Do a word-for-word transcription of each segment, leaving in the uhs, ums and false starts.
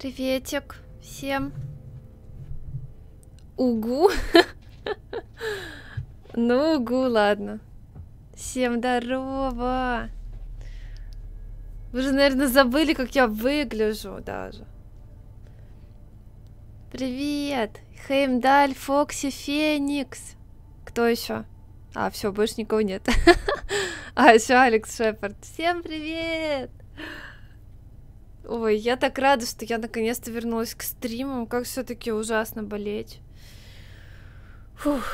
Приветик всем. Угу. Ну, угу, ладно. Всем здорово. Вы же, наверное, забыли, как я выгляжу даже. Привет. Хеймдаль, Фокси, Феникс. Кто еще? А, все, больше никого нет. А, еще Алекс Шепард. Всем привет. Ой, я так рада, что я наконец-то вернулась к стримам. Как все-таки ужасно болеть. Фух.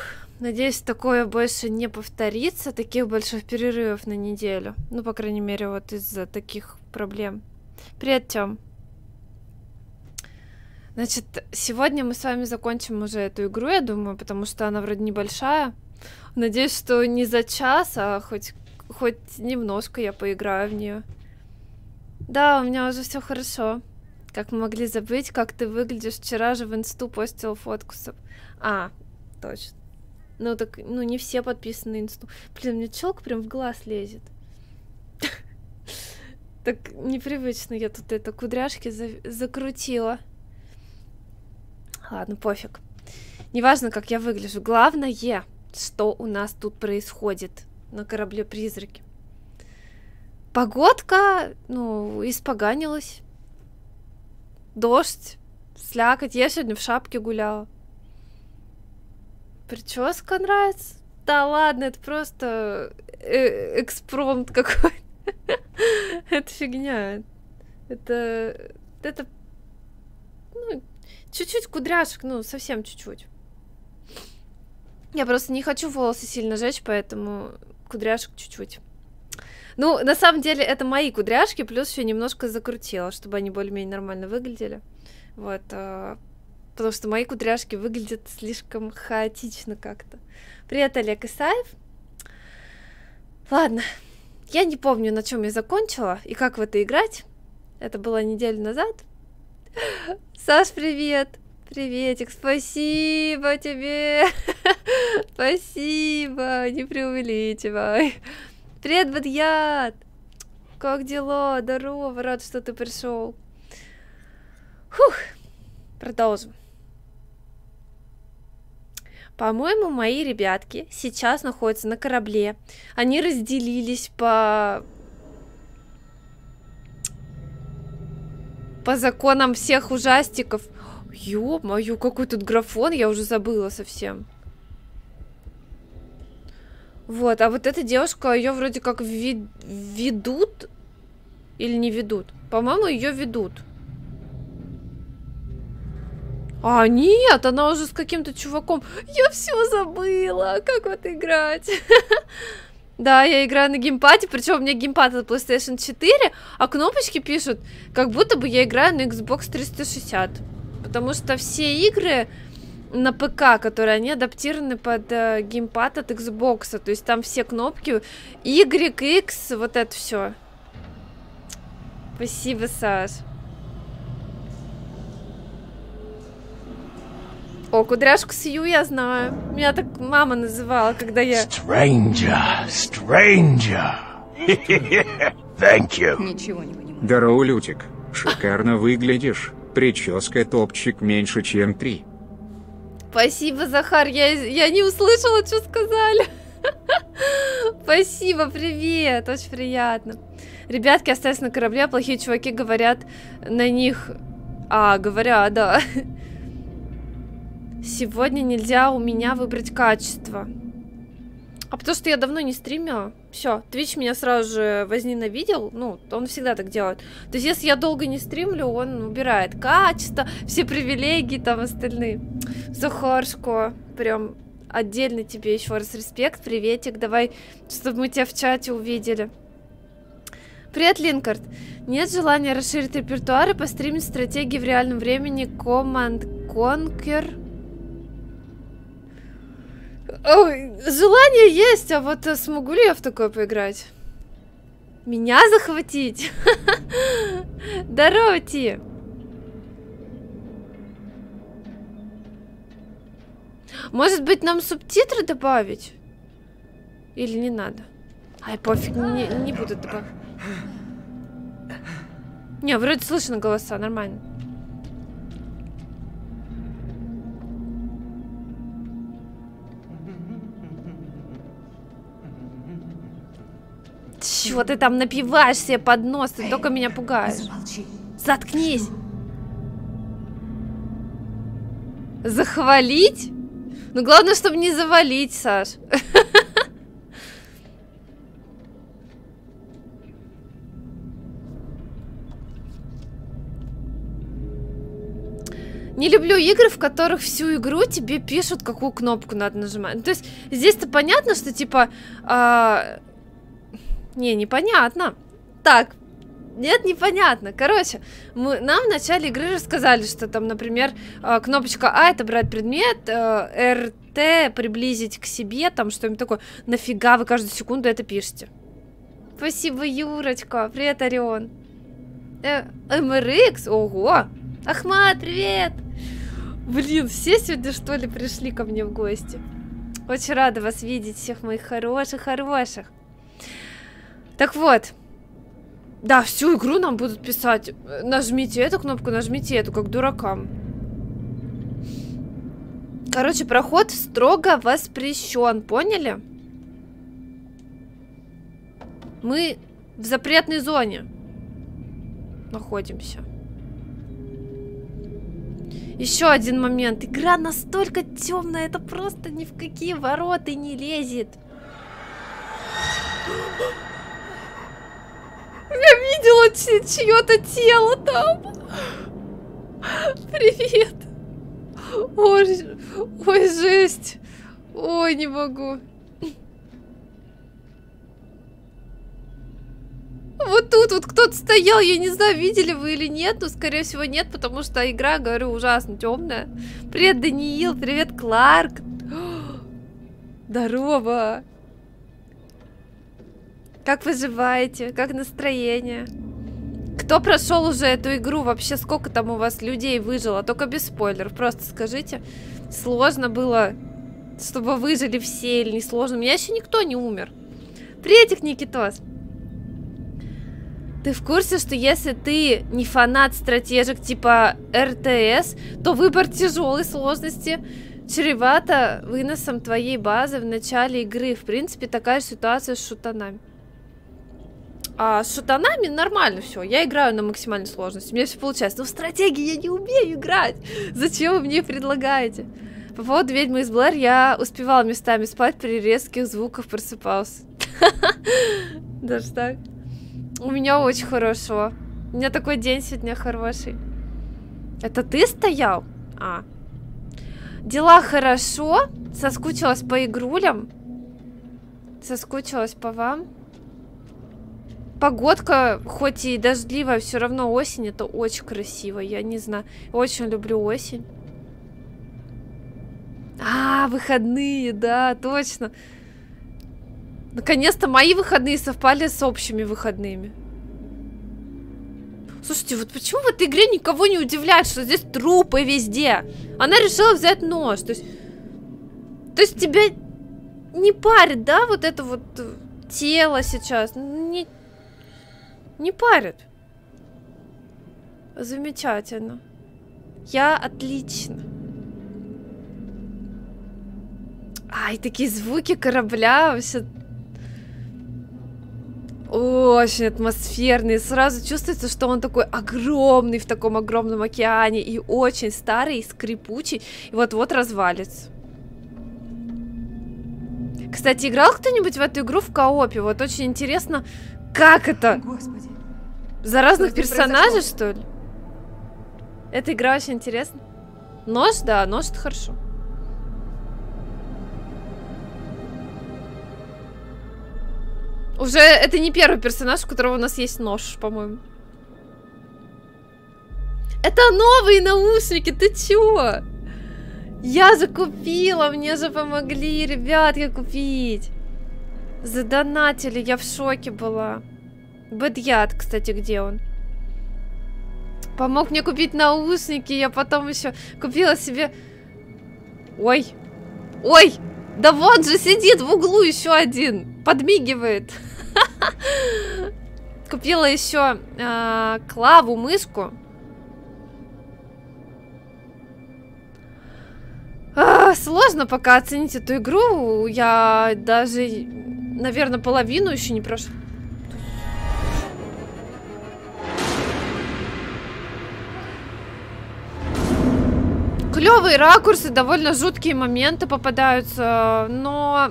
Надеюсь, такое больше не повторится. Таких больших перерывов на неделю. Ну, по крайней мере, вот из-за таких проблем. Привет, Тём. Значит, сегодня мы с вами закончим уже эту игру, я думаю, потому что она вроде небольшая. Надеюсь, что не за час, а хоть, хоть немножко я поиграю в нее. Да, у меня уже все хорошо. Как мы могли забыть, как ты выглядишь? Вчера же в инсту постил фотку. А, точно. Ну так, ну не все подписаны на инсту. Блин, мне челка прям в глаз лезет. Так непривычно я тут это кудряшки закрутила. Ладно, пофиг. Неважно, как я выгляжу. Главное, что у нас тут происходит на корабле призраки. Погодка, ну, испоганилась. Дождь, слякоть. Я сегодня в шапке гуляла. Прическа нравится? Да ладно, это просто э экспромт какой-то. Это фигня. Это... Это... Ну, чуть-чуть кудряшек, ну, совсем чуть-чуть. Я просто не хочу волосы сильно жечь, поэтому кудряшек чуть-чуть. Ну, на самом деле, это мои кудряшки, плюс еще немножко закрутила, чтобы они более-менее нормально выглядели. Вот... Потому что мои кудряшки выглядят слишком хаотично как-то. Привет, Олег Исаев. Ладно. Я не помню, на чем я закончила и как в это играть. Это было неделю назад. Саш, привет. Приветик. Спасибо тебе. Спасибо. Не преувеличивай. Привет, Бадьяд. Как дела? Здорово. Рад, что ты пришел. Фух. Продолжим. По-моему, мои ребятки сейчас находятся на корабле. Они разделились по... по законам всех ужастиков. Ё-моё, какой тут графон, я уже забыла совсем. Вот, а вот эта девушка, ее вроде как ви... ведут или не ведут? По-моему, ее ведут. А, нет, она уже с каким-то чуваком. Я все забыла, как вот играть. Да, я играю на геймпаде, причем у меня геймпад от плейстейшн четыре, а кнопочки пишут, как будто бы я играю на Xbox триста шестьдесят. Потому что все игры на ПК, которые они адаптированы под э, геймпад от Xbox, то есть там все кнопки Y, X, вот это все. Спасибо, Саш. О, кудряшку Сью я знаю. Меня так мама называла, когда я... Stranger, stranger. Thank you. Ничего не понимаю. Здорово, Лютик. Шикарно выглядишь. Прическа топчик меньше, чем три. Спасибо, Захар. Я, я не услышала, что сказали. Спасибо, привет. Очень приятно. Ребятки остались на корабле, а плохие чуваки говорят на них... А, говорят, да. Сегодня нельзя у меня выбрать качество. А потому что я давно не стримила. Все, Twitch меня сразу же возненавидел. Ну, он всегда так делает. То есть, если я долго не стримлю, он убирает качество, все привилегии там остальные. Захаршко, прям отдельно тебе еще раз респект. Приветик, давай, чтобы мы тебя в чате увидели. Привет, Линкард. Нет желания расширить репертуар и постримить стратегии в реальном времени Command Conquer. Желание есть, а вот смогу ли я в такое поиграть? Меня захватить? Здорово, Ти. Может быть, нам субтитры добавить? Или не надо? Ай, пофиг, не, не буду добавить. Не, вроде слышно голоса, нормально. Чего ты там напиваешь себе под нос? Ты только меня пугаешь. Заткнись. Захвалить? Ну, главное, чтобы не завалить, Саш. Не люблю игры, в которых всю игру тебе пишут, какую кнопку надо нажимать. То есть здесь-то понятно, что типа... А... Не, непонятно. Так, нет, непонятно. Короче, мы, нам в начале игры рассказали, что там, например, кнопочка А — это брать предмет, РТ — приблизить к себе, там что-нибудь такое. Нафига вы каждую секунду это пишете? Спасибо, Юрочка. Привет, Орион. МРХ? Ого! Ахмат, привет! Блин, все сегодня, что ли, пришли ко мне в гости? Очень рада вас видеть, всех моих хороших-хороших. Так вот. Да, всю игру нам будут писать. Нажмите эту кнопку, нажмите эту, как дуракам. Короче, проход строго воспрещен, поняли? Мы в запретной зоне находимся. Еще один момент. Игра настолько темная, это просто ни в какие ворота не лезет. Я видела чье-то тело там. Привет. Ой, ой, жесть. Ой, не могу. Вот тут вот кто-то стоял, я не знаю, видели вы или нет, но, скорее всего, нет, потому что игра, говорю, ужасно темная. Привет, Даниил, привет, Кларк. Здорово. Как выживаете, как настроение? Кто прошел уже эту игру, вообще сколько там у вас людей выжило? Только без спойлеров, просто скажите, сложно было, чтобы выжили все или не сложно? У меня еще никто не умер. Приветик, Никитос. Ты в курсе, что если ты не фанат стратежек типа эр тэ эс, то выбор тяжелой сложности чревато выносом твоей базы в начале игры? В принципе, такая ситуация с шутанами. А с шутанами нормально все. Я играю на максимальной сложности. Мне все получается. Но в стратегии я не умею играть. Зачем вы мне предлагаете? По поводу «Ведьмы из Блэр» я успевала местами спать, при резких звуках просыпался. Даже так? У меня очень хорошо. У меня такой день сегодня хороший. Это ты стоял? А. Дела хорошо. Соскучилась по игрулям. Соскучилась по вам. Погодка, хоть и дождливая, все равно осень. Это очень красиво. Я не знаю. Очень люблю осень. А, выходные, да, точно. Наконец-то мои выходные совпали с общими выходными. Слушайте, вот почему в этой игре никого не удивляет, что здесь трупы везде? Она решила взять нож. То есть, то есть тебя не парит, да, вот это вот тело сейчас? Не, не парит. Замечательно. Я отлично. Ай, такие звуки корабля вообще... Очень атмосферный. Сразу чувствуется, что он такой огромный, в таком огромном океане. И очень старый, и скрипучий. И вот-вот развалится. Кстати, играл кто-нибудь в эту игру в коопе? Вот очень интересно, как это? Господи. За разных персонажей, что ли? Эта игра очень интересна. Нож, да, нож — это хорошо. Уже это не первый персонаж, у которого у нас есть нож, по-моему. Это новые наушники, ты чё? Я же купила, мне же помогли, ребятки, купить. Задонатили, я в шоке была. Бэдьят, кстати, где он? Помог мне купить наушники, я потом еще купила себе... Ой, ой! Да вот же сидит в углу еще один. Подмигивает. Купила еще э, Клаву, мышку. А, сложно пока оценить эту игру. Я даже, наверное, половину еще не прошла. Клевые ракурсы, довольно жуткие моменты попадаются, но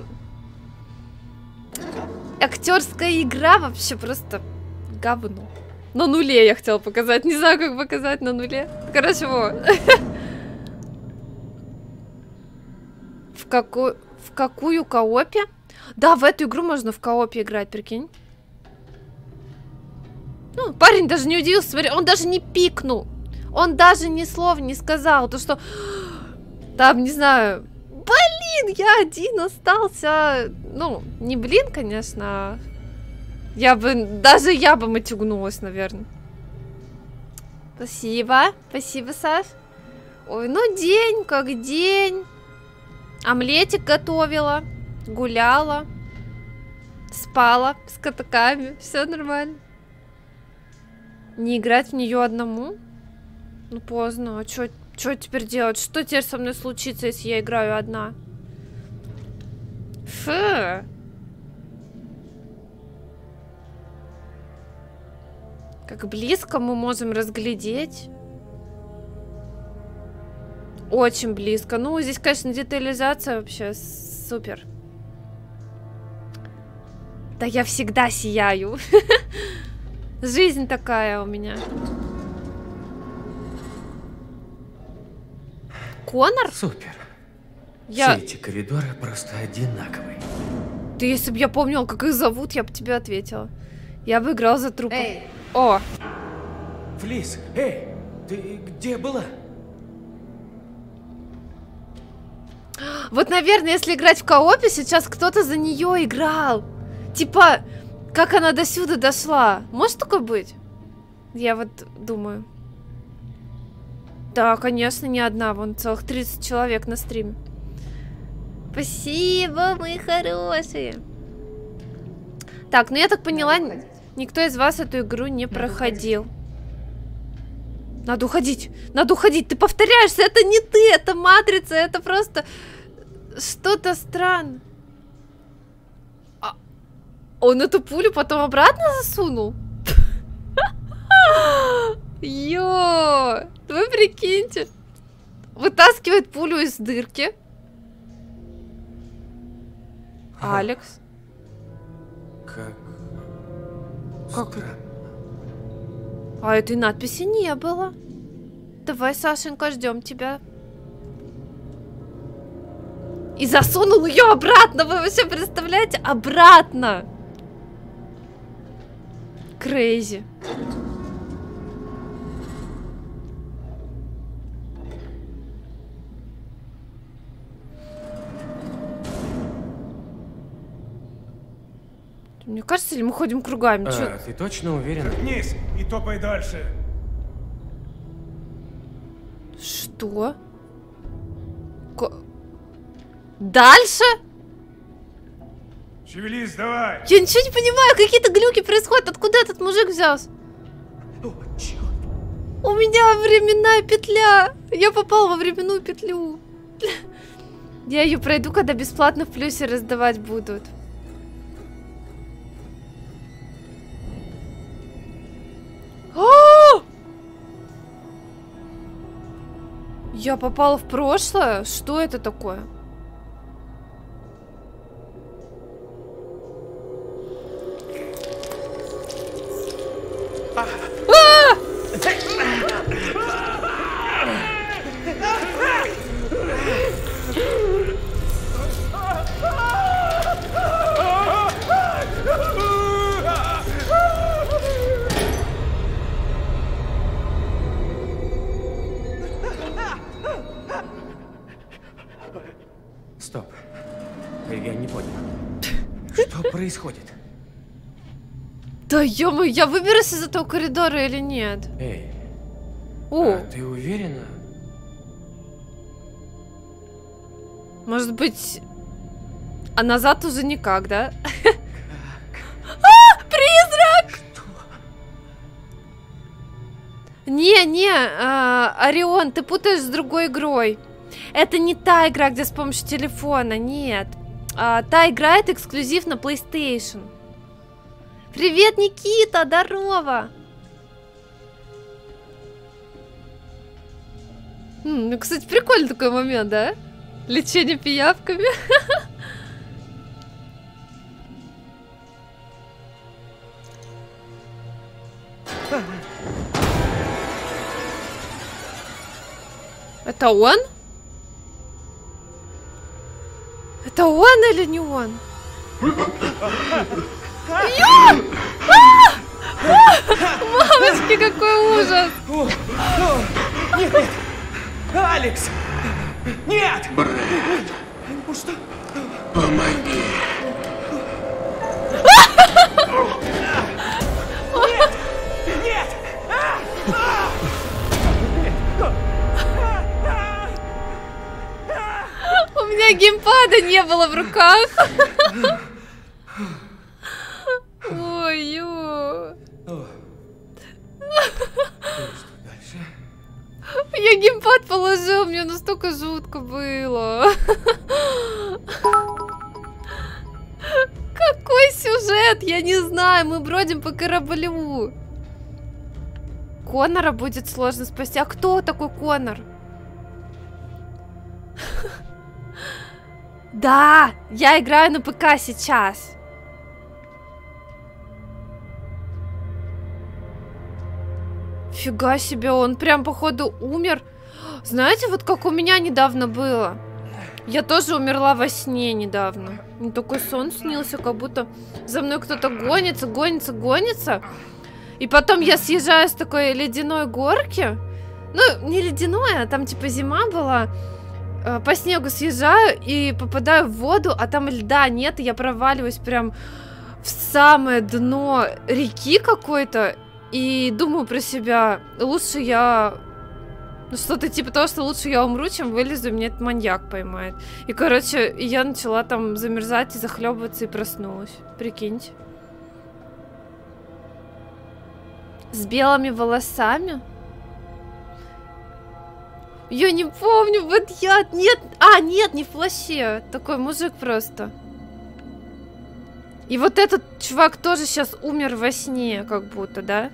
актерская игра вообще просто говно. На нуле я хотела показать, не знаю, как показать на нуле. Короче, вот. В какую, в какую коопе? Да, в эту игру можно в коопе играть, прикинь. Ну, парень даже не удивился, смотри, он даже не пикнул. Он даже ни слова не сказал, то что... Там, не знаю... Блин, я один остался... Ну, не блин, конечно. Я бы... Даже я бы матюгнулась, наверное. Спасибо. Спасибо, Саш. Ой, ну день как день. Омлетик готовила. Гуляла. Спала с катаками. Все нормально. Не играть в нее одному? Ну поздно, а чё, чё теперь делать? Что теперь со мной случится, если я играю одна? Фу. Как близко мы можем разглядеть. Очень близко. Ну, здесь, конечно, детализация вообще супер. Да я всегда сияю. Жизнь такая у меня. Конор? Супер. Я... Все эти коридоры просто одинаковые. Ты, если бы я помнила, как их зовут, я бы тебе ответила. Я бы играл за трупом. Эй. О! Флис, эй, ты где была? Вот, наверное, если играть в коопе, сейчас кто-то за нее играл. Типа, как она до сюда дошла? Может такое быть? Я вот думаю. Да, конечно, не одна. Вон целых тридцать человек на стриме. Спасибо, мои хорошие. Так, ну я так поняла, никто из вас эту игру не проходил. Надо уходить. Надо уходить. Ты повторяешься. Это не ты. Это матрица. Это просто что-то странное. А... Он эту пулю потом обратно засунул? Йо, вы прикиньте. Вытаскивает пулю из дырки. А, Алекс. Как? Как? А этой надписи не было. Давай, Сашенька, ждем тебя. И засунул ее обратно. Вы вообще представляете? Обратно. Крейзи. Мне кажется, или мы ходим кругами? А, Чё? Ты точно уверена? Вниз и топай дальше. Что? К... Дальше? Шевелись, давай! Я ничего не понимаю, какие-то глюки происходят. Откуда этот мужик взялся? О, черт. У меня временная петля. Я попал во временную петлю. Я ее пройду, когда бесплатно в плюсе раздавать будут. Я попала в прошлое? Что это такое? Да ё-моё, я выберусь из этого коридора или нет? Эй, О. А ты уверена? Может быть... А назад уже никак, да? А, призрак! Не-не, Орион, ты путаешь с другой игрой. Это не та игра, где с помощью телефона, нет. Та игра — это эксклюзив на PlayStation. Привет, Никита, здорово! М-м, ну, кстати, прикольный такой момент, да? Лечение пиявками. Это он? Это он или не он? Мамочки, какой ужас! Нет, нет! Алекс! Нет! Брэд! Ну что? Помоги! Нет! Нет! У меня геймпада не было в руках! Ой-ё! Я геймпад положил, мне настолько жутко было. Какой сюжет? Я не знаю, мы бродим по кораблю. Конора будет сложно спасти. А кто такой Конор? Да, я играю на ПК сейчас. Фига себе, он прям, походу, умер. Знаете, вот как у меня недавно было. Я тоже умерла во сне недавно. Мне такой сон снился, как будто за мной кто-то гонится, гонится, гонится. И потом я съезжаю с такой ледяной горки. Ну, не ледяной, а там типа зима была. По снегу съезжаю и попадаю в воду, а там льда нет. И я проваливаюсь прям в самое дно реки какой-то. И думаю про себя, лучше я... Ну, что-то типа того, что лучше я умру, чем вылезу, и меня этот маньяк поймает. И, короче, я начала там замерзать и захлебываться, и проснулась. Прикиньте. С белыми волосами? Я не помню, вот я... Нет, а, нет, не в плаще. Такой мужик просто. И вот этот чувак тоже сейчас умер во сне, как будто, да?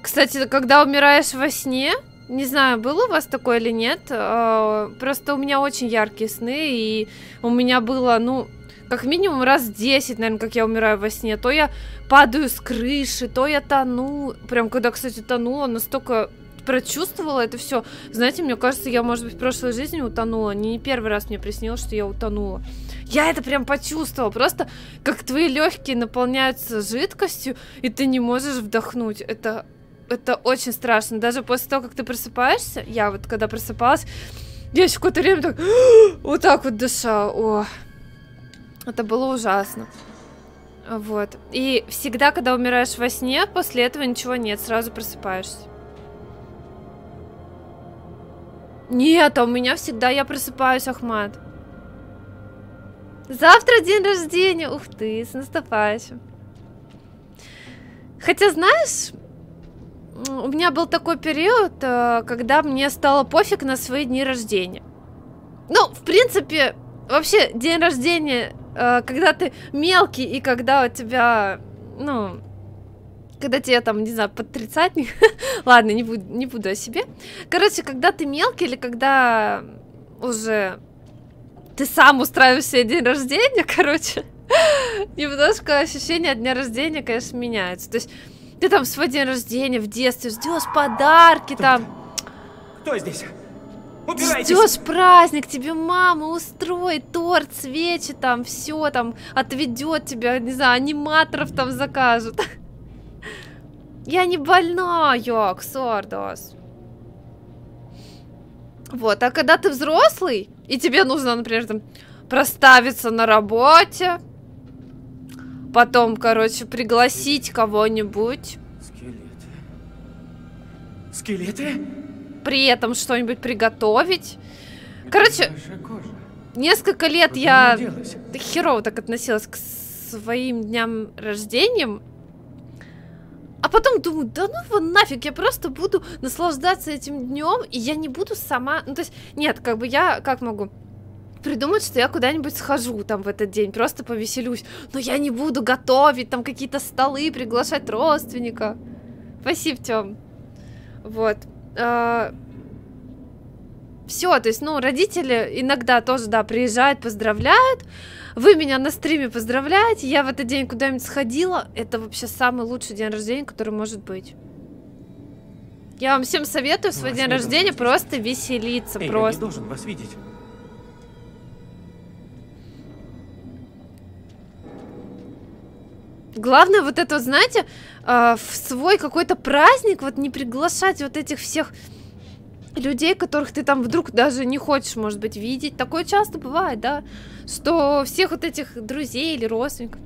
Кстати, когда умираешь во сне, не знаю, было у вас такое или нет, просто у меня очень яркие сны, и у меня было, ну, как минимум раз десять, наверное, как я умираю во сне. То я падаю с крыши, то я тону. Прям когда, кстати, тонула, настолько прочувствовала это все. Знаете, мне кажется, я, может быть, в прошлой жизни утонула. Не первый раз мне приснилось, что я утонула. Я это прям почувствовала. Просто как твои легкие наполняются жидкостью, и ты не можешь вдохнуть. Это, это очень страшно. Даже после того, как ты просыпаешься, я вот когда просыпалась, я еще какое-то время так вот так вот дышала. О, это было ужасно. Вот. И всегда, когда умираешь во сне, после этого ничего нет, сразу просыпаешься. Нет, а у меня всегда я просыпаюсь, Ахмат. Завтра день рождения. Ух ты, с наступающим. Хотя, знаешь, у меня был такой период, когда мне стало пофиг на свои дни рождения. Ну, в принципе, вообще, день рождения, когда ты мелкий и когда у тебя, ну, когда тебе там, не знаю, под тридцатник. Ладно, не буду, не буду о себе. Короче, когда ты мелкий или когда уже... Ты сам устраиваешь себе день рождения, короче. Немножко ощущение от дня рождения, конечно, меняется. То есть ты там свой день рождения в детстве ждешь подарки, кто там. Кто здесь? Убирайтесь. Ждешь праздник, тебе мама устроит торт, свечи там, все там, отведет тебя, не знаю, аниматоров там закажут. Я не больная, Ксордос. Вот, а когда ты взрослый, и тебе нужно, например, там, проставиться на работе, потом, короче, пригласить кого-нибудь. Скелеты. Скелеты? При этом что-нибудь приготовить. Короче, несколько лет я херово так относилась к своим дням рождения. А потом думаю, да ну его нафиг, я просто буду наслаждаться этим днем, и я не буду сама... Ну, то есть, нет, как бы я, как могу придумать, что я куда-нибудь схожу там в этот день, просто повеселюсь. Но я не буду готовить там какие-то столы, приглашать родственника. Спасибо, Тём. Вот. Все, то есть, ну, родители иногда тоже, да, приезжают, поздравляют. Вы меня на стриме поздравляете. Я в этот день куда-нибудь сходила. Это вообще самый лучший день рождения, который может быть. Я вам всем советую свой день рождения просто веселиться. Эй, просто. Я не должен вас видеть. Главное вот это, знаете, в свой какой-то праздник вот не приглашать вот этих всех людей, которых ты там вдруг даже не хочешь, может быть, видеть. Такое часто бывает, да, что всех вот этих друзей или родственников.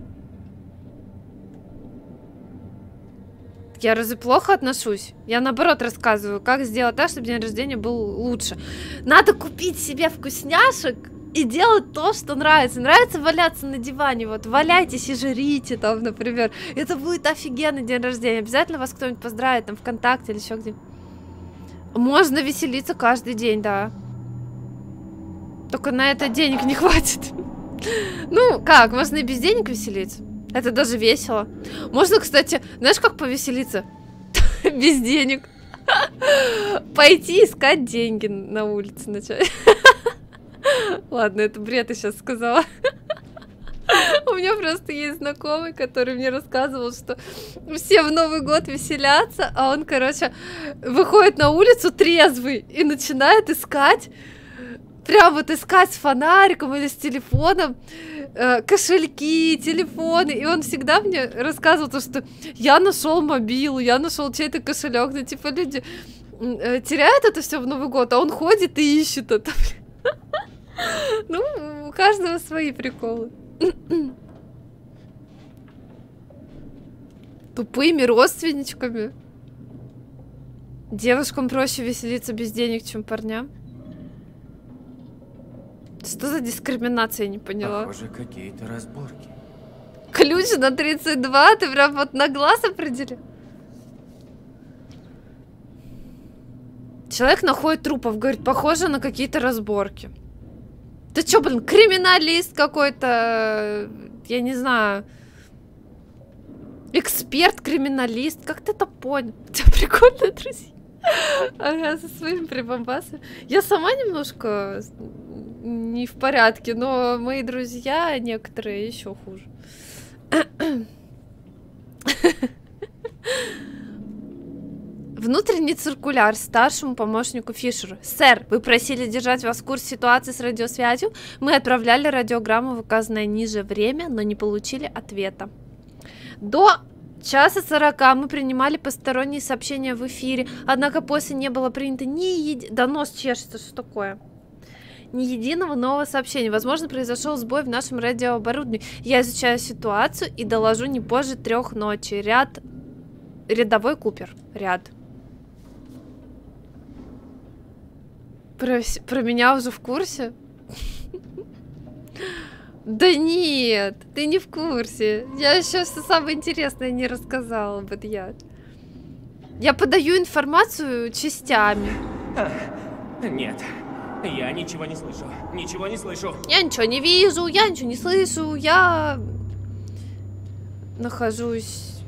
Я разве плохо отношусь? Я наоборот рассказываю, как сделать так, чтобы день рождения был лучше. Надо купить себе вкусняшек и делать то, что нравится. Нравится валяться на диване, вот, валяйтесь и жрите там, например. Это будет офигенный день рождения. Обязательно вас кто-нибудь поздравит там ВКонтакте или еще где-нибудь. Можно веселиться каждый день, да. Только на это денег не хватит. Ну, как, можно и без денег веселиться. Это даже весело. Можно, кстати, знаешь, как повеселиться? Без денег. Пойти искать деньги на улице начать. Ладно, это бред я сейчас сказала. У меня просто есть знакомый, который мне рассказывал, что все в Новый год веселятся, а он, короче, выходит на улицу трезвый и начинает искать, прям вот искать с фонариком или с телефоном э, кошельки, телефоны. И он всегда мне рассказывал то, что я нашел мобилу, я нашел чей-то кошелек. Ну, типа, люди э, теряют это все в Новый год, а он ходит и ищет это. Ну, у каждого свои приколы. Тупыми родственничками. Девушкам проще веселиться без денег, чем парням. Что за дискриминация, я не поняла. Похоже, какие-то разборки. Ключ на тридцать два, ты прям вот на глаз определил. Человек находит трупов, говорит, похоже на какие-то разборки. Ты чё, блин, криминалист какой-то, я не знаю, эксперт-криминалист, как ты это понял? У тебя прикольные друзья. А я со своими прибамбасами. Я сама немножко не в порядке, но мои друзья некоторые еще хуже. Внутренний циркуляр старшему помощнику Фишеру. Сэр, вы просили держать вас в курсе ситуации с радиосвязью. Мы отправляли радиограмму в указанное ниже время, но не получили ответа. До часа сорока мы принимали посторонние сообщения в эфире, однако после не было принято ни еди... Да нос чешется, что такое? Ни единого нового сообщения. Возможно, произошел сбой в нашем радиооборудовании. Я изучаю ситуацию и доложу не позже трех ночи. Ряд... Рядовой Купер. Ряд. Про, про меня уже в курсе? Да нет, ты не в курсе. Я еще все самое интересное не рассказала об этом. Я. Я подаю информацию частями. Нет, я ничего не слышу. Ничего не слышу. Я ничего не вижу, я ничего не слышу. Я нахожусь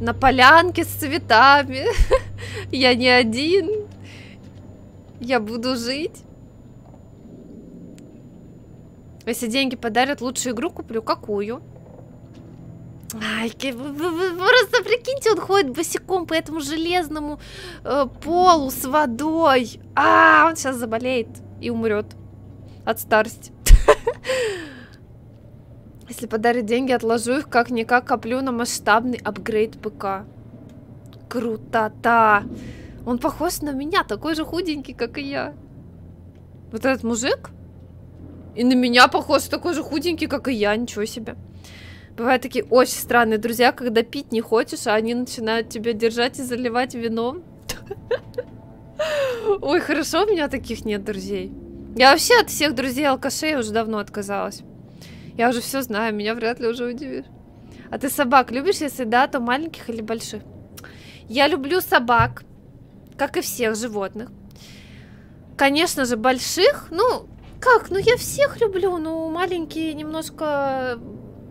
на полянке с цветами. Я не один. Я буду жить. Если деньги подарят, лучшую игру куплю. Какую? Ай, просто прикиньте, он ходит босиком по этому железному э, полу с водой. А, он сейчас заболеет и умрет от старости. Если подарят деньги, отложу их, как-никак коплю на масштабный апгрейд ПК. Крутота! Он похож на меня, такой же худенький, как и я. Вот этот мужик? И на меня похож, такой же худенький, как и я, ничего себе. Бывают такие очень странные друзья, когда пить не хочешь, а они начинают тебя держать и заливать вином. Ой, хорошо, у меня таких нет друзей. Я вообще от всех друзей-алкашей уже давно отказалась. Я уже все знаю, меня вряд ли уже удивишь. А ты собак любишь? Если да, то маленьких или больших? Я люблю собак, как и всех животных. Конечно же, больших. Ну, как? Ну, я всех люблю, но маленькие немножко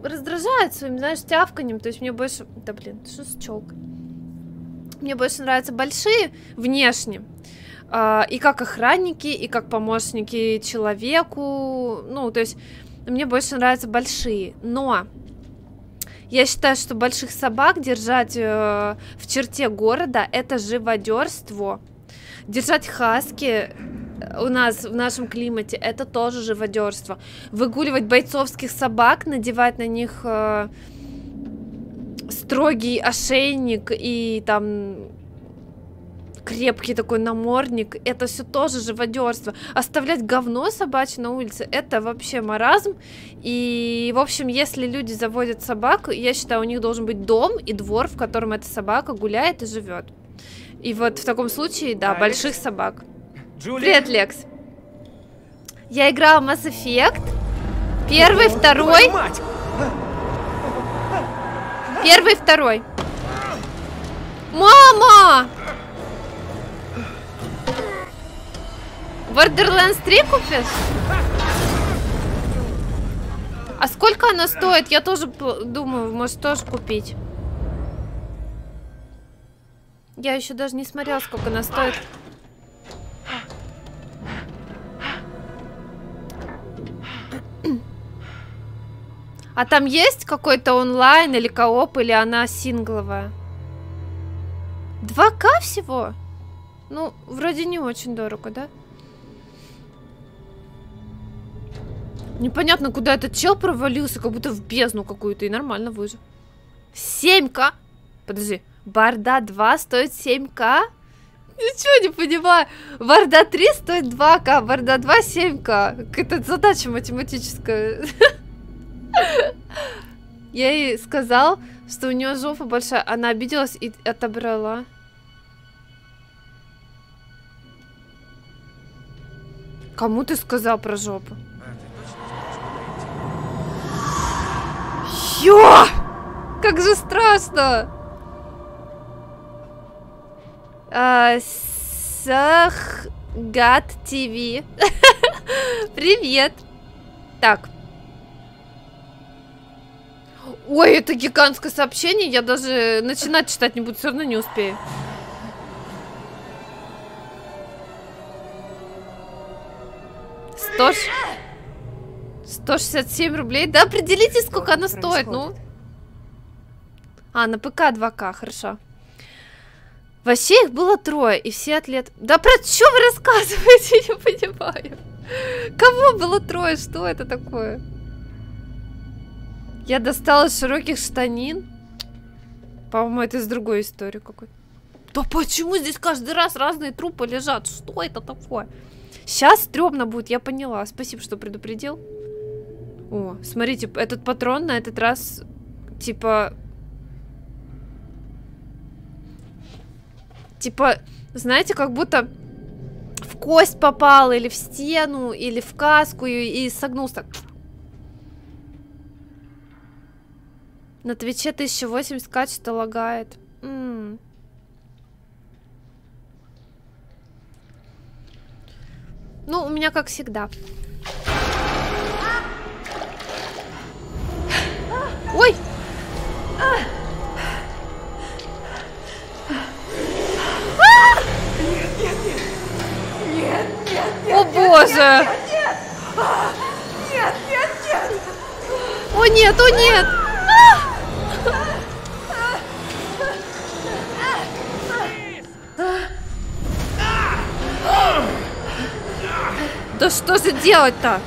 раздражают своим, знаешь, тявканьем. То есть мне больше... Да, блин, что с челкой? Мне больше нравятся большие внешне. И как охранники, и как помощники человеку. Ну, то есть, мне больше нравятся большие. Но я считаю, что больших собак держать э, в черте города — это живодерство. Держать хаски у нас в нашем климате — это тоже живодерство. Выгуливать бойцовских собак, надевать на них э, строгий ошейник и там крепкий такой намордник — это все тоже живодерство. Оставлять говно собачье на улице — это вообще маразм. И, в общем, если люди заводят собаку, я считаю, у них должен быть дом и двор, в котором эта собака гуляет и живет. И вот в таком случае, да, а больших Лекс? собак. Джули. Привет, Лекс. Я играла в Mass Effect. Первый, второй. Первый, второй. Мама! Borderlands три купишь? А сколько она стоит? Я тоже думаю, может, тоже купить. Я еще даже не смотрела, сколько она стоит. А там есть какой-то онлайн или кооп, или она сингловая? два ка всего? Ну, вроде не очень дорого, да? Непонятно, куда этот чел провалился, как будто в бездну какую-то, и нормально выжил. семь ка? Подожди, Борда два стоит семь ка? Ничего не понимаю. Борда три стоит два ка, Борда два семь ка. Какая-то задача математическая. Я ей сказал, что у нее жопа большая. Она обиделась и отобрала. Кому ты сказал про жопу? Ё! Как же страшно! А, Сахгат ТВ. Привет! Так. Ой, это гигантское сообщение. Я даже начинать читать не буду, все равно не успею. Сто... сто шестьдесят семь рублей. Да, определите, сколько она стоит. Ну. А, на ПК два ка, хорошо. Вообще их было трое, и все атлеты... Да про что вы рассказываете, я не понимаю. Кого было трое, что это такое? Я достала широких штанин. По-моему, это из другой истории какой-то. Да почему здесь каждый раз разные трупы лежат? Что это такое? Сейчас стрёмно будет, я поняла. Спасибо, что предупредил. О, смотрите, этот патрон на этот раз, типа... Типа, знаете, как будто в кость попал, или в стену, или в каску, и, и согнулся. На Твиче тысяча восемьдесят ка что-то лагает. М-м. Ну, у меня как всегда. Ой! Нет, нет, нет! Нет, нет, нет! О боже! Нет, нет, нет! О нет, о нет! Да что же делать-то?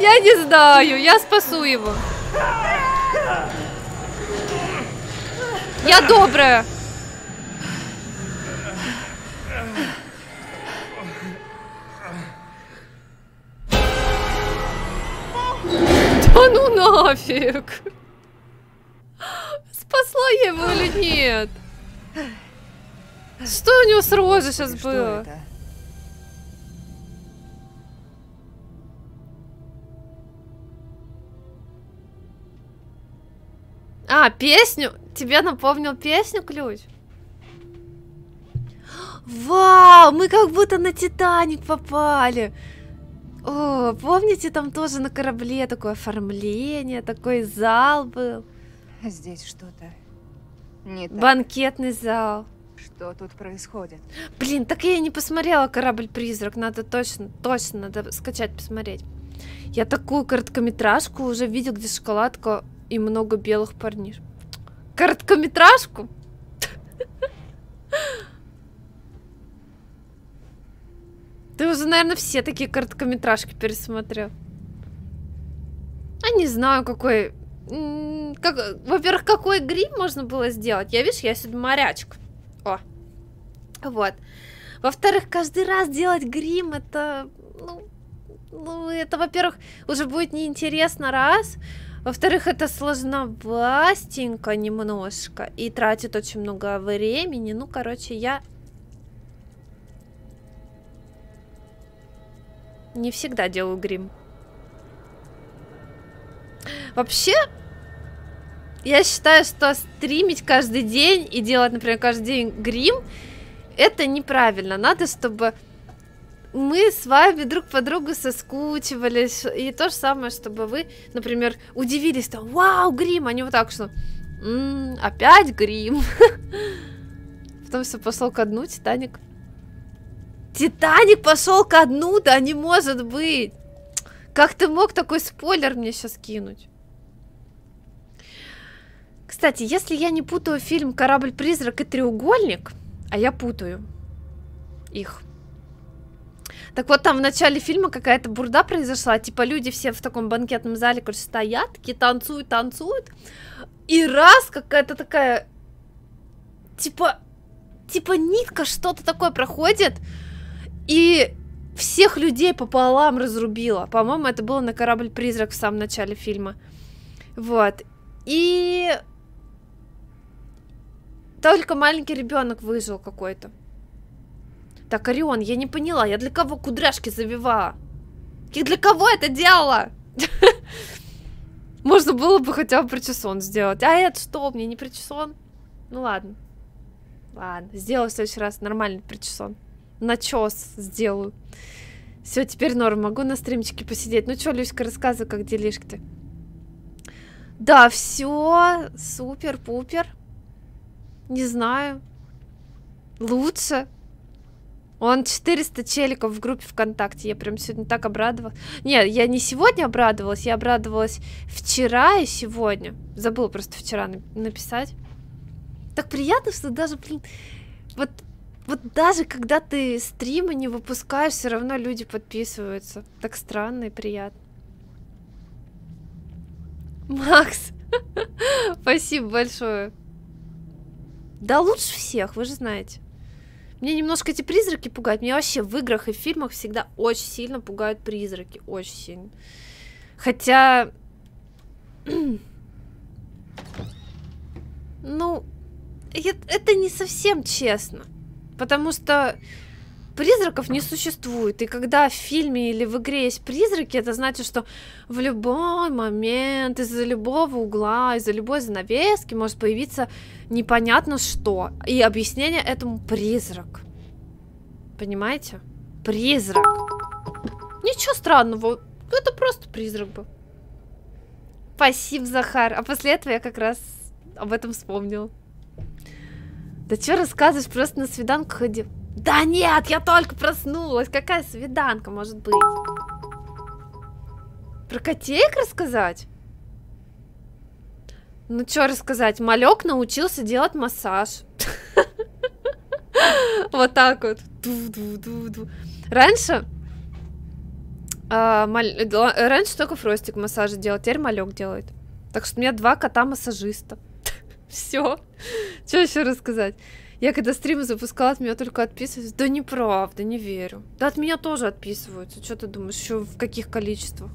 Я не знаю, я спасу его. Я добрая. Да ну нафиг. Спасла я его или нет? Что у него с рожей сейчас что было? Это? А, песню? Тебе напомнил песню ключ? Вау, мы как будто на Титаник попали. О, помните, там тоже на корабле такое оформление, такой зал был. Здесь что-то не так. Банкетный зал. Что тут происходит? Блин, так я и не посмотрела «Корабль-призрак». Надо точно, точно, надо скачать, посмотреть. Я такую короткометражку уже видел, где шоколадка и много белых парней. Короткометражку? Ты уже, наверное, все такие короткометражки пересмотрел. Я не знаю, какой... Как... Во-первых, какой грим можно было сделать? Я, видишь, я сегодня морячка. О! Вот. Во-вторых, каждый раз делать грим, это... Ну, ну это, во-первых, уже будет неинтересно, раз. Во-вторых, это сложновастенько немножко. И тратит очень много времени. Ну, короче, я... не всегда делаю грим. Вообще, я считаю, что стримить каждый день и делать, например, каждый день грим, это неправильно. Надо, чтобы мы с вами друг по другу соскучивались. И то же самое, чтобы вы, например, удивились, там, вау, грим, а не вот так, что м-м, опять грим. Потом все пошло ко дну, Титаник. Титаник пошел ко дну, да не может быть. Как ты мог такой спойлер мне сейчас кинуть? Кстати, если я не путаю фильм «Корабль-призрак» и «Треугольник», а я путаю их. Так вот, там в начале фильма какая-то бурда произошла, типа люди все в таком банкетном зале, короче, стоят, такие танцуют, танцуют, и раз какая-то такая, типа, типа нитка, что-то такое проходит, и всех людей пополам разрубила. По-моему, это было на «Корабль-призрак» в самом начале фильма. Вот. И только маленький ребенок выжил какой-то. Так, Орион, я не поняла, я для кого кудряшки завивала? Я для кого это делала? Можно было бы хотя бы причесон сделать. А это что, мне не причесон? Ну ладно. Ладно, сделаю в следующий раз нормальный причесон. Начес сделаю. Все, теперь норм, могу на стримчике посидеть. Ну что, Люська, рассказывай, как делишки-то. Да, все, супер-пупер. Не знаю. Лучше. Он четыреста челиков в группе ВКонтакте. Я прям сегодня так обрадовалась. Нет, я не сегодня обрадовалась, я обрадовалась вчера и сегодня. Забыла просто вчера написать. Так приятно, что даже, блин, вот... Вот даже когда ты стримы не выпускаешь, все равно люди подписываются. Так странно и приятно. Макс, спасибо большое. Да лучше всех, вы же знаете. Мне немножко эти призраки пугают. Меня вообще в играх и в фильмах всегда очень сильно пугают призраки. Очень сильно. Хотя... ну, это не совсем честно. Потому что призраков не существует. И когда в фильме или в игре есть призраки, это значит, что в любой момент, из-за любого угла, из-за любой занавески может появиться непонятно что. И объяснение этому — призрак. Понимаете? Призрак. Ничего странного. Это просто призрак был. Спасибо, Захар. А после этого я как раз об этом вспомнила. Да что рассказываешь, просто на свиданку ходи. Да нет, я только проснулась. Какая свиданка может быть? Про котеек рассказать? Ну что рассказать? Малек научился делать массаж. Вот так вот. Раньше... Раньше только Фростик массажи делал, теперь Малек делает. Так что у меня два кота-массажиста. Все. Что еще рассказать? Я когда стримы запускала, от меня только отписывались. Да неправда, не верю. Да от меня тоже отписываются. Что ты думаешь, еще в каких количествах?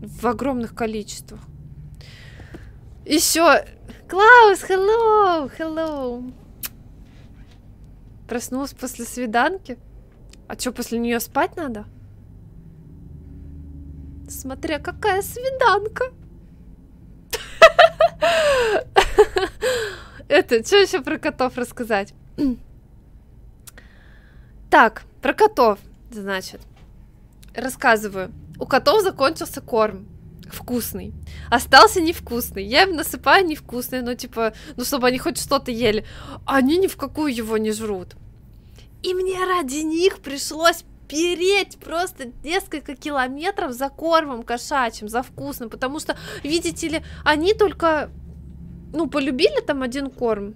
В огромных количествах. Еще... Клаус, hello, hello. Проснулась после свиданки? А что, после нее спать надо? Смотря какая свиданка. Это, что еще про котов рассказать? Так, про котов, значит. Рассказываю. У котов закончился корм. Вкусный. Остался невкусный. Я им насыпаю невкусный, ну типа, ну чтобы они хоть что-то ели. А они ни в какую его не жрут. И мне ради них пришлось переть просто несколько километров за кормом кошачьим, за вкусным. Потому что, видите ли, они только, ну, полюбили там один корм.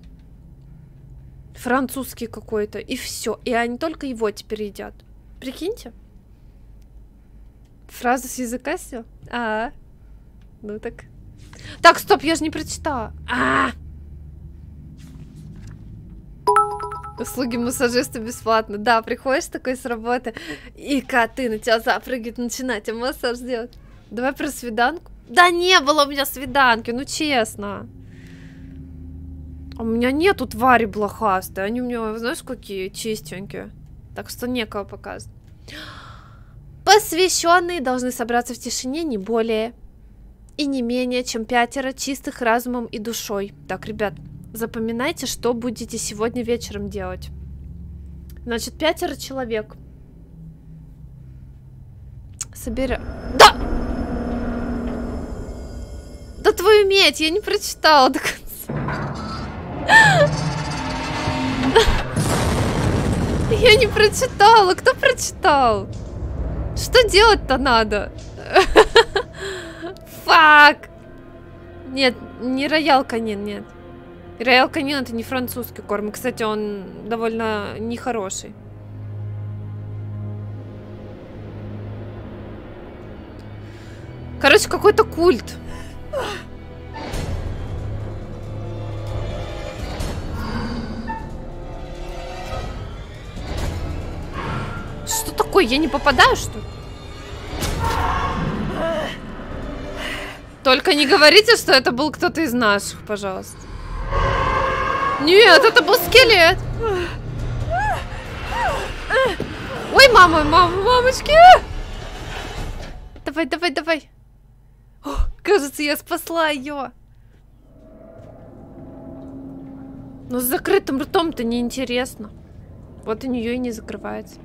Французский какой-то. И все. И они только его теперь едят. Прикиньте. Фразу с языка снял? А, -а, а. Ну так. Так, стоп, я же не прочитала. А, -а, а. Услуги массажиста бесплатно. Да, приходишь такой с работы, и коты на тебя запрыгивают, начинать, а массаж делать. Давай про свиданку. Да не было у меня свиданки, ну честно. У меня нету твари блохастой. Они у меня, знаешь, какие чистенькие. Так что некого показывать. Посвященные должны собраться в тишине не более и не менее, чем пятеро чистых разумом и душой. Так, ребят, запоминайте, что будете сегодня вечером делать. Значит, пятеро человек. Соберем... Да! Да твою медь, я не прочитала до конца. Я не прочитала, кто прочитал? Что делать-то надо? Фак! Нет, не роял канин, нет. Роял канин это не французский корм. Кстати, он довольно нехороший. Короче, какой-то культ. Что такое? Я не попадаю, что ли? Только не говорите, что это был кто-то из наших, пожалуйста. Нет, это был скелет. Ой, мама, мама, мамочки. Давай, давай, давай. О, кажется, я спасла ее. Но с закрытым ртом-то неинтересно. Вот у нее и не закрывается.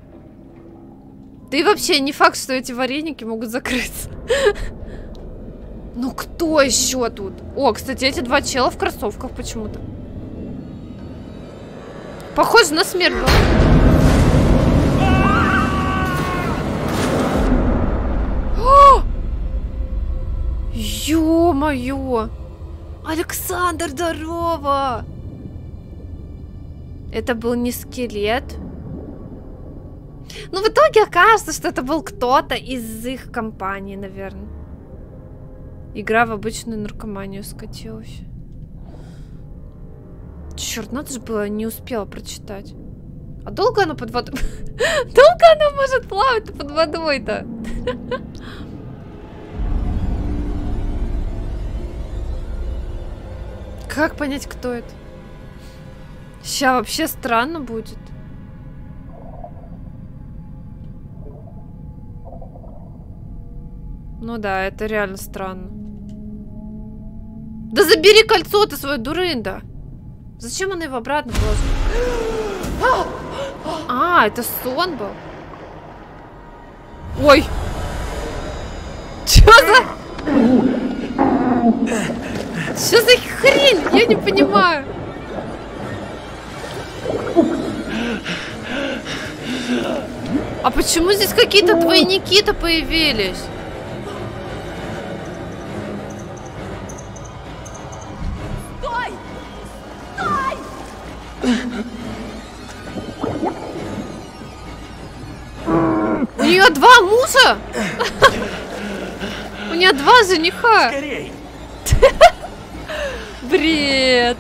Да и вообще не факт, что эти вареники могут закрыться. Ну кто еще тут? О, кстати, эти два чела в кроссовках почему-то. Похоже на смерть. Ё-моё! Александр, здорово! Это был не скелет. Ну, в итоге окажется, что это был кто-то из их компании, наверное. Игра в обычную наркоманию скатилась. Черт, надо же было, не успела прочитать. А долго она под водой... Долго она может плавать под водой-то? Как понять, кто это? Сейчас вообще странно будет. Ну да, это реально странно. Да забери кольцо ты свое, дурында! Зачем она его обратно положила? А, это сон был. Ой! Че за... Че за хрень? Я не понимаю. А почему здесь какие-то двойники-то появились? У нее два мужа? У нее два жениха. Бред.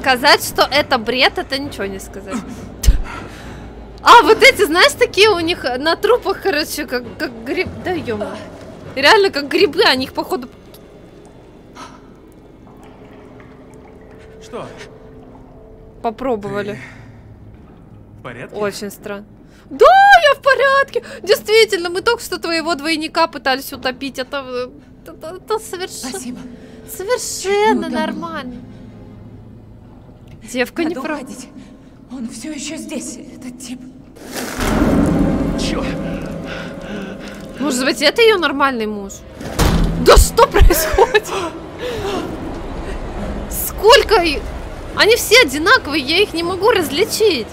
Сказать, что это бред, это ничего не сказать. А, вот эти, знаешь, такие у них на трупах, короче, как, как гриб... Да, ё-моё. Реально, как грибы, они их, походу... Что? Попробовали. Ты в порядке? Очень странно. Да, я в порядке! Действительно, мы только что твоего двойника пытались утопить. Это... Это, это совершенно... Спасибо. Совершенно нормально. Девка не проводить. Он все еще здесь, этот тип. Чё? Может быть, это ее нормальный муж? Да что происходит? Сколько... Они все одинаковые, я их не могу различить.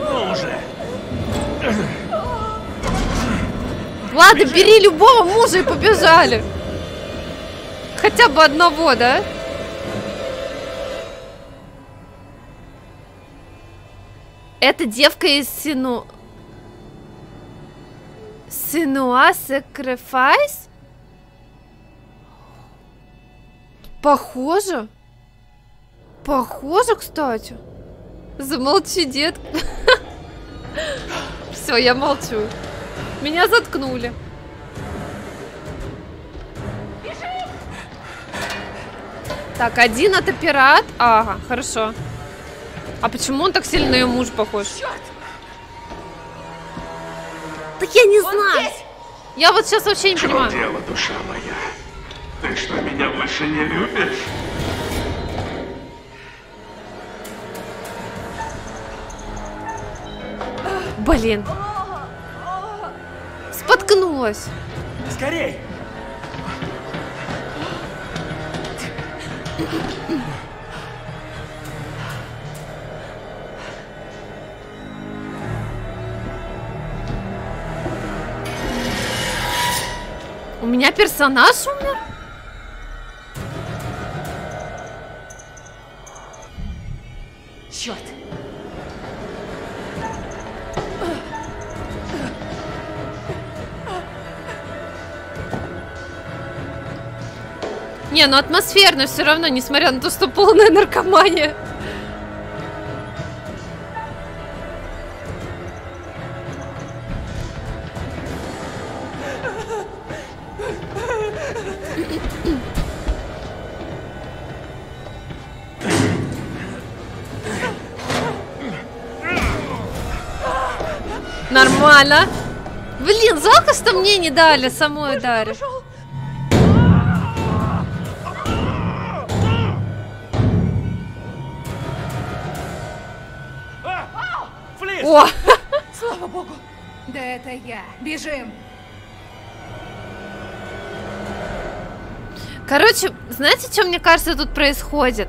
Ну уже. Ладно, бери любого мужа и побежали. Хотя бы одного, да? Это девка из Сину... Синуа Сакрифайс? Похоже. Похоже, кстати. Замолчи, детка. Все, я молчу. Меня заткнули. Так, один это пират. Ага, хорошо. А почему он так сильно на ее муж похож? Черт! Так я не знаю. Я вот сейчас вообще не Чего понимаю. Дело, душа моя? Ты что, меня больше не любишь? Блин. Споткнулась. Скорей! У меня персонаж умер? Черт. Не, ну атмосферно все равно, несмотря на то, что полная наркомания. Нормально. Блин, жалко, что мне не дали самой ударить. О! Слава богу! Да это я. Бежим! Короче, знаете, что мне кажется тут происходит?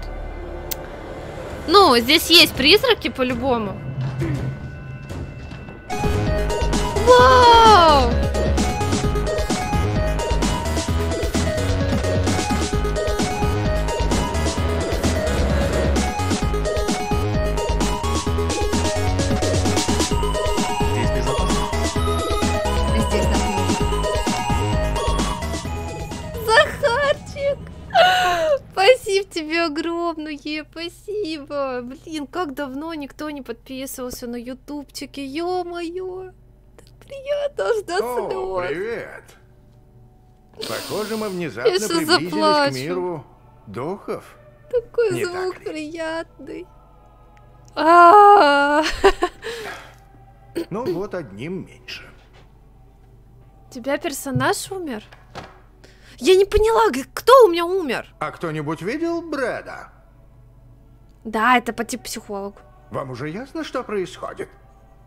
Ну, здесь есть призраки по-любому. Вау! Здесь безопасно. Здесь безопасно. Захарчик! Спасибо тебе огромное, спасибо. Блин, как давно никто не подписывался на ютубчике, ё-моё. Приятно, ждать слез. Привет. Похоже, мы внезапно приблизились заплачу. К миру духов. Такой не звук так приятный. А -а -а. Ну вот одним меньше. Тебя персонаж умер? Я не поняла, кто у меня умер? А кто-нибудь видел Брэда? Да, это по типу психолог. Вам уже ясно, что происходит?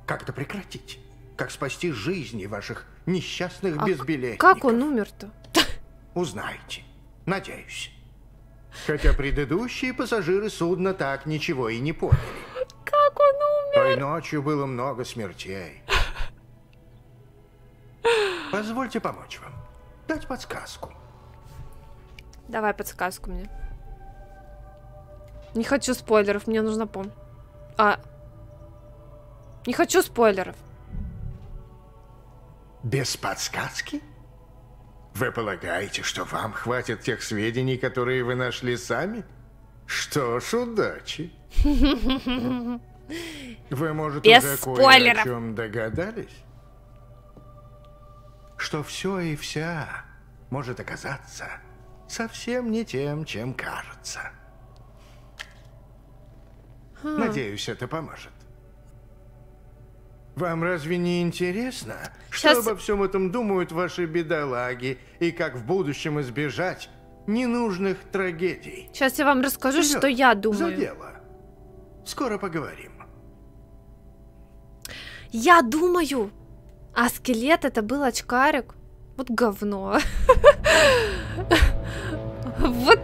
Как это прекратить? Как спасти жизни ваших несчастных а безбилетников. Как он умер-то? Узнаете. Надеюсь. Хотя предыдущие пассажиры судна так ничего и не поняли. Как он умер? Той ночью было много смертей. Позвольте помочь вам. Дать подсказку. Давай подсказку мне. Не хочу спойлеров, мне нужно помнить. А... Не хочу спойлеров. Без подсказки? Вы полагаете, что вам хватит тех сведений, которые вы нашли сами? Что ж, удачи. Вы, может, без уже кое о чем догадались? Что все и вся может оказаться совсем не тем, чем кажется. Надеюсь, это поможет. Вам разве не интересно, Сейчас... что обо всем этом думают ваши бедолаги и как в будущем избежать ненужных трагедий? Сейчас я вам расскажу, Вперед, что я думаю. За дело. Скоро поговорим. Я думаю, а скелет это был очкарик. Вот говно. Вот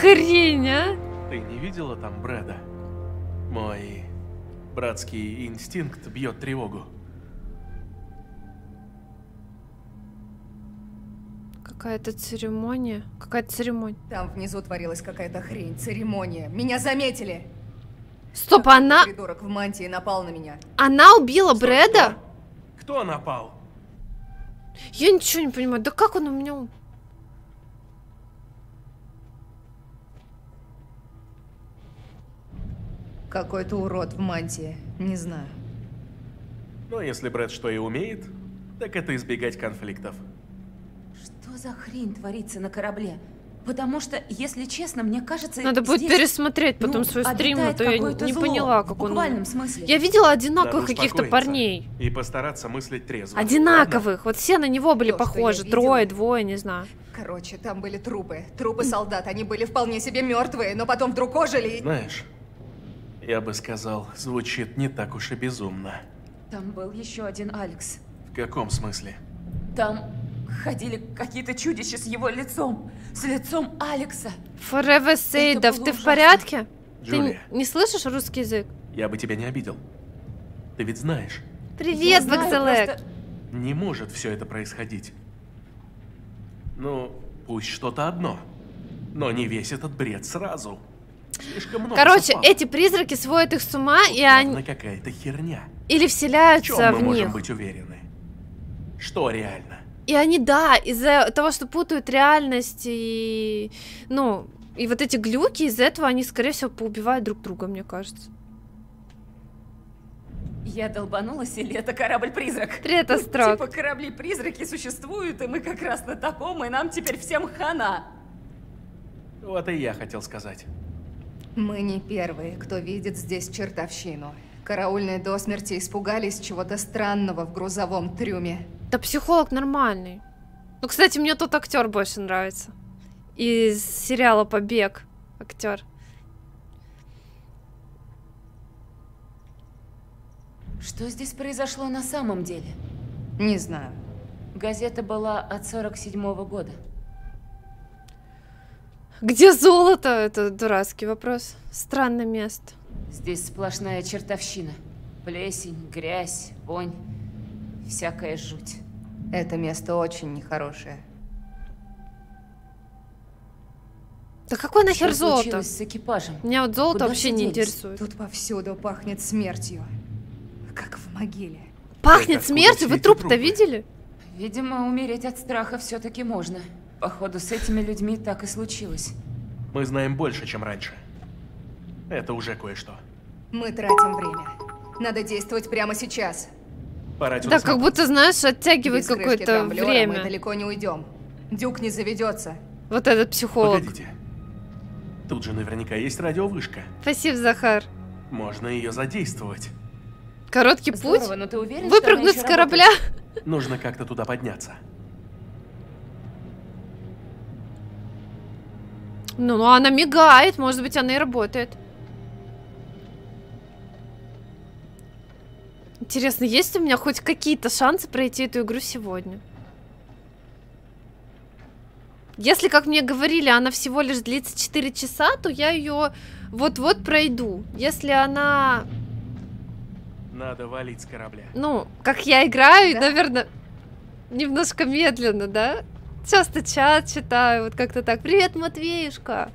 хрень, а? Ты не видела там Брэда? Мой братский инстинкт бьет тревогу. Какая-то церемония. Какая-то церемония. Там внизу творилась какая-то хрень. Церемония. Меня заметили. Стоп, какой она... придурок в мантии напал на меня. Она убила Стоп, Брэда? Кто? Кто напал? Я ничего не понимаю. Да как он у меня... Какой-то урод в мантии. Не знаю. Но если Брэд что и умеет, так это избегать конфликтов. Что за хрень творится на корабле? Потому что, если честно, мне кажется... Надо будет здесь... пересмотреть потом ну, свой стрим, а то я не зло, поняла, как он... Я видела одинаковых каких-то парней. И постараться мыслить трезво. Одинаковых. Ладно? Вот все на него были то, похожи. Трое, двое, не знаю. Короче, там были трупы. Трупы солдат. Они были вполне себе мертвые, но потом вдруг ожили. Знаешь, я бы сказал, звучит не так уж и безумно. Там был еще один Алекс. В каком смысле? Там... ходили какие-то чудища с его лицом. С лицом Алекса. Forever Сейдов, ты ужасно. В порядке? Джулия, ты не слышишь русский язык? Я бы тебя не обидел. Ты ведь знаешь. Привет, Бакзалек. Просто... Не может все это происходить. Ну, пусть что-то одно. Но не весь этот бред сразу. Слишком много Короче, совпало. Эти призраки сводят их с ума, и они... какая-то херня. Или вселяются в них. В чем мы можем быть уверены? Что реально? И они, да, из-за того, что путают реальность и, ну, и вот эти глюки, из-за этого они, скорее всего, поубивают друг друга, мне кажется. Я долбанулась, или это корабль-призрак? Привет, Астрок. Типа корабли-призраки существуют, и мы как раз на таком, и нам теперь всем хана. Вот и я хотел сказать. Мы не первые, кто видит здесь чертовщину. Караульные до смерти испугались чего-то странного в грузовом трюме. Да психолог нормальный. Ну, кстати, мне тот актер больше нравится. Из сериала «Побег» актер. Что здесь произошло на самом деле? Не знаю. Газета была от сорок седьмого года. Где золото? Это дурацкий вопрос. Странное место. Здесь сплошная чертовщина. Плесень, грязь, вонь. Всякая жуть. Это место очень нехорошее. Да какой нахер золото? С экипажем? Меня вот золото Куда вообще не интересует. Тут повсюду пахнет смертью. Как в могиле. Пахнет смертью? Вы труп-то видели? Видимо, умереть от страха все-таки можно. Походу, с этими людьми так и случилось. Мы знаем больше, чем раньше. Это уже кое-что. Мы тратим время. Надо действовать прямо сейчас. Да, как будто, знаешь, оттягивает какое-то время. Мы далеко не уйдем. Дюк не заведется. Вот этот психолог. Погодите. Тут же наверняка есть радиовышка. Спасибо, Захар. Можно ее задействовать. Короткий Здорово, путь? Но ты уверен, Выпрыгнуть с корабля? Работает? Нужно как-то туда подняться. Ну, она мигает. Может быть, она и работает. Интересно, есть у меня хоть какие-то шансы пройти эту игру сегодня? Если, как мне говорили, она всего лишь длится четыре часа, то я ее вот-вот пройду. Если она... Надо валить с корабля. Ну, как я играю, да? Наверное, немножко медленно, да? Часто чат читаю, вот как-то так. Привет, Матвеюшка!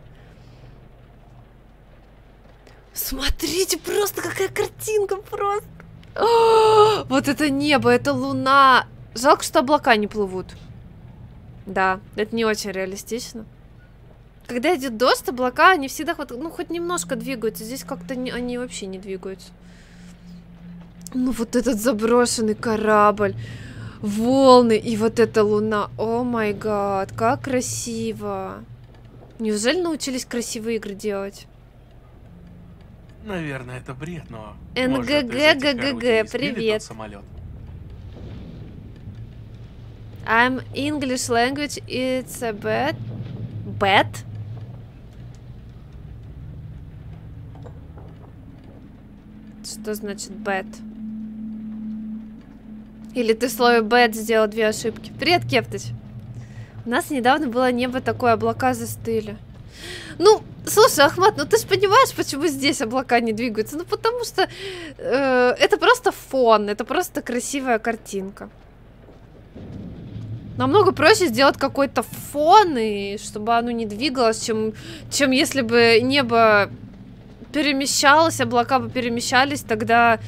Смотрите, просто какая картинка просто! О, вот это небо, это луна. Жалко, что облака не плывут. Да, это не очень реалистично. Когда идет дождь, облака, они всегда хоть, ну, хоть немножко двигаются. Здесь как-то они вообще не двигаются. Ну вот этот заброшенный корабль. Волны и вот эта луна. О май гад, как красиво. Неужели научились красивые игры делать? Наверное, это бред, но... эн джи джи джи джи, привет. I'm English language, it's a bad... Bad? Что значит bad? Или ты в слове bad сделал две ошибки? Привет, Кептыч. У нас недавно было небо такое, облака застыли. Ну, слушай, Ахмат, ну ты же понимаешь, почему здесь облака не двигаются? Ну, потому что э, это просто фон, это просто красивая картинка. Намного проще сделать какой-то фон, и чтобы оно не двигалось, чем, чем если бы небо перемещалось, облака бы перемещались, тогда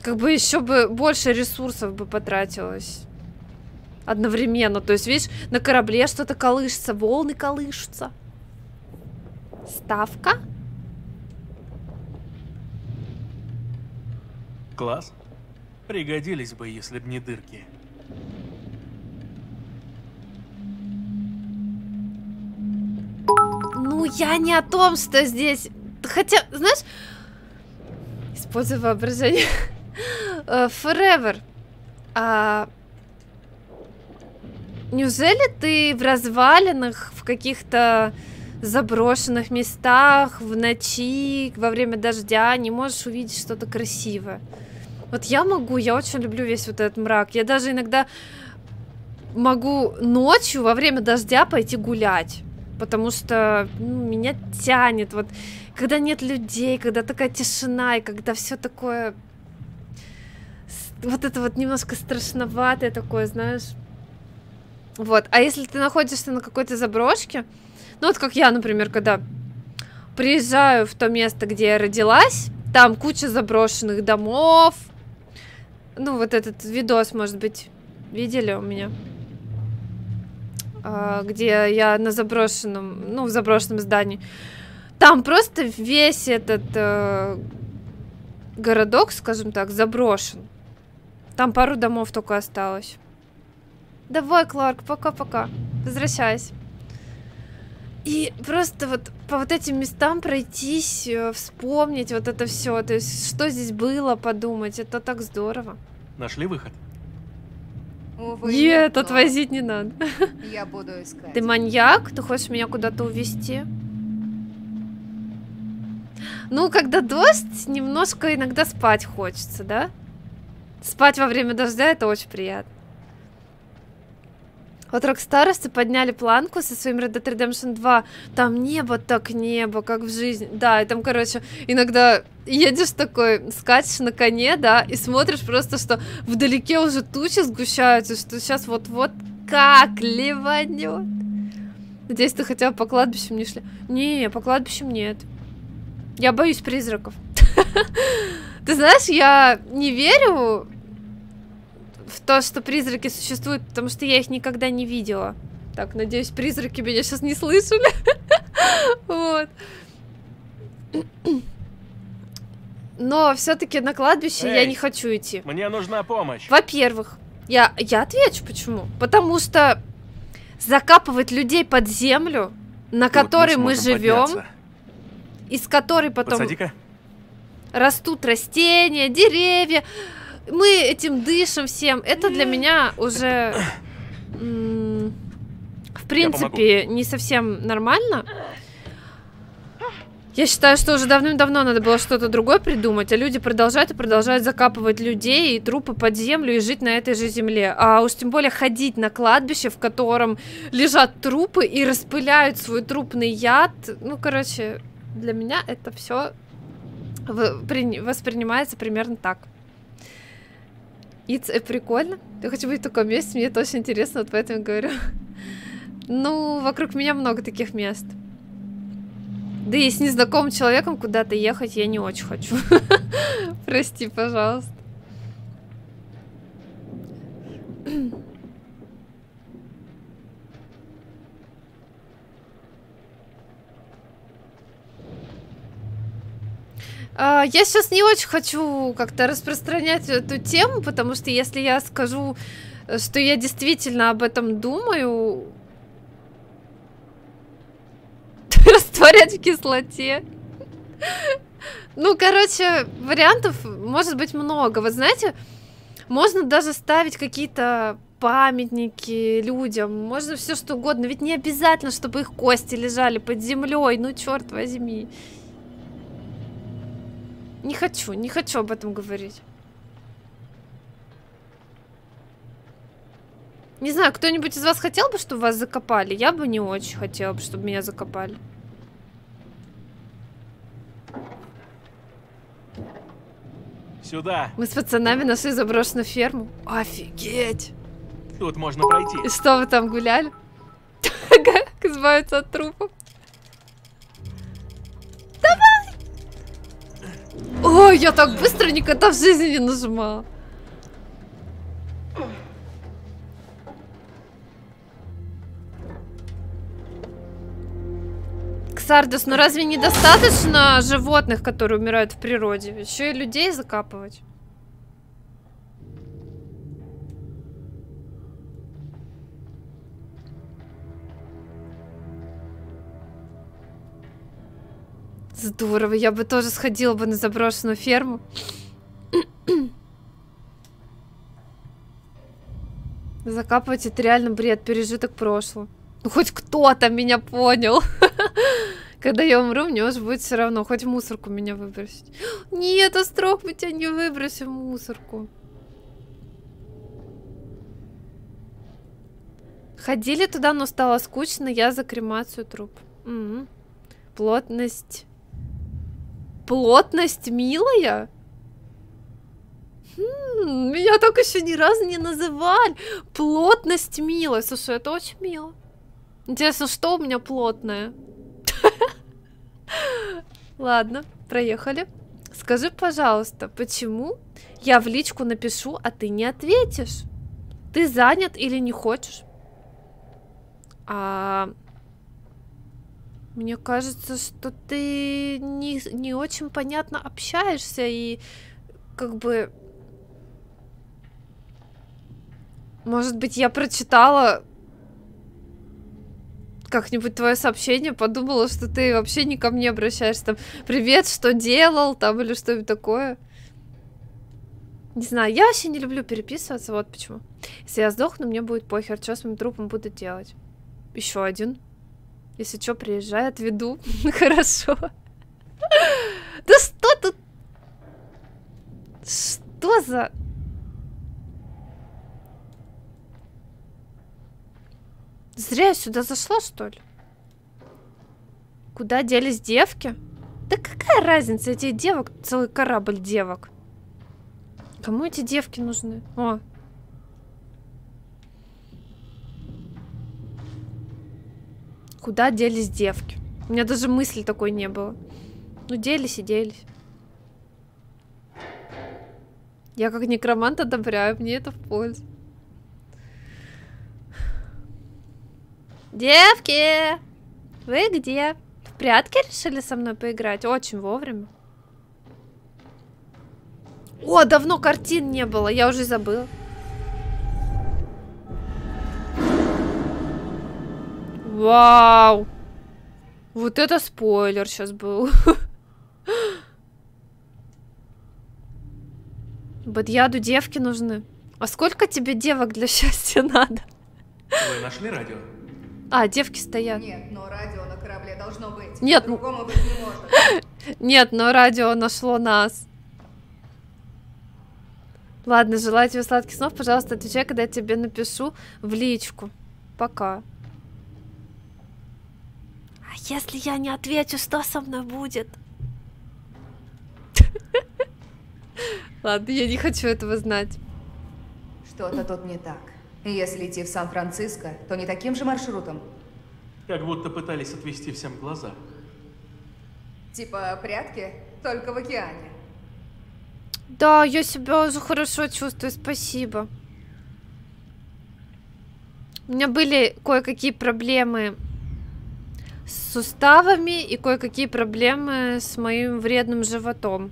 как бы еще бы больше ресурсов бы потратилось одновременно. То есть, видишь, на корабле что-то колышется, волны колышутся. Ставка? Класс. Пригодились бы, если б не дырки. Ну, я не о том, что здесь... Хотя, знаешь... Используй воображение. uh, forever. Uh, неужели ты в развалинах, в каких-то заброшенных местах, в ночи, во время дождя не можешь увидеть что-то красивое? Вот я могу, я очень люблю весь вот этот мрак. Я даже иногда могу ночью во время дождя пойти гулять. Потому что, ну, меня тянет, вот, когда нет людей, когда такая тишина, и когда все такое, вот это вот немножко страшноватое такое, знаешь. Вот, а если ты находишься на какой-то заброшке, ну, вот как я, например, когда приезжаю в то место, где я родилась, там куча заброшенных домов, ну, вот этот видос, может быть, видели у меня? Где я на заброшенном, ну, в заброшенном здании. Там просто весь этот э, городок, скажем так, заброшен. Там пару домов только осталось. Давай, Кларк, пока-пока. Возвращайся. И просто вот по вот этим местам пройтись, вспомнить вот это все. То есть, что здесь было, подумать. Это так здорово. Нашли выход? Увы, нет, но... отвозить не надо. Я буду искать. Ты маньяк? Ты хочешь меня куда-то увезти? Ну, когда дождь, немножко иногда спать хочется, да? Спать во время дождя — это очень приятно. Вот Rockstar'овцы подняли планку со своим Red Dead Redemption два. Там небо так небо, как в жизни. Да, и там, короче, иногда едешь такой, скачешь на коне, да, и смотришь просто, что вдалеке уже тучи сгущаются, что сейчас вот-вот как ливанет. Надеюсь, ты хотя бы по кладбищам не шли. Не, по кладбищам нет. Я боюсь призраков. Ты знаешь, я не верю... в то, что призраки существуют, потому что я их никогда не видела. Так, надеюсь, призраки меня сейчас не слышали. Вот. Но все-таки на кладбище я не хочу идти. Мне нужна помощь. Во-первых, я, я отвечу, почему. Потому что закапывать людей под землю, на которой мы живем, из которой потом растут растения, деревья... Мы этим дышим всем. Это для меня уже, в принципе, не совсем нормально. Я считаю, что уже давным-давно надо было что-то другое придумать. А люди продолжают и продолжают закапывать людей и трупы под землю и жить на этой же земле. А уж тем более ходить на кладбище, в котором лежат трупы и распыляют свой трупный яд. Ну, короче, для меня это все воспринимается примерно так. It's прикольно. Я хочу быть в таком месте, мне это очень интересно, вот поэтому говорю. Ну, вокруг меня много таких мест. Да и с незнакомым человеком куда-то ехать я не очень хочу. Прости, пожалуйста. Я сейчас не очень хочу как-то распространять эту тему, потому что если я скажу, что я действительно об этом думаю, растворять в кислоте, Ну, короче, вариантов может быть много. Вот знаете, можно даже ставить какие-то памятники людям, можно все что угодно. Ведь не обязательно, чтобы их кости лежали под землей. Ну, черт возьми. Не хочу, не хочу об этом говорить. Не знаю, кто-нибудь из вас хотел бы, чтобы вас закопали? Я бы не очень хотела бы, чтобы меня закопали. Сюда. Мы с пацанами нашли заброшенную ферму. Офигеть! Тут можно пройти. И что, вы там гуляли? Как избавиться от трупов? Давай! Ой, я так быстро никогда в жизни не нажимала. Сардос, ну разве недостаточно животных, которые умирают в природе? Еще и людей закапывать. Здорово, я бы тоже сходила бы на заброшенную ферму. Закапывать — это реально бред, пережиток прошлого. Ну хоть кто-то меня понял. Когда я умру, мне уже будет все равно. Хоть мусорку меня выбросить. Нет, Острог, мы тебя не выбросим мусорку. Ходили туда, но стало скучно. Я за кремацию труп. Угу. Плотность. Плотность милая? Хм, меня так еще ни разу не называли. Плотность милая. Слушай, это очень мило. Интересно, что у меня плотное? Ладно, проехали. Скажи, пожалуйста, почему я в личку напишу, а ты не ответишь? Ты занят или не хочешь? А... Мне кажется, что ты не, не очень понятно общаешься и как бы... Может быть, я прочитала... как-нибудь твое сообщение, подумала, что ты вообще не ко мне обращаешься, там, привет, что делал, там, или что-нибудь такое. Не знаю, я вообще не люблю переписываться, вот почему. Если я сдохну, мне будет похер, что с моим трупом буду делать. Еще один. Если что, приезжай, отведу. Хорошо. Да что тут? Что за... Зря я сюда зашла, что ли? Куда делись девки? Да какая разница, этих девок, целый корабль девок. Кому эти девки нужны? О. Куда делись девки? У меня даже мысли такой не было. Ну, делись и делись. Я как некромант одобряю, мне это в пользу. Девки! Вы где? В прятки решили со мной поиграть? Очень вовремя. О, давно картин не было, я уже забыла. Вау! Вот это спойлер сейчас был. Бодьяду девки нужны. А сколько тебе девок для счастья надо? Вы нашли радио? А, девки стоят. Нет, но радио на корабле должно быть. Нет, по-другому быть не может. Нет, но радио нашло нас. Ладно, желаю тебе сладких снов. Пожалуйста, отвечай, когда я тебе напишу в личку. Пока. А если я не отвечу, что со мной будет? Ладно, я не хочу этого знать. Что-то тут не так. Если идти в Сан-Франциско, то не таким же маршрутом. Как будто пытались отвести всем глаза. Типа прятки, только в океане. Да, я себя уже хорошо чувствую, спасибо. У меня были кое-какие проблемы с суставами и кое-какие проблемы с моим вредным животом.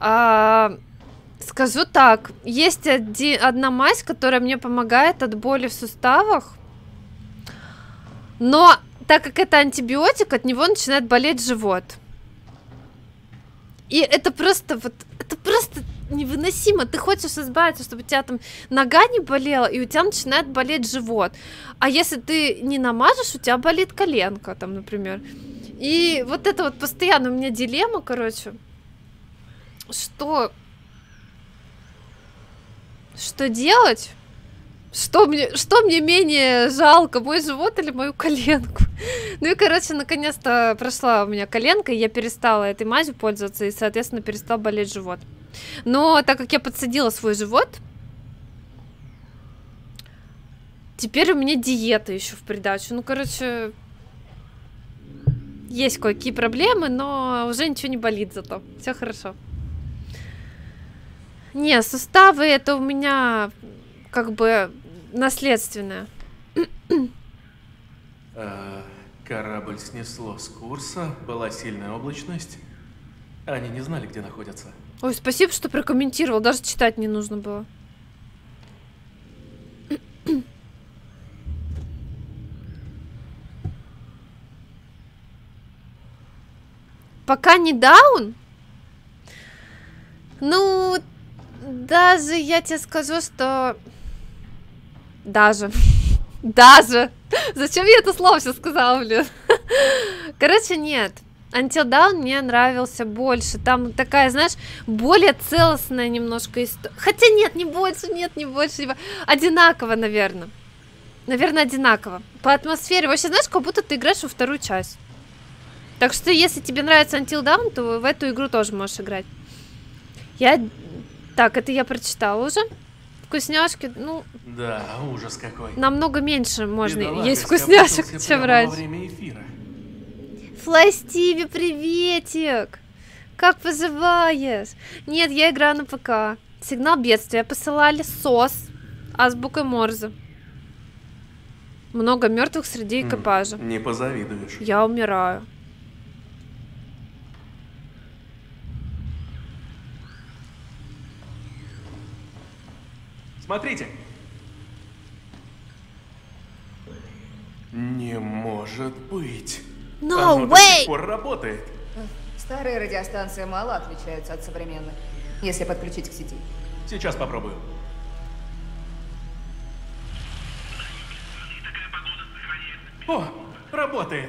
А... Скажу так, есть один, одна мазь, которая мне помогает от боли в суставах, но так как это антибиотик, от него начинает болеть живот. И это просто вот, это просто невыносимо. Ты хочешь избавиться, чтобы у тебя там нога не болела, и у тебя начинает болеть живот. А если ты не намажешь, у тебя болит коленка, там, например. И вот это вот постоянно у меня дилемма, короче. Что... Что делать? Что мне, что мне менее жалко, мой живот или мою коленку? Ну и, короче, наконец-то прошла у меня коленка, и я перестала этой мазью пользоваться, и, соответственно, перестал болеть живот. Но так как я подсадила свой живот, теперь у меня диета еще в придачу. Ну, короче, есть кое-какие проблемы, но уже ничего не болит зато. Все хорошо. Не, суставы это у меня... Как бы наследственная. А, корабль снесло с курса, была сильная облачность. Они не знали, где находятся. Ой, спасибо, что прокомментировал. Даже читать не нужно было. Пока не даун? Ну, даже я тебе скажу, что... Даже. Даже. Зачем я это слово сейчас сказала, блин? Короче, нет. Until Dawn мне нравился больше. Там такая, знаешь, более целостная немножко история. Хотя нет, не больше, нет, не больше. Не... Одинаково, наверное. Наверное, одинаково. По атмосфере. Вообще, знаешь, как будто ты играешь во вторую часть. Так что, если тебе нравится Until Dawn, то в эту игру тоже можешь играть. Я... Так, это я прочитала уже. Вкусняшки, ну... Да, ужас какой. Намного меньше можно Бедолага, есть вкусняшек, чем раньше. Флай Стиви, приветик! Как поживаешь? Нет, я играю на ПК. Сигнал бедствия посылали, СОС, азбука Морзе. Много мертвых среди экипажа. М-м, не позавидуешь. Я умираю. Смотрите. Не может быть. No Оно way. До сих пор работает. Старые радиостанции мало отличаются от современных, если подключить к сети. Сейчас попробую. О, работает.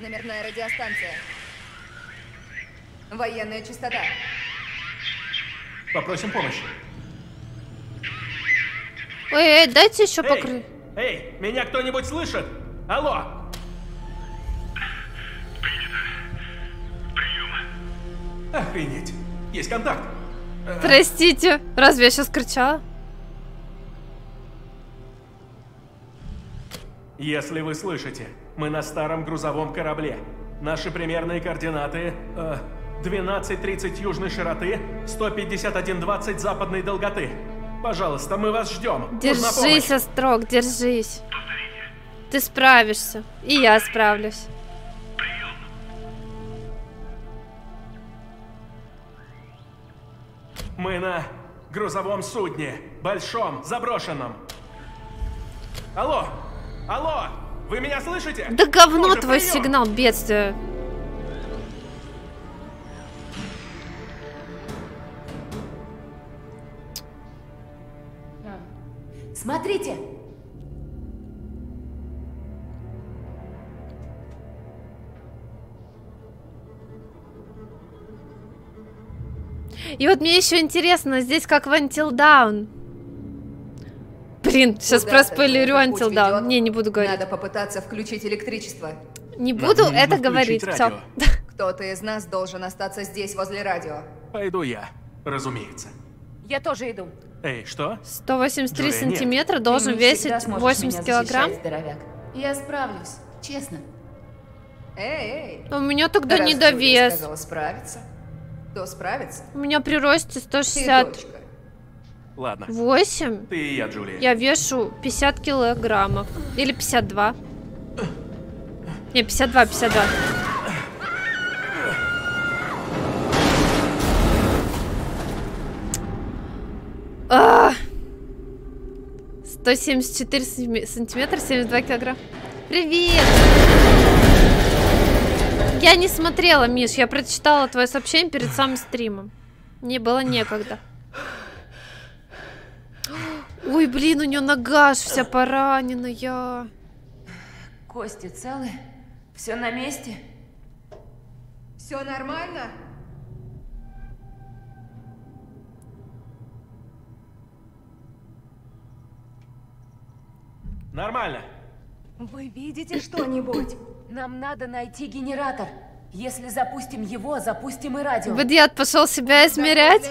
Номерная радиостанция. Военная чистота. Попросим помощи. Ой, эй, дайте еще покрыть. Эй, меня кто-нибудь слышит? Алло! Принято. Прием. Охренеть. Есть контакт. Простите, разве я сейчас кричала? Если вы слышите, мы на старом грузовом корабле. Наши примерные координаты... Э, двенадцать тридцать южной широты, сто пятьдесят один двадцать западной долготы. Пожалуйста, мы вас ждем. Держись, Острог, держись. Повторите. Ты справишься, и я справлюсь. Прием. Мы на грузовом судне, большом, заброшенном. Алло, алло, вы меня слышите? Да говно Тоже твой прием. Сигнал бедствия. Смотрите! И вот мне еще интересно, здесь как в Until Dawn. Блин, сейчас проспойлерю Until Dawn. Не, не буду говорить. Надо попытаться включить электричество. Не буду Надо это говорить. Кто-то из нас должен остаться здесь, возле радио. Пойду я, разумеется. Я тоже иду. Эй, что? сто восемьдесят три Джулия, сантиметра нет. должен весить восемьдесят килограмм. Здоровяк. Я справлюсь, честно. Эй, эй. У меня тогда Раз недовес. Сказала, справится, то справится. У меня при росте сто шестьдесят. Ладно. восемь. Ты и я, Джулия. Я вешу пятьдесят килограммов. Или пятьдесят два. Не, пятьдесят два, пятьдесят два. сто семьдесят четыре сантиметра, семьдесят два килограмма. Привет! Я не смотрела, Миш, я прочитала твое сообщение перед самым стримом. Мне было некогда. Ой, блин, у нее нога аж вся пораненная. Кости целы? Все на месте? Все нормально? Нормально. Вы видите что-нибудь? Нам надо найти генератор. Если запустим его, запустим и радио. Бадьят пошел себя измерять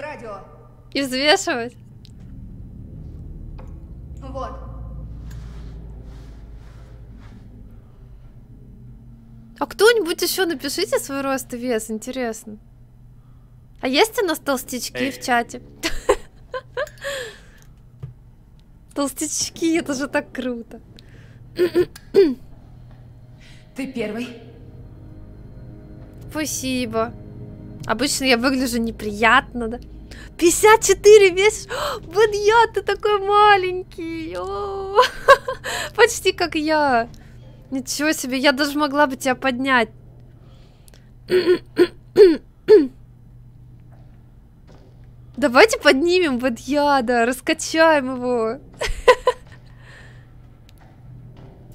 и взвешивать. Вот. А кто-нибудь еще напишите свой рост и вес, интересно. А есть у нас толстячки Эй. в чате? Толстячки, это же так круто. Ты первый. Спасибо. Обычно я выгляжу неприятно, да? пятьдесят четыре весишь? Бадья, ты такой маленький. О-о-о. Почти как я. Ничего себе, я даже могла бы тебя поднять. Давайте поднимем Бадья, да, раскачаем его.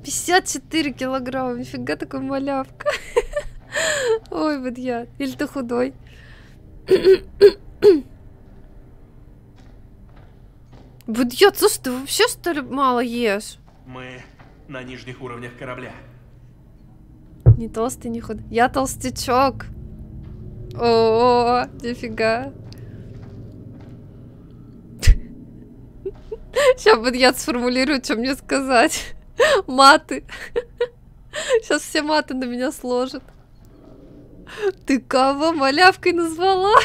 пятьдесят четыре килограмма, нифига такой малявка. Ой, Бадья, или ты худой? Бадья, слушай, ты вообще что ли мало ешь? Мы на нижних уровнях корабля. Не толстый, не худой. Я толстячок. О, нифига. Сейчас Бадья сформулирую, что мне сказать. Маты. Сейчас все маты на меня сложат. Ты кого малявкой назвала?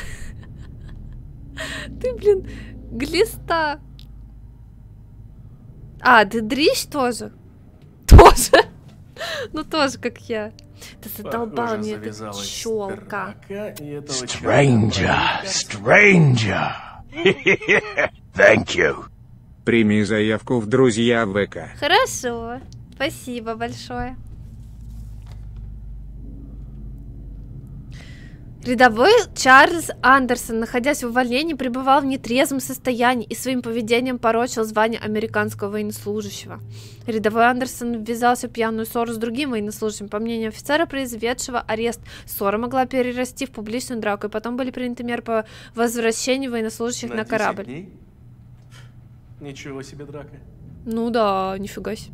Ты, блин, глиста. А, ты дрищ тоже? Тоже? Ну, тоже, как я. Ты задолбал мне эта щелка. Stranger, stranger. Thank you. Прими заявку в друзья ВК. Хорошо, спасибо большое. Рядовой Чарльз Андерсон, находясь в увольнении, пребывал в нетрезвом состоянии и своим поведением порочил звание американского военнослужащего. Рядовой Андерсон ввязался в пьяную ссору с другим военнослужащим. По мнению офицера, произведшего арест, ссора могла перерасти в публичную драку, и потом были приняты меры по возвращению военнослужащих на, на корабль. Дней? Ничего себе драка. Ну да, нифига себе.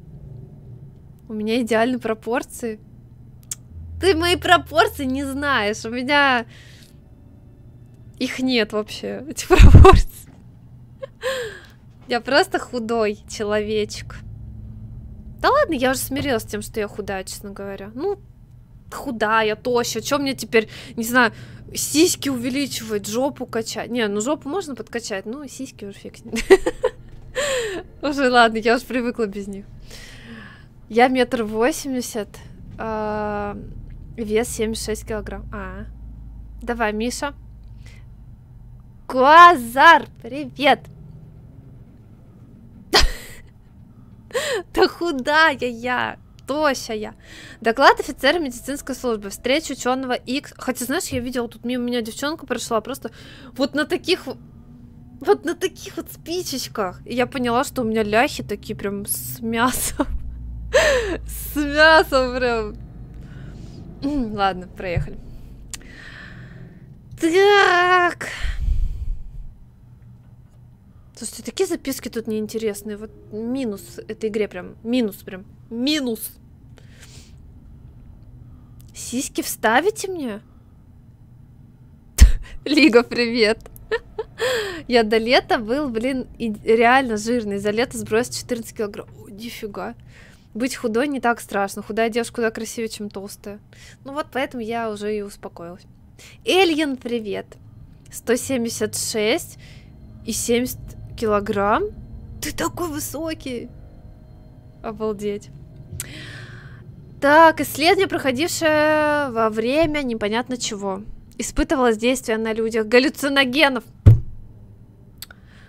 У меня идеальные пропорции. Ты мои пропорции не знаешь. У меня... Их нет вообще, эти пропорции. Я просто худой человечек. Да ладно, я уже смирилась с тем, что я худая, честно говоря. Ну, худая, тощая. Чё мне теперь, не знаю... Сиськи увеличивать, жопу качать. Не, ну жопу можно подкачать, но сиськи уже фиг с ним. Уже ладно, я уже привыкла без них. Я метр восемьдесят. Вес семьдесят шесть килограмм. А, давай, Миша. Куазар, привет. Да худая я. Тощая. Доклад офицера медицинской службы. Встреча ученого Икс. Хотя, знаешь, я видела, тут мимо меня девчонка прошла. Просто вот на таких вот на таких вот спичечках. И я поняла, что у меня ляхи такие прям с мясом. С мясом прям. Ладно, проехали. Так. Слушайте, такие записки тут неинтересные. Вот минус этой игре прям. Минус прям. Минус. Сиськи вставите мне? Лига, привет. Я до лета был, блин, реально жирный. За лето сбросил четырнадцать килограмм. О, нифига. Быть худой не так страшно. Худая девушка куда красивее, чем толстая. Ну вот поэтому я уже и успокоилась. Эльен, привет. сто семьдесят шесть и семьдесят килограмм? Ты такой высокий. Обалдеть. Так, исследование, проходившее во время непонятно чего. Испытывалось действие на людях галлюциногенов.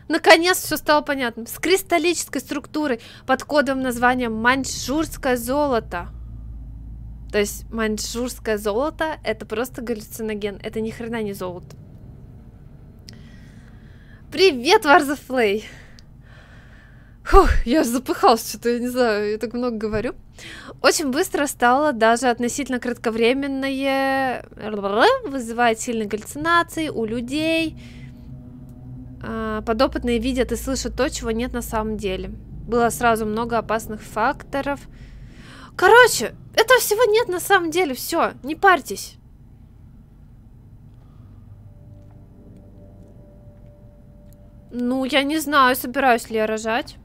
Наконец все стало понятным. С кристаллической структурой под кодовым названием маньчжурское золото. То есть маньчжурское золото — это просто галлюциноген, это ни хрена не золото. Привет, Warzaplay! Фух, я запыхалась, что-то, я не знаю, я так много говорю. Очень быстро стало даже относительно кратковременное вызывает сильные галлюцинации у людей. Подопытные видят и слышат то, чего нет на самом деле. Было сразу много опасных факторов. Короче, этого всего нет на самом деле, все, не парьтесь. Ну, я не знаю, собираюсь ли я рожать.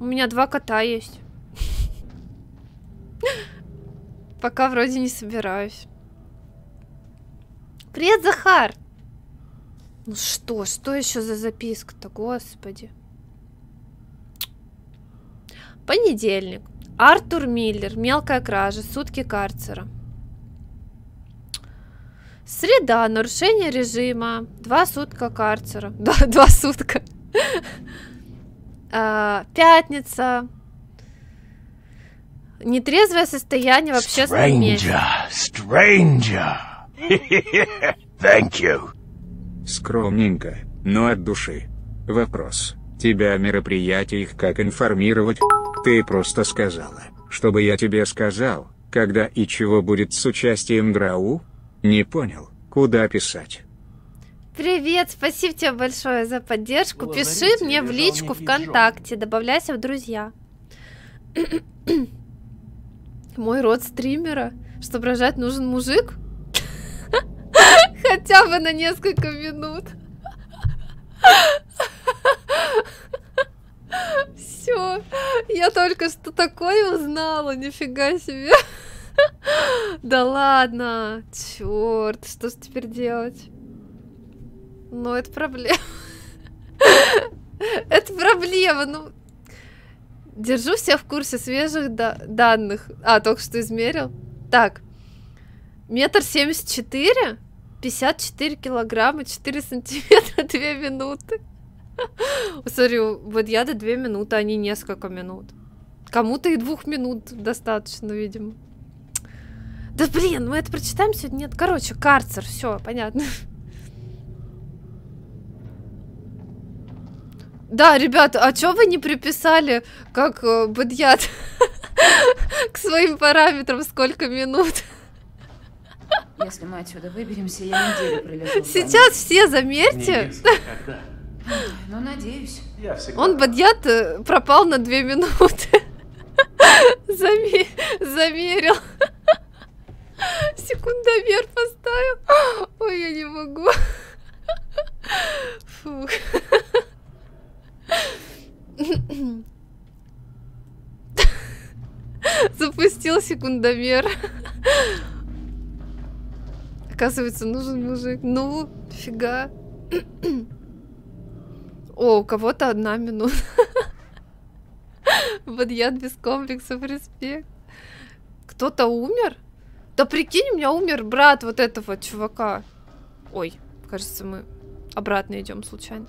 У меня два кота есть. Пока вроде не собираюсь. Привет, Захар! Ну что, что еще за записка-то, господи. Понедельник. Артур Миллер. Мелкая кража. Сутки карцера. Среда. Нарушение режима. Два сутка карцера. Да, два сутка. Пятница. Нетрезвое состояние в общественном месте. Stranger. Thank you. Скромненько, но от души. Вопрос. Тебя о мероприятиях как информировать? Ты просто сказала, чтобы я тебе сказал, когда и чего будет с участием ГРАУ? Не понял, куда писать? Привет, спасибо тебе большое за поддержку. Пиши мне в личку ВКонтакте, добавляйся в друзья. Мой род стримера. Чтобы рожать, нужен мужик? Хотя бы на несколько минут. Все, я только что такое узнала, нифига себе. Да ладно, черт, что ж теперь делать? Ну, это проблема. Это проблема, ну. Держу себя в курсе свежих да данных. А, только что измерил. Так, метр семьдесят четыре, пятьдесят четыре килограмма, четыре сантиметра, две минуты. Сори, вот я до две минуты, а не несколько минут. Кому-то и двух минут достаточно, видимо. Да блин, мы это прочитаем сегодня? Нет, короче, карцер, все, понятно. Да, ребят, а чё вы не приписали, как э, Бодьят, к своим параметрам, сколько минут? Если мы отсюда выберемся, я неделю пролежу. Сейчас все замерьте. Ну, надеюсь. Он, Бодьят, пропал на две минуты. Замерил. Секундомер поставил. Ой, я не могу. Фух. Запустил секундомер. Оказывается, нужен мужик. Ну, фига. О, у кого-то одна минута. Бодьят без комплексов, респект. Кто-то умер? Да прикинь, у меня умер брат вот этого чувака. Ой, кажется, мы обратно идем случайно.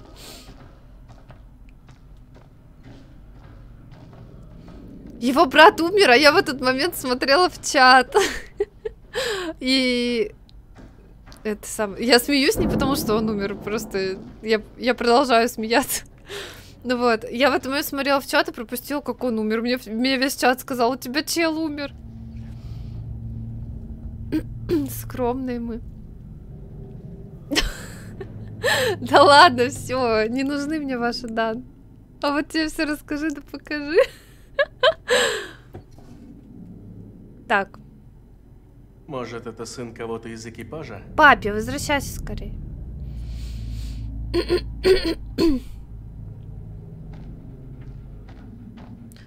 Его брат умер, а я в этот момент смотрела в чат. И... это сам... я смеюсь не потому, что он умер, просто я, я продолжаю смеяться. Ну вот, я в этот момент смотрела в чат и пропустила, как он умер. Мне, мне весь чат сказал, у тебя чел умер. Скромные мы. Да ладно, все, не нужны мне ваши данные. А вот тебе все расскажи да покажи. Так. Может, это сын кого-то из экипажа? Папе, возвращайся скорее.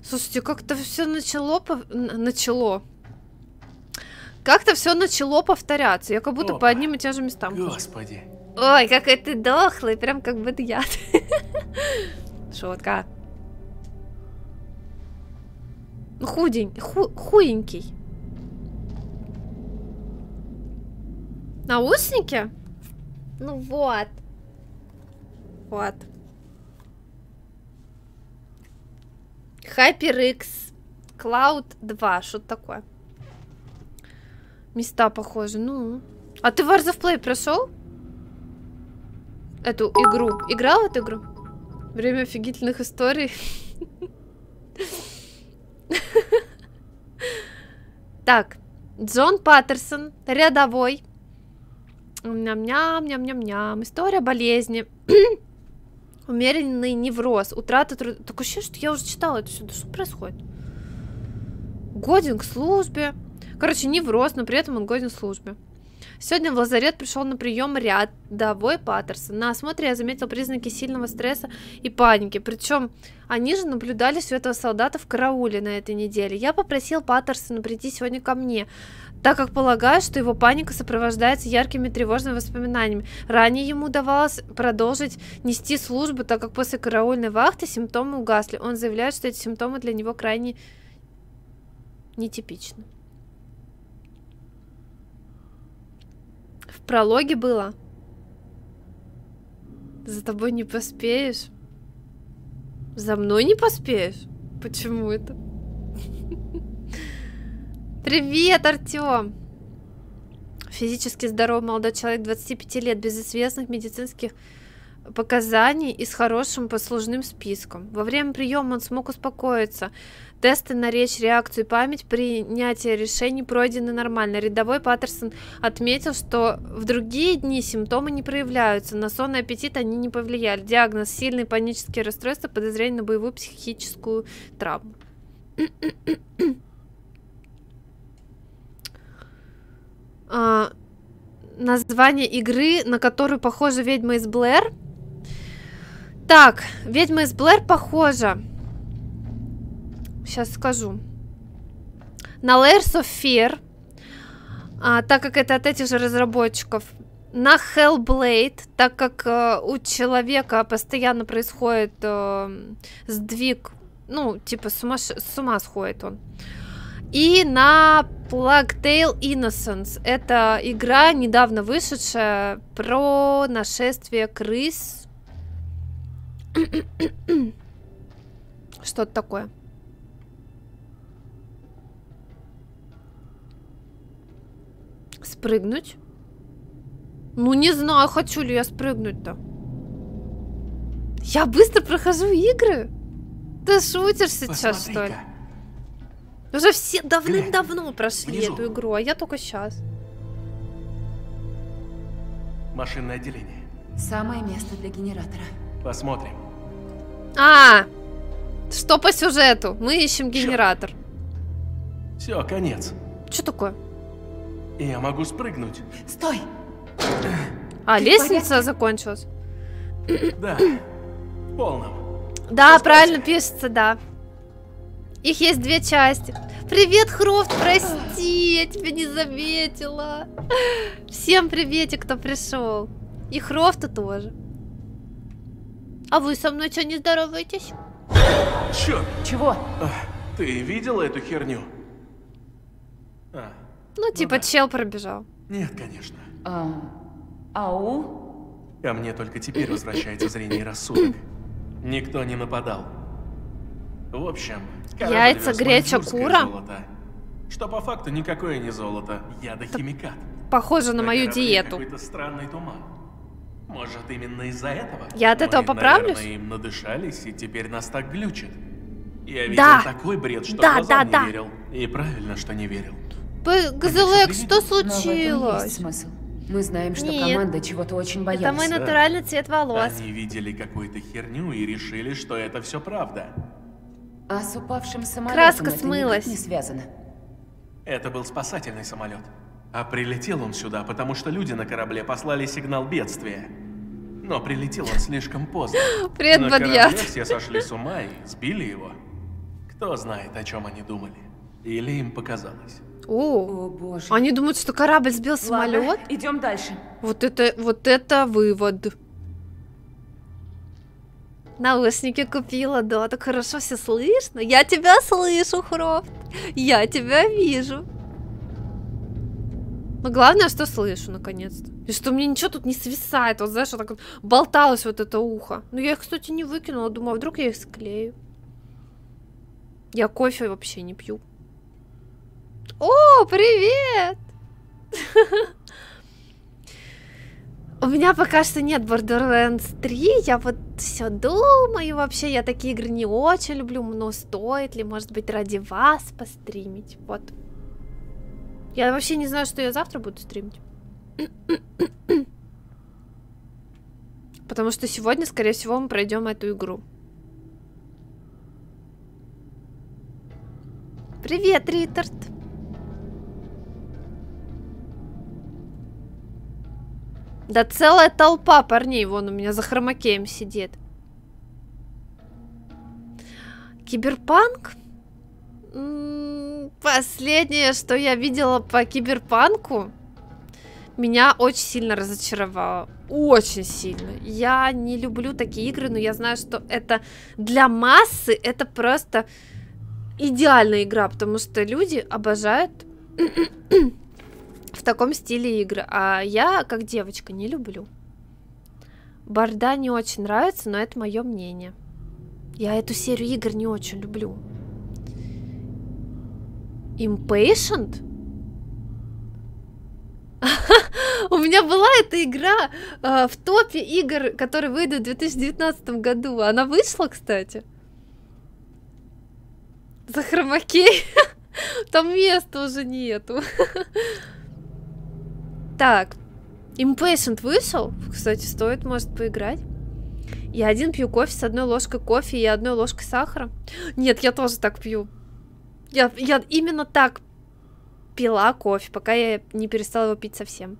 Слушайте, как-то все начало... Начало. Как-то все начало повторяться. Я как будто Опа. по одним и тем же местам. Господи. Ой, какой ты дохлый, прям как бы яд. Шутка. Худень, ху, хуенький. Наушники? Ну вот. Вот. HyperX Cloud два. Что-то такое. Места похожи. Ну. А ты Wars of Play прошел? Эту игру. Играл в эту игру? Время офигительных историй. Так. Джон Паттерсон. Рядовой. Ням-ням-ням-ням-ням. История болезни. Умеренный невроз. Утрата труда. Так вообще, что я уже читала это все. Да что происходит? Годен к службе. Короче, невроз, но при этом он годен к службе. Сегодня в лазарет пришел на прием рядовой Паттерсон. На осмотре я заметил признаки сильного стресса и паники. Причем они же наблюдались у этого солдата в карауле на этой неделе. Я попросил Паттерсона прийти сегодня ко мне, так как полагаю, что его паника сопровождается яркими тревожными воспоминаниями. Ранее ему удавалось продолжить нести службу, так как после караульной вахты симптомы угасли. Он заявляет, что эти симптомы для него крайне нетипичны. В прологе было. За тобой не поспеешь. За мной не поспеешь? Почему это? Привет, Артём! Физически здоровый молодой человек, двадцати пяти лет, без известных медицинских показаний и с хорошим послужным списком. Во время приема он смог успокоиться. Тесты на речь, реакцию и память, принятие решений пройдены нормально. Рядовой Паттерсон отметил, что в другие дни симптомы не проявляются, на сон и аппетит они не повлияли. Диагноз: сильные панические расстройства, подозрение на боевую психическую травму. а, название игры, на которую похожа «Ведьма из Блэр». Так, «Ведьма из Блэр» похожа. Сейчас скажу. На Layers of Fear, а, так как это от этих же разработчиков. На Hellblade, так как э, у человека постоянно происходит э, сдвиг. Ну, типа сумас... с ума сходит он. И на Plague Tale Innocence. Это игра, недавно вышедшая, про нашествие крыс. Что-то такое. Спрыгнуть? Ну, не знаю, хочу ли я спрыгнуть-то. Я быстро прохожу игры. Ты шутишь сейчас, что ли? Уже все давным-давно прошли внизу эту игру, а я только сейчас. Машинное отделение. Самое место для генератора. Посмотрим. А, что по сюжету? Мы ищем генератор. Все, конец. Что такое? Я могу спрыгнуть. Стой! А, ты лестница закончилась. Да, в полном. Да, Господи, правильно пишется, да. Их есть две части. Привет, Хрофт, прости, я тебя не заметила. Всем приветик, кто пришел. И Хрофта тоже. А вы со мной что, не здороваетесь? Черт. Чего? А, ты видела эту херню? А, ну, типа, ну да, чел пробежал. Нет, конечно. А, ау? Ко мне только теперь возвращается зрение и рассудок. Никто не нападал. В общем, яйца, греча, кура. Золото, что по факту никакое не золото, ядохимикат. Похоже на мою диету. Какой-то странный туман. Может, именно из-за этого? Я от этого поправлюсь? Мы им надышались, и теперь нас так глючит. Я видел такой бред, что глазам не верил. И правильно, что не верил. Газелекс, что случилось? Мы знаем, что Нет. команда чего-то очень боялась. Это мой натуральный цвет волос. Они видели какую-то херню и решили, что это все правда. А с упавшим самолетом краска смылась. Не связано. Это был спасательный самолет. А прилетел он сюда, потому что люди на корабле послали сигнал бедствия. Но прилетел он слишком поздно. Привет, на корабле все сошли с ума и сбили его. Кто знает, о чем они думали. Или им показалось. О, О боже. Они думают, что корабль сбил самолет. Ладно, идем дальше. Вот это, вот это вывод. Наушники купила, да, так хорошо все слышно. Я тебя слышу, Хрофт. Я тебя вижу. Но главное, что слышу, наконец-то. И что мне ничего тут не свисает. Вот знаешь, вот так вот болталось вот это ухо. Но я их, кстати, не выкинула. Думаю, а вдруг я их склею. Я кофе вообще не пью. О, привет! У меня пока что нет Borderlands три, я вот все думаю вообще, я такие игры не очень люблю, но стоит ли, может быть, ради вас постримить, вот. Я вообще не знаю, что я завтра буду стримить. Потому что сегодня, скорее всего, мы пройдем эту игру. Привет, Ритард! Да целая толпа парней, вон у меня за хромакеем сидит. Киберпанк? Последнее, что я видела по киберпанку, меня очень сильно разочаровало. Очень сильно. Я не люблю такие игры, но я знаю, что это для массы, это просто идеальная игра, потому что люди обожают... в таком стиле игры, а я, как девочка, не люблю. Борда не очень нравится, но это мое мнение. Я эту серию игр не очень люблю. Impatient? У меня была эта игра э, в топе игр, которые выйдут в две тысячи девятнадцатом году. Она вышла, кстати. За хромакей. Там места уже нету. Так, Impatient вышел, кстати, стоит, может, поиграть. Я один пью кофе с одной ложкой кофе и одной ложкой сахара. Нет, я тоже так пью. Я, я именно так пила кофе, пока я не перестала его пить совсем.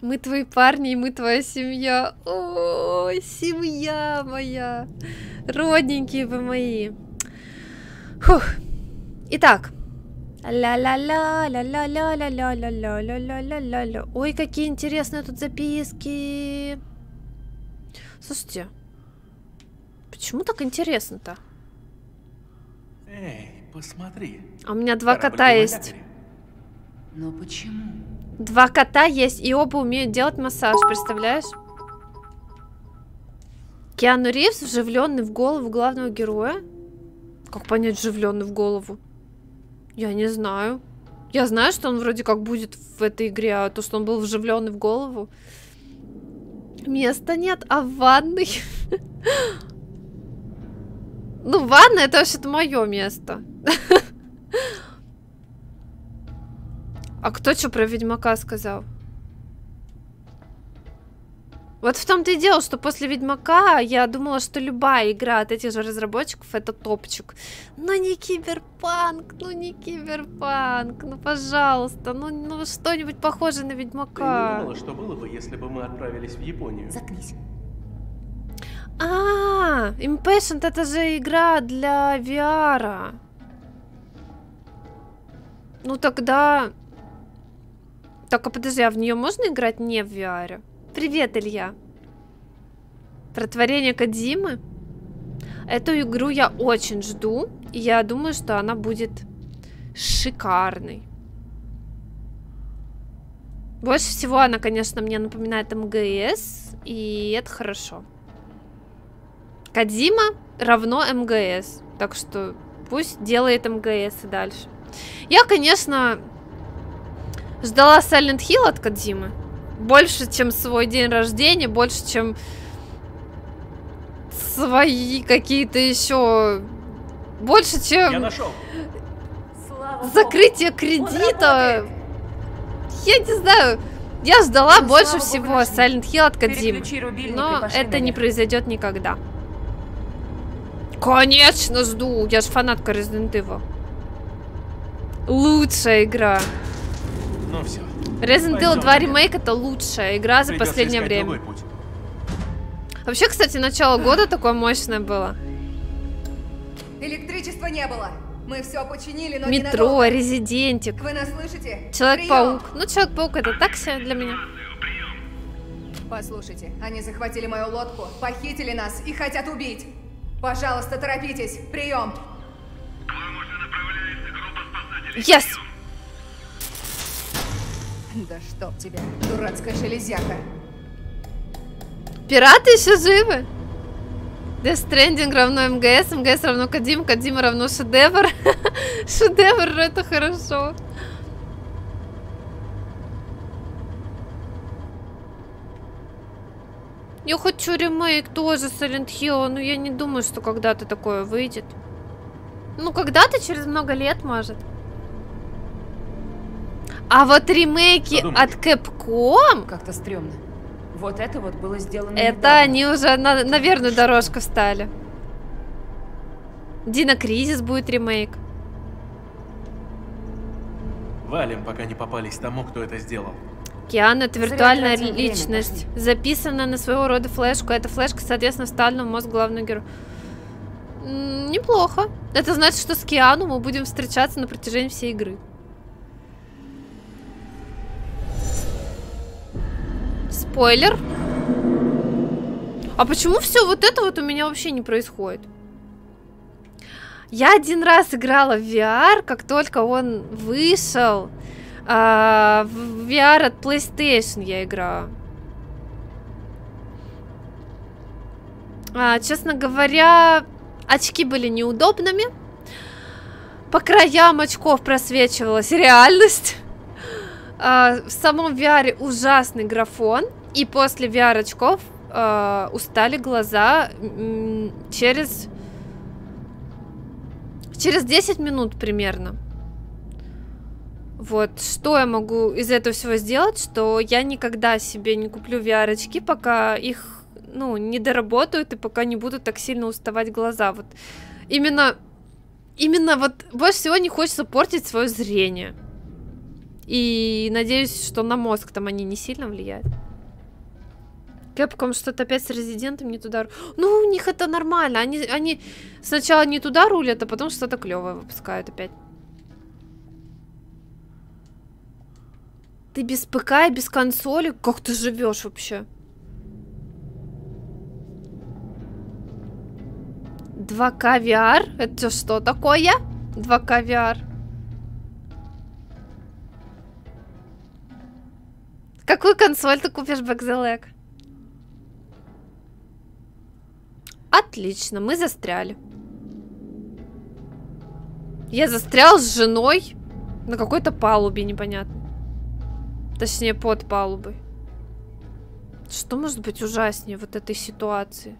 Мы твои парни, и мы твоя семья. Ой, семья моя. Родненькие вы мои. Фух. Итак. Ля-ля-ля-ля-ля-ля-ля-ля-ля-ля-ля-ля-ля-ля-ля. Ой, какие интересные тут записки. Слушайте, почему так интересно-то? Эй, посмотри. А у меня два кота есть. Но почему? Два кота есть, и оба умеют делать массаж, представляешь? Киану Ривз вживленный в голову главного героя. Как понять, вживленный в голову? Я не знаю. Я знаю, что он вроде как будет в этой игре, а то, что он был вживленный в голову. Места нет, а в ванной? Ну, ванна это вообще-то мое место. А кто что про Ведьмака сказал? Вот в том-то и дело, что после Ведьмака я думала, что любая игра от этих же разработчиков это топчик. Но не киберпанк, ну не киберпанк, ну пожалуйста, ну, ну что-нибудь похожее на Ведьмака. Ты не думала, что было бы, если бы мы отправились в Японию? Заткнись. А, -а, -а Impatient это же игра для ви ар. Ну тогда... Так, а подожди, а в нее можно играть не в ви ар? Привет, Илья. Про творение Кодзимы. Эту игру я очень жду. И я думаю, что она будет шикарной. Больше всего она, конечно, мне напоминает эм гэ эс. И это хорошо. Кодзима равно эм гэ эс. Так что пусть делает эм гэ эс и дальше. Я, конечно, ждала Silent Hill от Кодзимы. Больше, чем свой день рождения, больше, чем свои какие-то еще... Больше, чем... Я нашел. Закрытие кредита. Я не знаю. Я ждала ну, больше всего Silent Hill от Кодзимы. Но это не произойдет никогда. Конечно, жду. Я же фанатка Resident Evil. Лучшая игра. Ну все. Resident Evil два ремейк это лучшая игра за последнее время. Вообще, кстати, начало года такое мощное было. Электричества не было. Мы все починили, но Метро, Резидентик. Вы нас слышите? Человек-паук. Ну, Человек-паук это так себе для меня. Послушайте, они захватили мою лодку, похитили нас и хотят убить. Пожалуйста, торопитесь. Прием. Yes! Да чтоб тебя, дурацкая железяка. Пираты еще живы? Death Stranding равно МГС, МГС равно Кодзима, Кодзима равно шедевр. Шедевр, это хорошо. Я хочу ремейк тоже Silent Hill, но я не думаю, что когда-то такое выйдет. Ну, когда-то, через много лет, может. А вот ремейки от Capcom... Как-то стрёмно. Вот это вот было сделано Это недавно. Они уже на, на верную дорожку встали. Дина Кризис будет ремейк. Валим, пока не попались тому, кто это сделал. Киану — это виртуальная личность, записанная на своего рода флешку. Эта флешка, соответственно, вставлена в мозг главного героя. Неплохо. Это значит, что с Киану мы будем встречаться на протяжении всей игры. Спойлер. А почему все вот это вот у меня вообще не происходит? Я один раз играла в ви ар, как только он вышел. А, в ви ар от PlayStation я играю. А, честно говоря, очки были неудобными. По краям очков просвечивалась реальность. А, в самом ви ар ужасный графон. И после ви ар очков а, устали глаза через... через десять минут примерно. Вот, что я могу из этого всего сделать, что я никогда себе не куплю ви ар-очки, пока их, ну, не доработают и пока не будут так сильно уставать глаза. Вот именно, именно вот больше всего не хочется портить свое зрение. И надеюсь, что на мозг там они не сильно влияют. Capcom что-то опять с Резидентом не туда... Ну, у них это нормально, они, они сначала не туда рулят, а потом что-то клевое выпускают опять. Ты без ПК и без консоли? Как ты живешь вообще? два ка ви ар? Это что такое? два ка ви ар. Какую консоль ты купишь, Бэкзелек? Отлично, мы застряли. Я застрял с женой на какой-то палубе, непонятно. Точнее, под палубой. Что может быть ужаснее вот этой ситуации?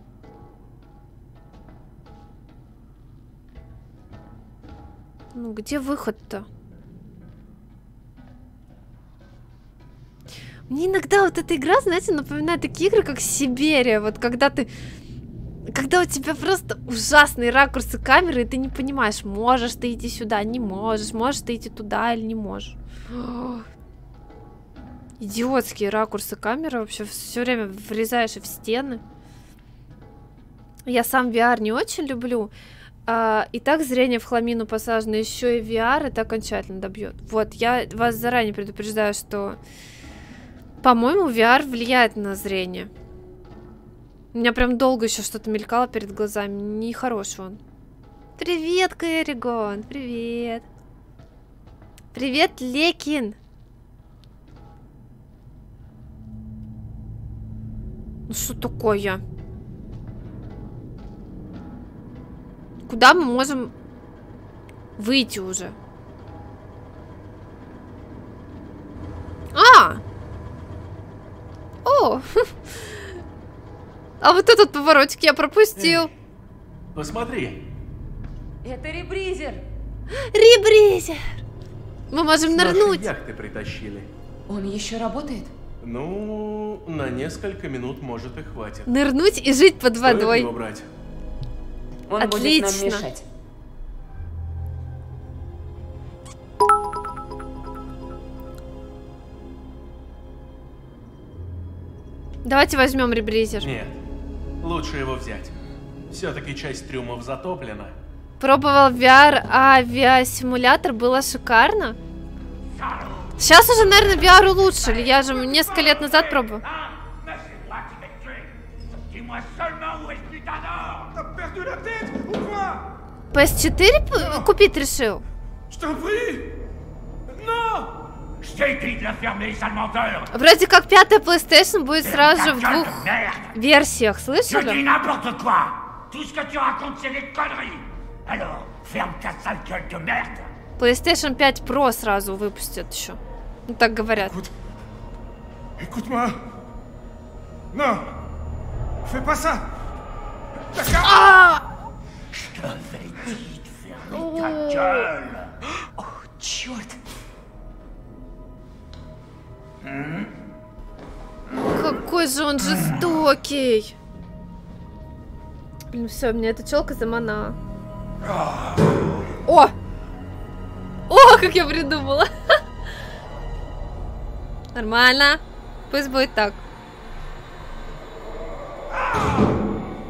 Ну, где выход-то? Мне иногда вот эта игра, знаете, напоминает такие игры, как Сибирия. Вот когда ты... Когда у тебя просто ужасные ракурсы камеры, и ты не понимаешь, можешь ты идти сюда, не можешь, можешь ты идти туда или не можешь. Идиотские ракурсы камеры, вообще все время врезаешь и в стены. Я сам ви ар не очень люблю. А, и так зрение в хламину посажено, еще и ви ар это окончательно добьет. Вот, я вас заранее предупреждаю, что, по-моему, ви ар влияет на зрение. У меня прям долго еще что-то мелькало перед глазами. Нехороший он. Привет, Кэригон, привет. Привет, Лекин. Что такое? Куда мы можем выйти уже? А! О! А вот этот поворотик я пропустил. Эй, посмотри. Это ребризер. Ребризер. Мы можем нырнуть. Яхты притащили. Он еще работает? Ну, на несколько минут, может, и хватит. Нырнуть и жить под Стоит водой. Его брать. Он Отлично. Будет нам мешать. Давайте возьмем ребризер. Нет, лучше его взять. Все-таки часть трюмов затоплена. Пробовал ви ар, авиасимулятор, было шикарно. Сейчас уже, наверное, ви ар улучшили. Я же несколько лет назад пробовал. пэ эс четыре купить решил? Вроде как пятая PlayStation будет сразу же в двух версиях, слышали? Tout ce que tu racontes, c'est des conneries. Alors, ferme ta sale gueule de merde. PlayStation пять Pro сразу выпустят еще. Ну, так говорят. Écoute-moi. Non. Fais pas ça. Je te vais dire de fermer ta gueule. Oh, черт. Какой же он жестокий. Блин, все, мне эта челка заманала. О! О, как я придумала! Нормально. Пусть будет так.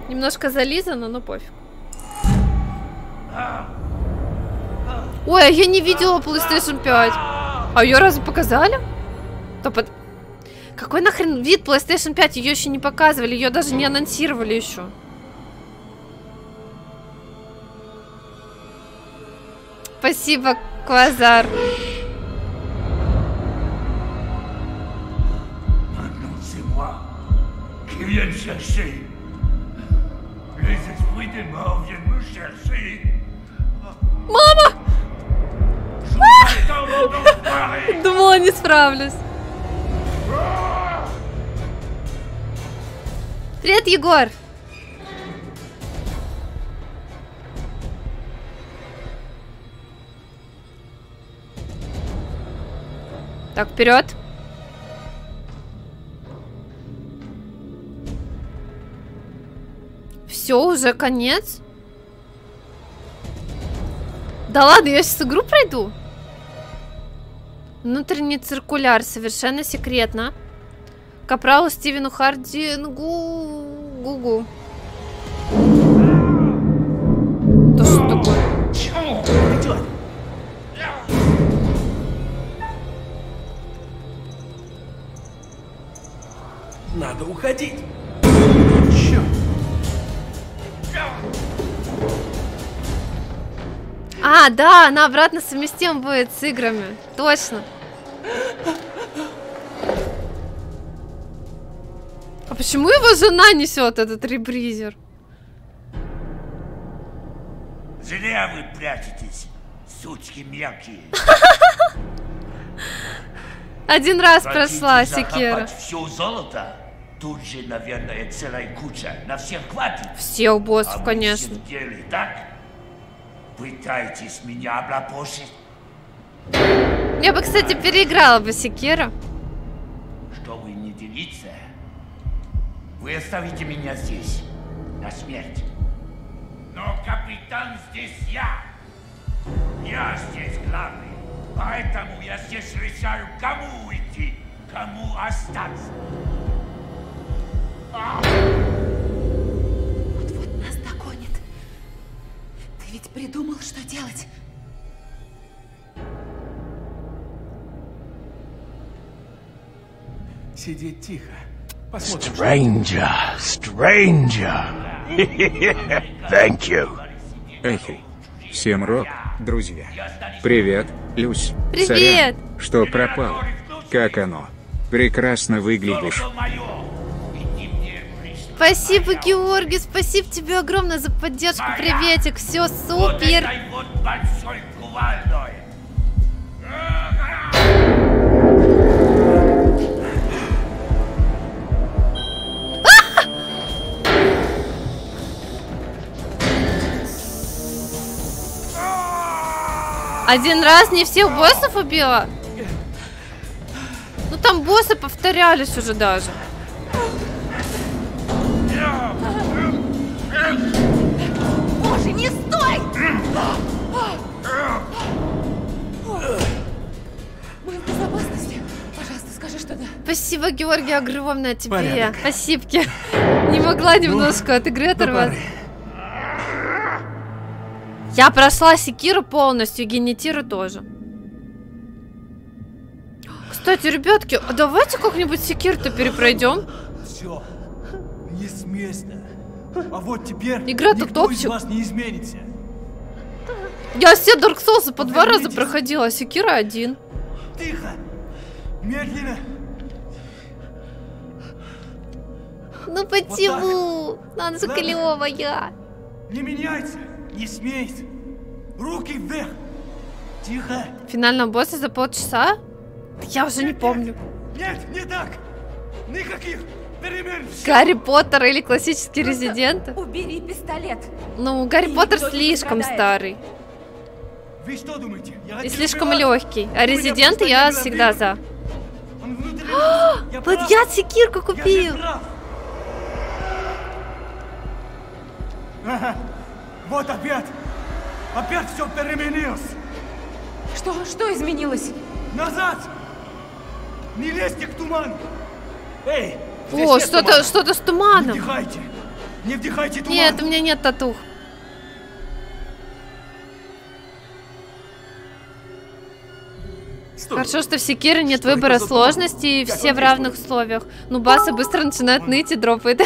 Немножко зализано, но пофиг. Ой, а я не видела PlayStation пять. А ее разве показали? Под... Какой нахрен вид PlayStation пять? Ее еще не показывали, ее даже не анонсировали еще. Спасибо, Квазар. Мама! Думала, не справлюсь. Привет, Егор! Так, вперед! Все, уже конец? Да ладно, я сейчас игру пройду? Внутренний циркуляр, совершенно секретно. Капралу Стивену Хардингу... Гугу. Да что такое? Надо уходить. Черт. А, да, она обратно совместима будет с играми. Точно. А почему его жена несет этот ребризер? Зря вы прячетесь, сучки мелкие. Один раз прошла секера. Все золото? Тут же, наверное, целая куча. На всех хватит. Всех боссов, а конечно. Деле, так? Пытайтесь меня облапошить. Я бы, кстати, переиграла бы секера. Чтобы не делиться... Вы оставите меня здесь, на смерть. Но капитан здесь я. Я здесь главный. Поэтому я здесь решаю, кому уйти, кому остаться. Вот-вот нас догонит. Ты ведь придумал, что делать? Сидеть тихо. Посмотрим. Stranger, stranger. Thank you. Эхи, всем рок, друзья. Привет, Люсь. Привет. Сорян, что пропало? Как оно? Прекрасно выглядишь. Спасибо, Георгий, спасибо тебе огромное за поддержку. Приветик, все супер. Один раз не всех боссов убила? Ну там боссы повторялись уже даже. Боже, не стой! Мы в безопасности? Пожалуйста, скажи, что да. Спасибо, Георгий, огромное тебе. Порядок. Спасибо. Не могла немножко ну, от игры оторваться. Я прошла секиру полностью, генетиру тоже. Кстати, ребятки, а давайте как-нибудь секиру-то перепройдем. Все, не с места. А вот теперь игра-то топчик. Не изменится. Я все Dark Souls по два раза проходила, а секира один. Тихо, медленно. Ну почему? Вот она же клевая. Не меняйся! Не смейся! Руки вверх! Тихо! Финального босса за полчаса? Я уже не помню. Нет, не так! Никаких перемен! Гарри Поттер или классический Резидент? Убери пистолет! Ну, Гарри Поттер слишком старый. Вы что думаете? И слишком легкий. А Резидент я всегда за. Вот я секирку купил! Ага. Вот опять! Опять все переменилось! Что? Что изменилось? Назад! Не лезьте к туману! Эй! О, что-то что-то с туманом! Не вдыхайте! Не вдыхайте туман! Нет, у меня нет татух. Хорошо, что в Секире нет выбора сложности и все в равных условиях. Ну, Нубаса быстро начинает ныть и дропает.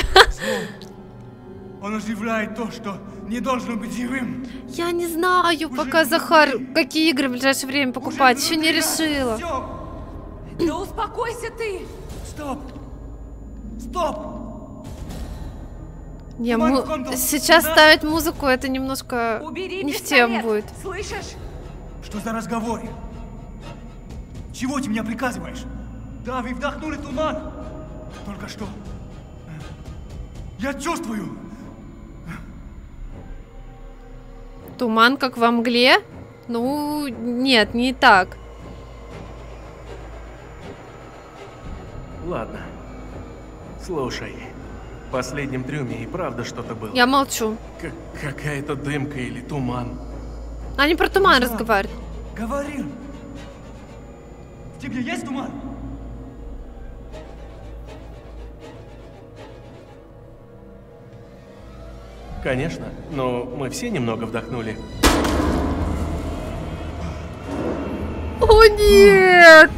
Он оживляет то, что не должно быть живым. Я не знаю, уже пока, Захар, какие игры в ближайшее время покупать. Еще не решила. Все. Да успокойся ты! Стоп! Стоп! Не, му... сейчас да. ставить музыку, это немножко Убери не пистолет. в тему будет. Слышишь? Что за разговор? Чего ты мне приказываешь? Да, вы вдохнули туман. Только что. Я чувствую. Туман, как во мгле? Ну, нет, не так. Ладно. Слушай, в последнем трюме и правда что-то было. Я молчу. К какая-то дымка или туман. Они про туман да. разговаривают. Говори. В тебе есть туман? Конечно, но мы все немного вдохнули. О, нет!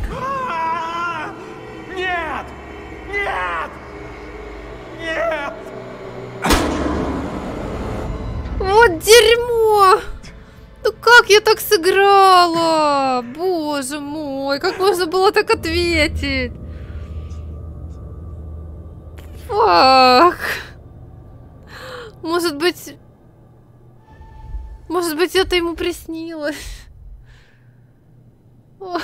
Нет! Нет! Нет! Вот дерьмо! Ну как я так сыграла? Боже мой, как можно было так ответить? Фак! Может быть... Может быть, это ему приснилось. О.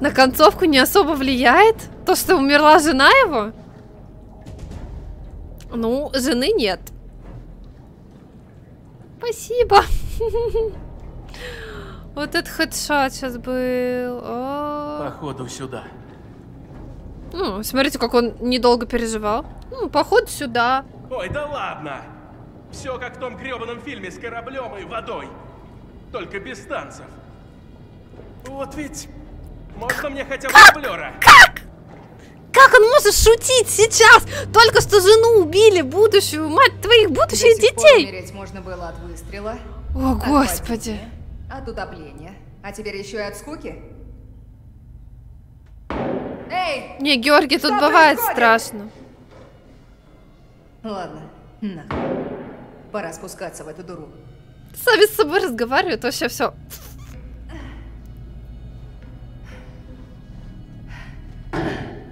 На концовку не особо влияет то, что умерла жена его? Ну, жены нет. Спасибо. Вот этот хедшот сейчас был. Походу сюда. Ну, смотрите, как он недолго переживал. Ну, походу сюда. Ой, да ладно. Все как в том гребаном фильме с кораблем и водой. Только без танцев. Вот ведь... Можно мне хотя бы дублера? Как? Как он может шутить сейчас? Только что жену убили, будущую, мать твоих будущих детей. Умереть можно было от выстрела. О, господи. От удавления. А теперь еще и от скуки. Эй, не, Георгий, тут бывает происходит? страшно. Ладно, на. Пора спускаться в эту дуру. Сами с собой разговаривают, вообще все.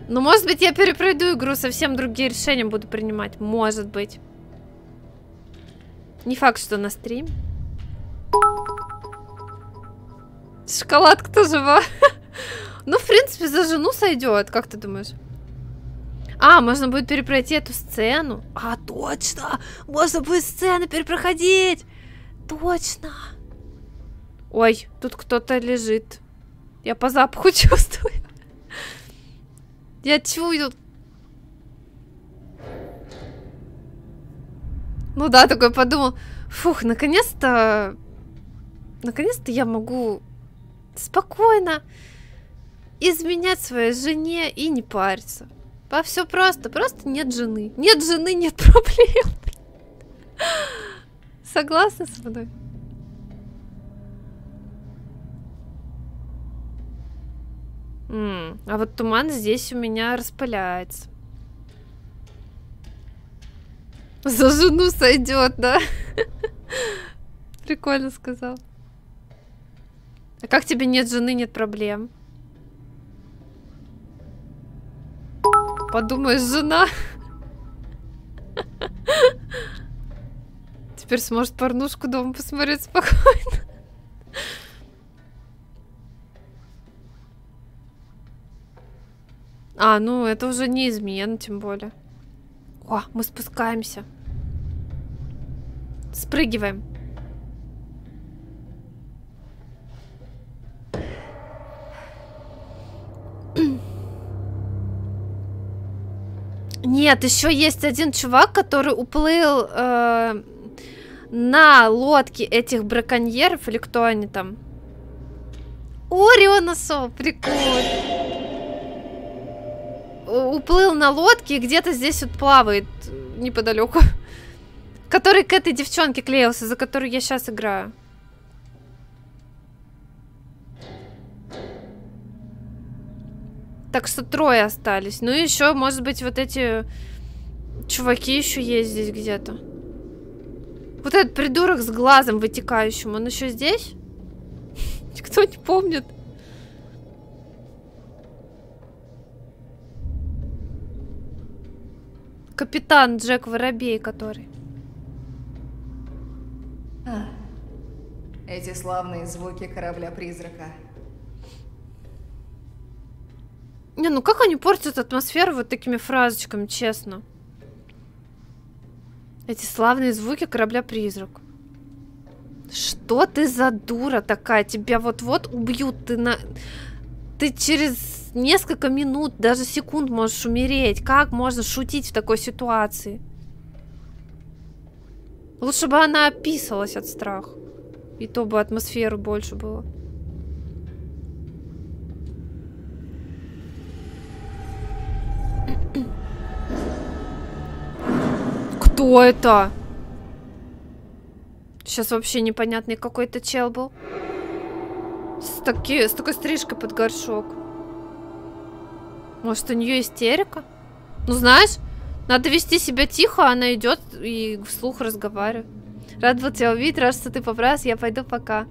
Ну, может быть, я перепройду игру, совсем другие решения буду принимать. Может быть. Не факт, что на стрим. Шоколадка-то жива. Ну, в принципе, за жену сойдет, как ты думаешь? А, можно будет перепройти эту сцену. А, точно! Можно будет сцены перепроходить! Точно! Ой, тут кто-то лежит. Я по запаху чувствую. Я чую. Ну да, такой подумал. Фух, наконец-то... Наконец-то я могу спокойно... изменять своей жене и не париться. А все просто. Просто нет жены. Нет жены, нет проблем. Согласна со мной? М-м, а вот туман здесь у меня распыляется. За жену сойдет, да? Прикольно сказал. А как тебе нет жены, нет проблем? Подумаешь, жена. Теперь сможет порнушку дома посмотреть спокойно. А, ну это уже не измена, тем более. О, мы спускаемся. Спрыгиваем. Нет, еще есть один чувак, который уплыл э, на лодке этих браконьеров, или кто они там? Орион нашел, прикольно. Уплыл на лодке и где-то здесь вот плавает неподалеку. Который к этой девчонке клеился, за которую я сейчас играю. Так что трое остались. Ну и еще, может быть, вот эти чуваки еще есть здесь где-то. Вот этот придурок с глазом вытекающим, он еще здесь? Никто не помнит. Капитан Джек Воробей, который... А, эти славные звуки корабля-призрака. Не, ну как они портят атмосферу вот такими фразочками, честно. Эти славные звуки корабля-призрак. Что ты за дура такая? Тебя вот-вот убьют. Ты, на... ты через несколько минут, даже секунд можешь умереть. Как можно шутить в такой ситуации? Лучше бы она описалась от страха. И то бы атмосферы больше было. Кто это? Сейчас вообще непонятный какой-то чел был. С, таки, с такой стрижкой под горшок. Может, у нее истерика? Ну, знаешь, надо вести себя тихо, она идет и вслух разговаривает. Рад был тебя увидеть, рад, что ты поправился, я пойду пока.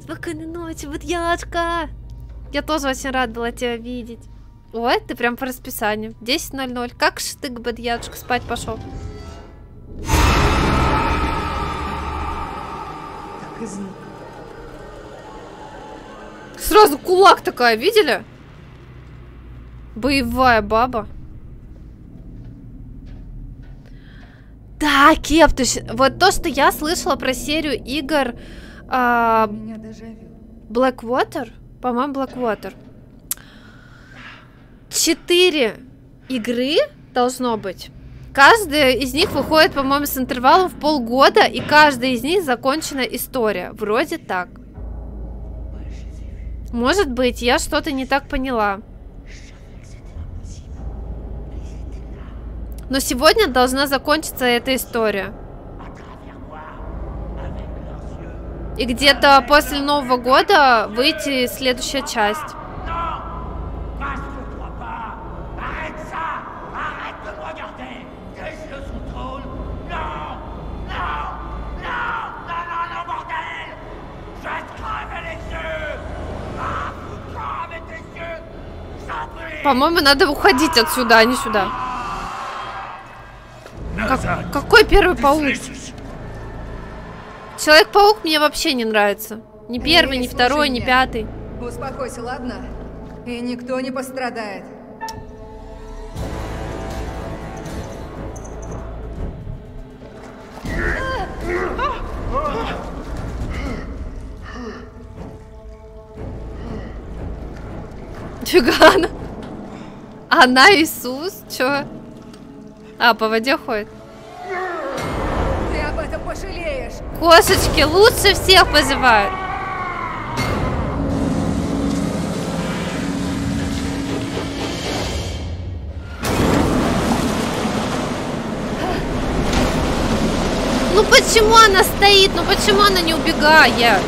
Спокойной ночи, будьячка. Я тоже очень рад была тебя видеть. Ой, ты прям по расписанию. десять ноль ноль. Как же ты, будьячка, спать пошел? Так и знал. Сразу кулак такая, видели? Боевая баба. Да, Кептуш. Вот то, что я слышала про серию игр а, Blackwater. По-моему, Blackwater. Четыре игры должно быть. Каждая из них выходит, по-моему, с интервалом в полгода. И каждая из них закончена история. Вроде так. Может быть, я что-то не так поняла. Но сегодня должна закончиться эта история. И где-то после Нового года выйти следующая часть. По-моему, надо уходить отсюда, а не сюда. Как, какой первый паук? Человек-паук мне вообще не нравится. Ни первый, ни второй, ни пятый. Успокойся, ладно? И никто не пострадает. Фига она. Она Иисус? Чё? А, по воде ходит. Ты об этом пожалеешь. Кошечки лучше всех позывают. Ну почему она стоит? Ну почему она не убегает?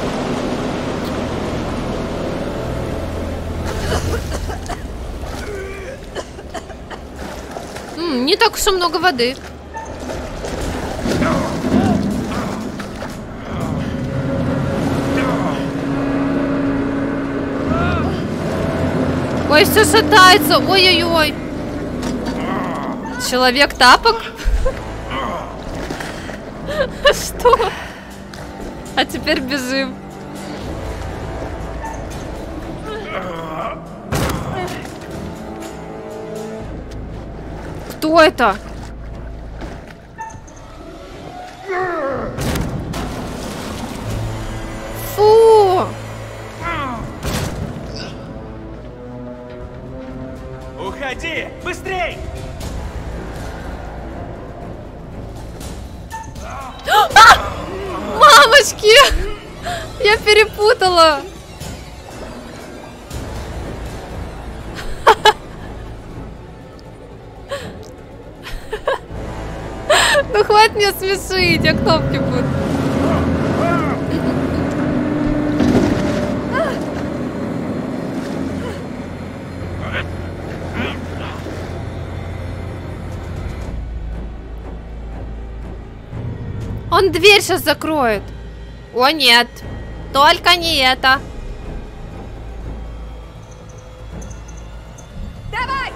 Не так уж и много воды. Ой, все шатается. Ой-ой-ой. Человек тапок? Что? А теперь бежим. Кто это? Фу! Уходи! Быстрей! Мамочки! Я перепутала! Ну хватит меня смешить, я кнопки буду. Он дверь сейчас закроет. О нет, только не это. Давай!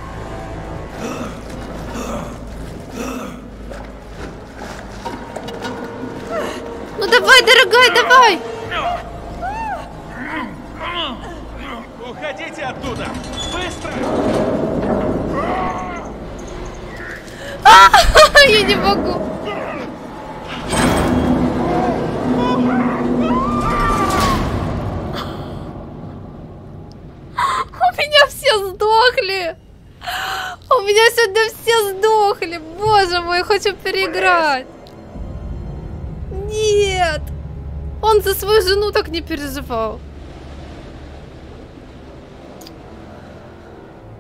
Ну давай, дорогая, давай! Уходите оттуда! Быстро! А-а-а, я не могу! Сдохли. У меня сегодня все сдохли. Боже мой, хочу переиграть. Нет. Он за свою жену так не переживал.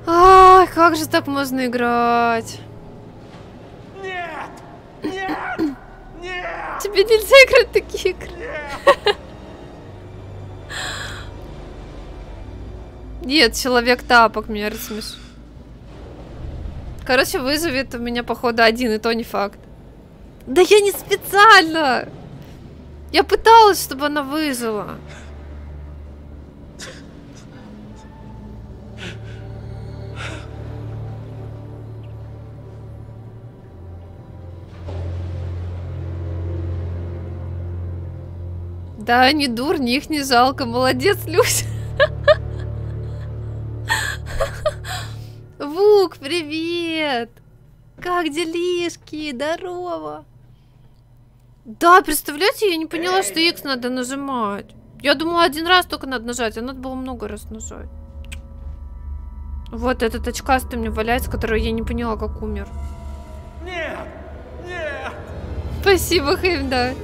Ай, как же так можно играть? Нет. Нет. Нет. Тебе нельзя играть в такие игры. Нет. Нет, человек-тапок меня рассмешил. Короче, вызовет у меня, походу, один, и то не факт. Да я не специально! Я пыталась, чтобы она выжила. Да, они дурни, их не жалко. Молодец, Люся. Вук, привет! Как делишки? Здорово! Да, представляете, я не поняла, что X надо нажимать. Я думала, один раз только надо нажать, а надо было много раз нажать. Вот этот очкастый мне валяется, которого я не поняла, как умер. Нет! Нет! Спасибо, Хэм, да.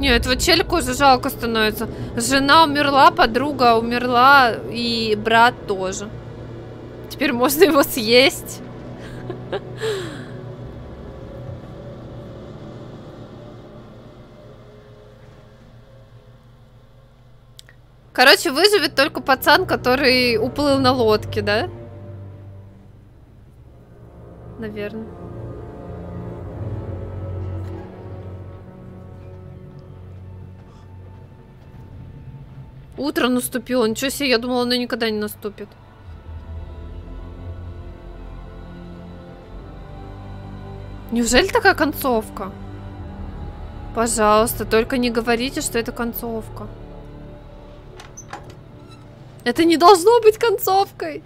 Нет, этого челика уже жалко становится. Жена умерла, подруга умерла и брат тоже. Теперь можно его съесть. Короче, выживет только пацан, который уплыл на лодке, да? Наверное. Утро наступило, ничего себе, я думала, оно никогда не наступит. Неужели такая концовка? Пожалуйста, только не говорите, что это концовка. Это не должно быть концовкой.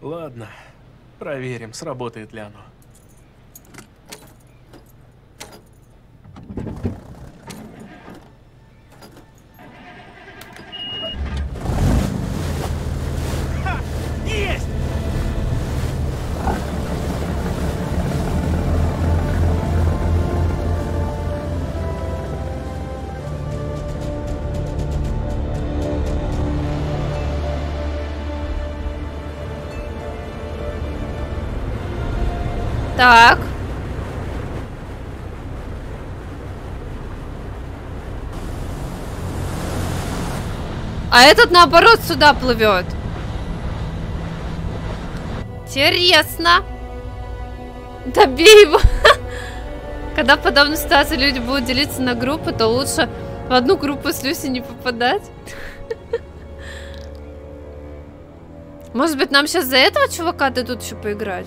Ладно, проверим, сработает ли оно. Так. А этот, наоборот, сюда плывет. Интересно. Добей его. Когда в подобной ситуации люди будут делиться на группы, то лучше в одну группу с Люси не попадать. Может быть, нам сейчас за этого чувака дадут еще поиграть?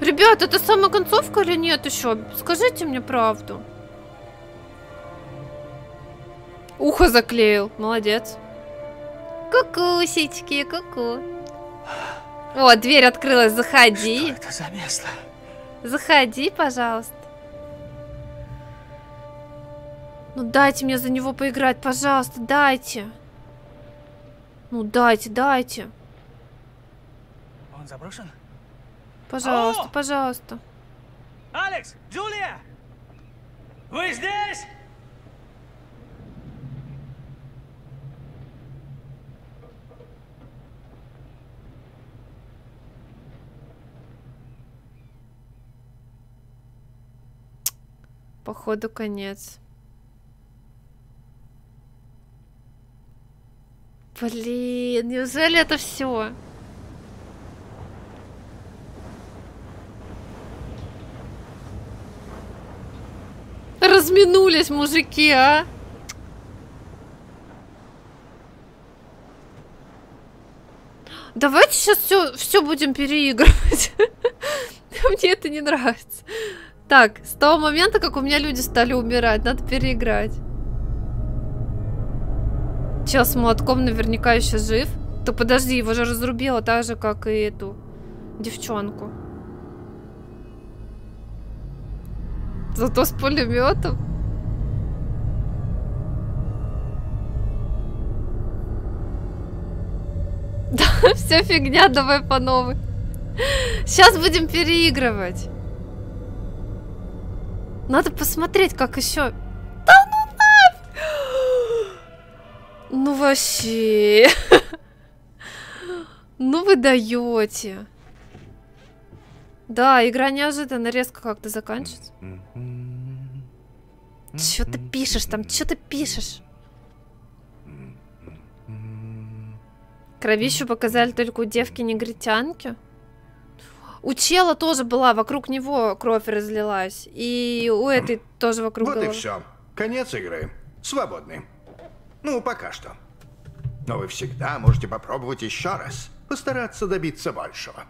Ребят, это самая концовка или нет еще? Скажите мне правду. Ухо заклеил. Молодец. Кукусечки, куку. О, дверь открылась. Заходи. Что это за место? Заходи, пожалуйста. Ну дайте мне за него поиграть, пожалуйста, дайте. Ну дайте, дайте. Он заброшен? Пожалуйста, О! пожалуйста. Алекс, Джулия, вы здесь? Походу конец. Блин, неужели это все? Разминулись, мужики, а? Давайте сейчас все, все будем переигрывать. Мне это не нравится. Так, с того момента, как у меня люди стали умирать, надо переиграть. Чел с молотком наверняка еще жив. Так подожди, его же разрубило так же, как и эту девчонку. Зато с пулеметом. Да, все фигня, давай по новой. Сейчас будем переигрывать. Надо посмотреть, как еще. Да ну нафиг! Ну вообще. Ну вы даете. Да, игра неожиданно резко как-то заканчивается. Че ты пишешь там? Че ты пишешь? Кровищу показали только у девки-негритянки. У чела тоже была, вокруг него кровь разлилась. И у этой тоже вокруг Вот головы. И все. Конец игры. Свободны. Ну, пока что. Но вы всегда можете попробовать еще раз. Постараться добиться большего.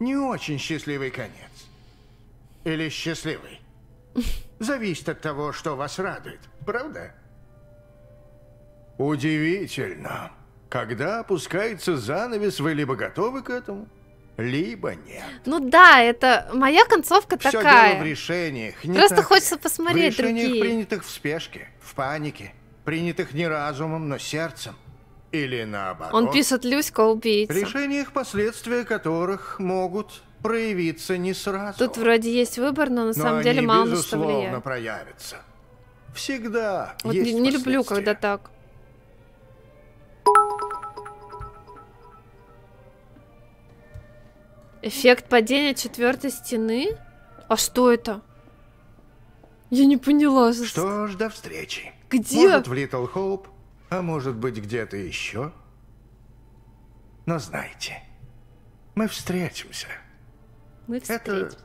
Не очень счастливый конец. Или счастливый. Зависит от того, что вас радует. Правда? Удивительно. Когда опускается занавес, вы либо готовы к этому, либо нет. Ну да, это моя концовка Все такая. Дело в решениях. Не Просто так. хочется посмотреть в решениях, другие. Принятых в спешке, в панике, принятых не разумом, но сердцем. Или наоборот. Он пишет: Люська убийца. Решениях, последствия которых могут проявиться не сразу. Тут вроде есть выбор, но на но самом они деле мало на что влияет. Проявятся. Всегда. Вот есть не люблю, когда так. Эффект падения четвертой стены? А что это? Я не поняла. За... Что ж, до встречи. Где? Может, в Литл Хоуп, а может быть, где-то еще. Но знайте, мы встретимся. Мы встретимся. Это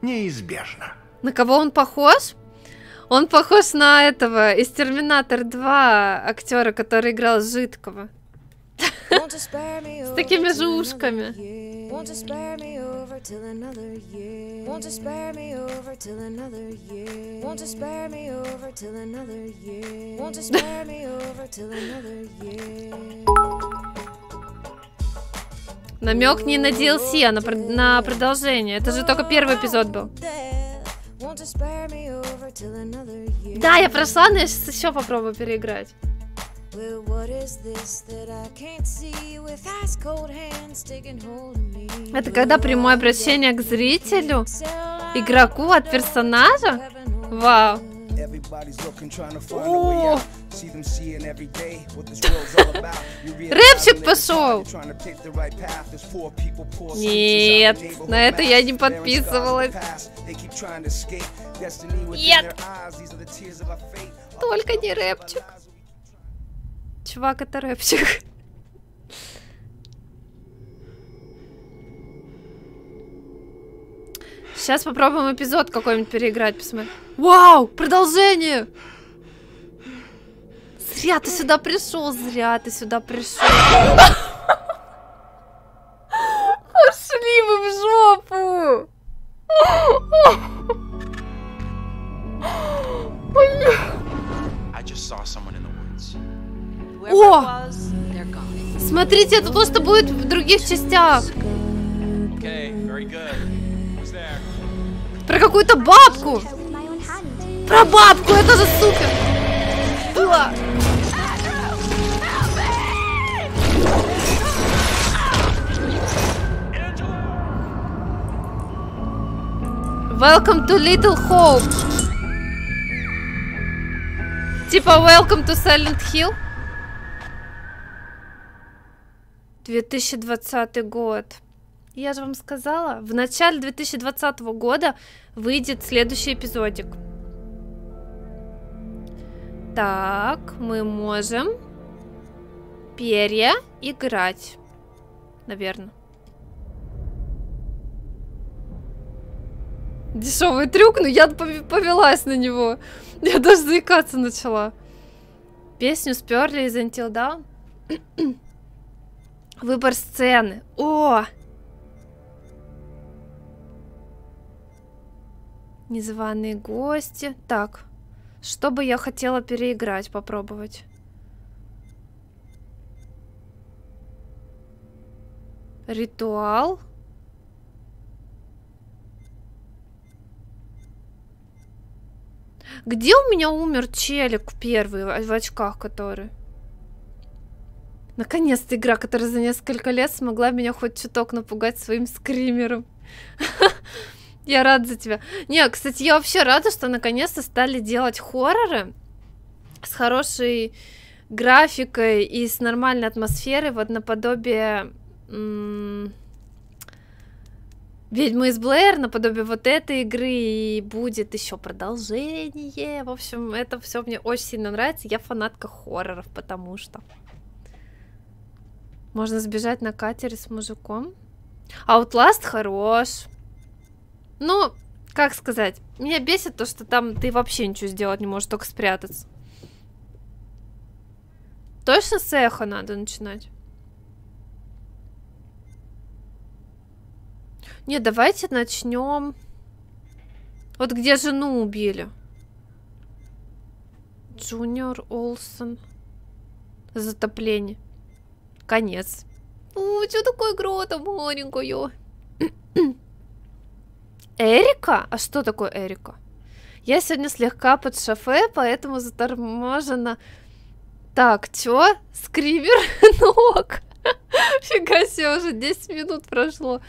неизбежно. На кого он похож? Он похож на этого из Терминатор два актера, который играл Жидкого. С такими же ушками. Won't you spare me over till another year? Won't you spare me over till another year? Won't you spare me over till another year? Won't you spare me over till another year? Намек не на ди эл си, а на, про на продолжение. Это же только первый эпизод был. Да, я прошла, но я сейчас еще попробую переиграть. Well, what is this that I can't see with ice cold hands taking hold of me? Это когда прямое обращение к зрителю, игроку от персонажа? Вау. О! Рэпчик пошел. Нет, на это я не подписывалась. Нет. Только не рэпчик. Чувак, это рэпчик. Сейчас попробуем эпизод какой-нибудь переиграть, посмотри. Вау, продолжение! Зря ты сюда пришел, зря ты сюда пришел. Пошли вы в жопу! О! Смотрите, это то, что будет в других частях. Про какую-то бабку! Про бабку! Это же супер! Было! Welcome to Little Hope. Типа Welcome to Silent Hill. две тысячи двадцатый год. Я же вам сказала, в начале две тысячи двадцатого года выйдет следующий эпизодик. Так, мы можем переиграть. Наверное. Дешевый трюк, но я повелась на него. Я даже заикаться начала. Песню сперли из Until Dawn. Выбор сцены. О! Незваные гости. Так, что бы я хотела переиграть, попробовать? Ритуал. Где у меня умер челик первый в очках, который? Наконец-то игра, которая за несколько лет смогла меня хоть чуток напугать своим скримером. Я рада за тебя. Не, кстати, я вообще рада, что наконец-то стали делать хорроры с хорошей графикой и с нормальной атмосферой, вот наподобие «Ведьмы из Блэр», наподобие вот этой игры, и будет еще продолжение. В общем, это все мне очень сильно нравится. Я фанатка хорроров, потому что можно сбежать на катере с мужиком. Outlast хорош. Ну, как сказать, меня бесит то, что там ты вообще ничего сделать не можешь, только спрятаться. Точно с эхо надо начинать? Не, давайте начнем. Вот где жену убили. Джуниор Олсен. Затопление. Конец. О, что такое грота маленькая? Эрика? А что такое Эрика? Я сегодня слегка под шофе, поэтому заторможена. Так, чё? Скример ног. Фига себе, уже десять минут прошло.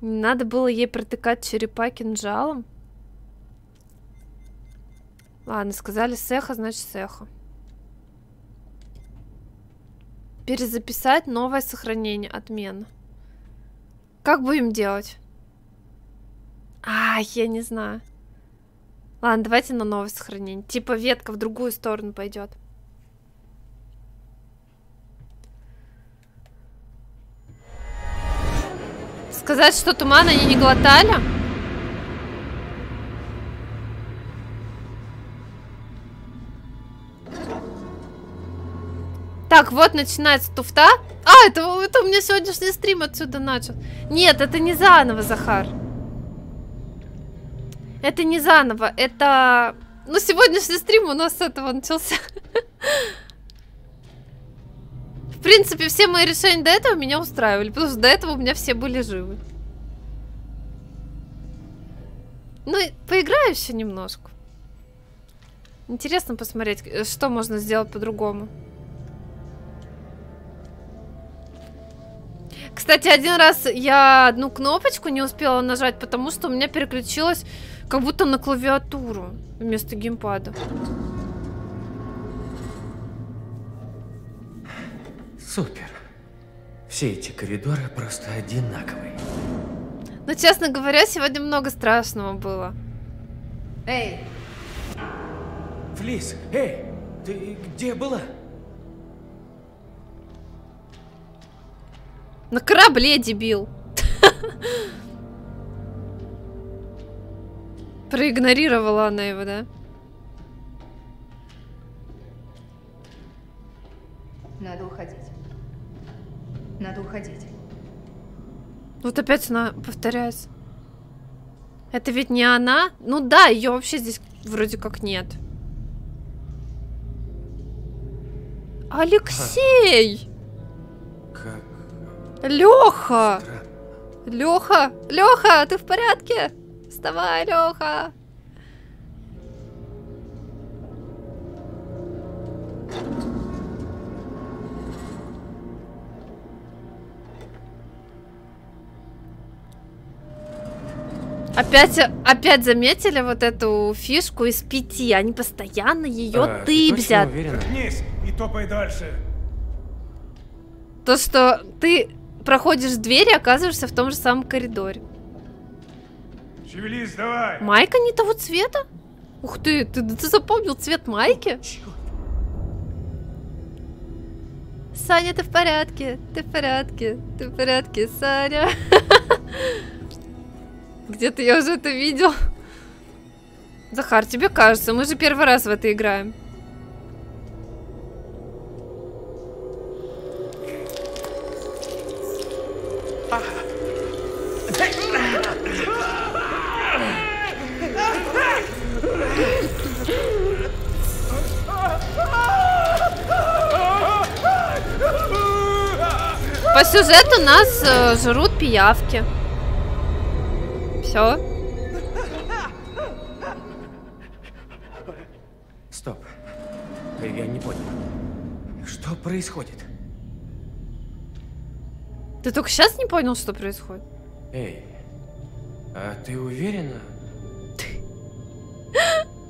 Не надо было ей протыкать черепа кинжалом. Ладно, сказали сеха, значит сеха. Перезаписать новое сохранение. Отмена. Как будем делать? А, я не знаю. Ладно, давайте на новое сохранение. Типа ветка в другую сторону пойдет. Сказать, что туман они не глотали? Так, вот начинается туфта. А, это, это у меня сегодняшний стрим отсюда начал. Нет, это не заново, Захар. Это не заново, это... Ну, сегодняшний стрим у нас с этого начался. В принципе, все мои решения до этого меня устраивали, потому что до этого у меня все были живы. Ну, поиграю еще немножко. Интересно посмотреть, что можно сделать по-другому. Кстати, один раз я одну кнопочку не успела нажать, потому что у меня переключилось как будто на клавиатуру вместо геймпада. Супер. Все эти коридоры просто одинаковые. Но, честно говоря, сегодня много страшного было. Эй! Флис, эй! Ты где была? На корабле, дебил. Проигнорировала она его, да? Надо уходить. Надо уходить. Вот опять она повторяется. Это ведь не она? Ну да, ее вообще здесь вроде как нет. Алексей! Как? Леха! Леха! Леха, ты в порядке? Вставай, Леха! Опять, опять заметили вот эту фишку из пяти. Они постоянно ее а, тыбзят. Вернись и топай дальше. То, что ты проходишь дверь и оказываешься в том же самом коридоре. Шевелись, давай. Майка не того цвета? Ух ты, ты, ты запомнил цвет майки? Черт. Саня, ты в порядке? Ты в порядке? Ты в порядке, Саня? Где-то я уже это видел. Захар, тебе кажется, мы же первый раз в это играем. По сюжету нас э, жрут пиявки. Все. Стоп. Я не понял. Что происходит? Ты только сейчас не понял, что происходит? Эй, а ты уверена?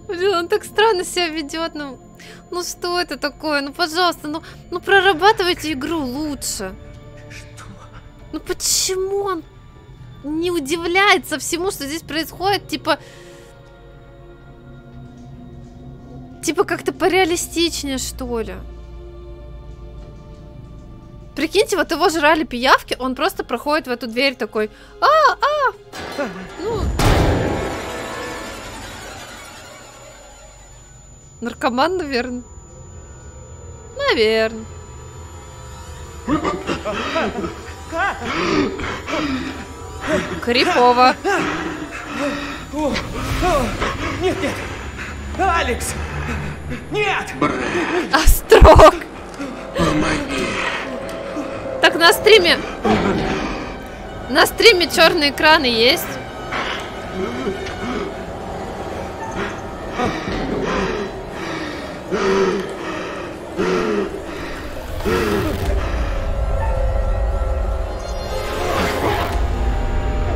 Блин, он так странно себя ведет. Ну, ну что это такое? Ну, пожалуйста, ну, ну прорабатывайте игру лучше. Что? Ну почему он не удивляется всему, что здесь происходит, типа... Типа как-то пореалистичнее, что ли. Прикиньте, вот его жрали пиявки, он просто проходит в эту дверь такой... А-а! Ну... Наркоман, наверное. Наверное. Крипово. Нет, нет. Алекс. Нет. Острог. Помоги. Так на стриме. На стриме черные экраны есть.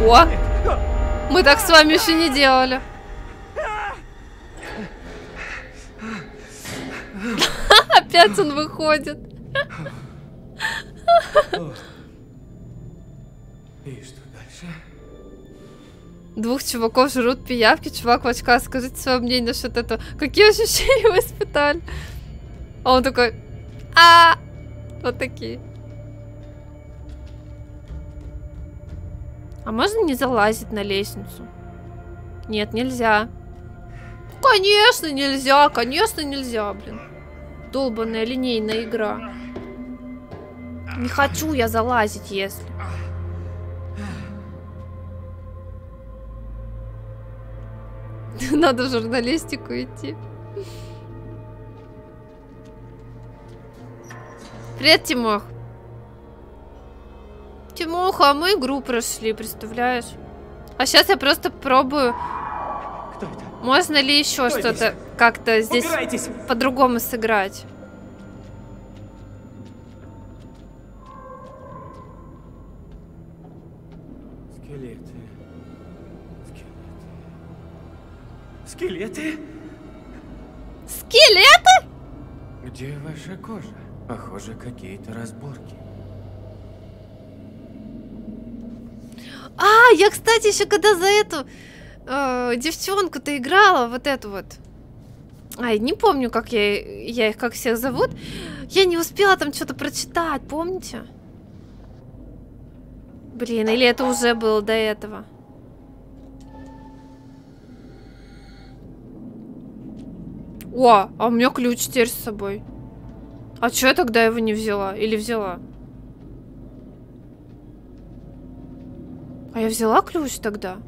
О, мы так с вами еще не делали. Опять он выходит. И что дальше? Двух чуваков жрут пиявки. Чувак в очках, скажите свое мнение насчет этого. Какие ощущения вы испытали? А он такой... А, вот такие. А можно не залазить на лестницу? Нет, нельзя. Конечно, нельзя, конечно, нельзя, блин. Долбаная линейная игра. Не хочу я залазить, если. Надо в журналистику идти. Привет, Тимох. Тимоха, а мы игру прошли, представляешь? А сейчас я просто пробую. Кто это? Можно ли еще что-то как-то здесь по-другому сыграть? Скелеты. Скелеты. Скелеты? Скелеты? Где ваша кожа? Похоже, какие-то разборки. А, я, кстати, еще когда за эту э, девчонку-то играла, вот эту вот. Ай, не помню, как я, я их, как всех зовут. Я не успела там что-то прочитать, помните? Блин, или это уже было до этого? О, а у меня ключ теперь с собой. А чё я тогда его не взяла? Или взяла? А я взяла ключ тогда?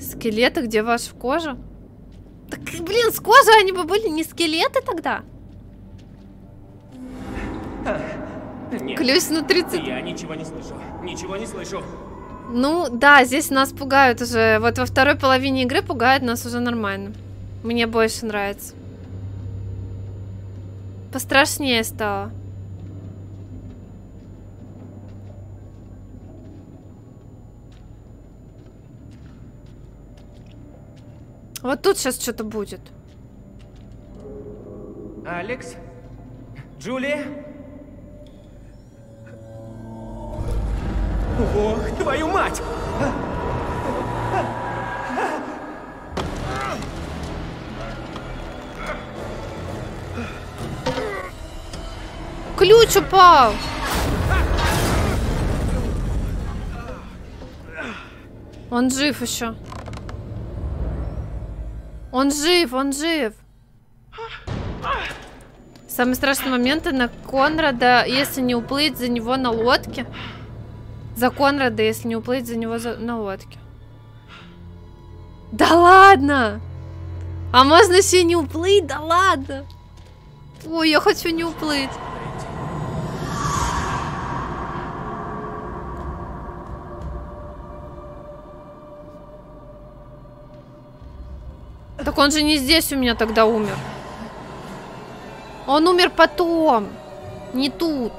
Скелеты, где ваша кожа? Так, блин, с кожей они бы были не скелеты тогда? Нет, ключ на тридцать. Я ничего не слышу, ничего не слышу. Ну, да, здесь нас пугают уже. Вот во второй половине игры пугают нас уже нормально. Мне больше нравится. Пострашнее стало. Вот тут сейчас что-то будет. Алекс? Джулия? Ох, твою мать! Ключ упал! Он жив еще. Он жив, он жив. Самый страшный момент — на Конрада, если не уплыть за него на лодке. За Конрада, если не уплыть за него за... на лодке. Да ладно! А можно еще и не уплыть? Да ладно! Ой, я хочу не уплыть. Так он же не здесь у меня тогда умер. Он умер потом. Не тут.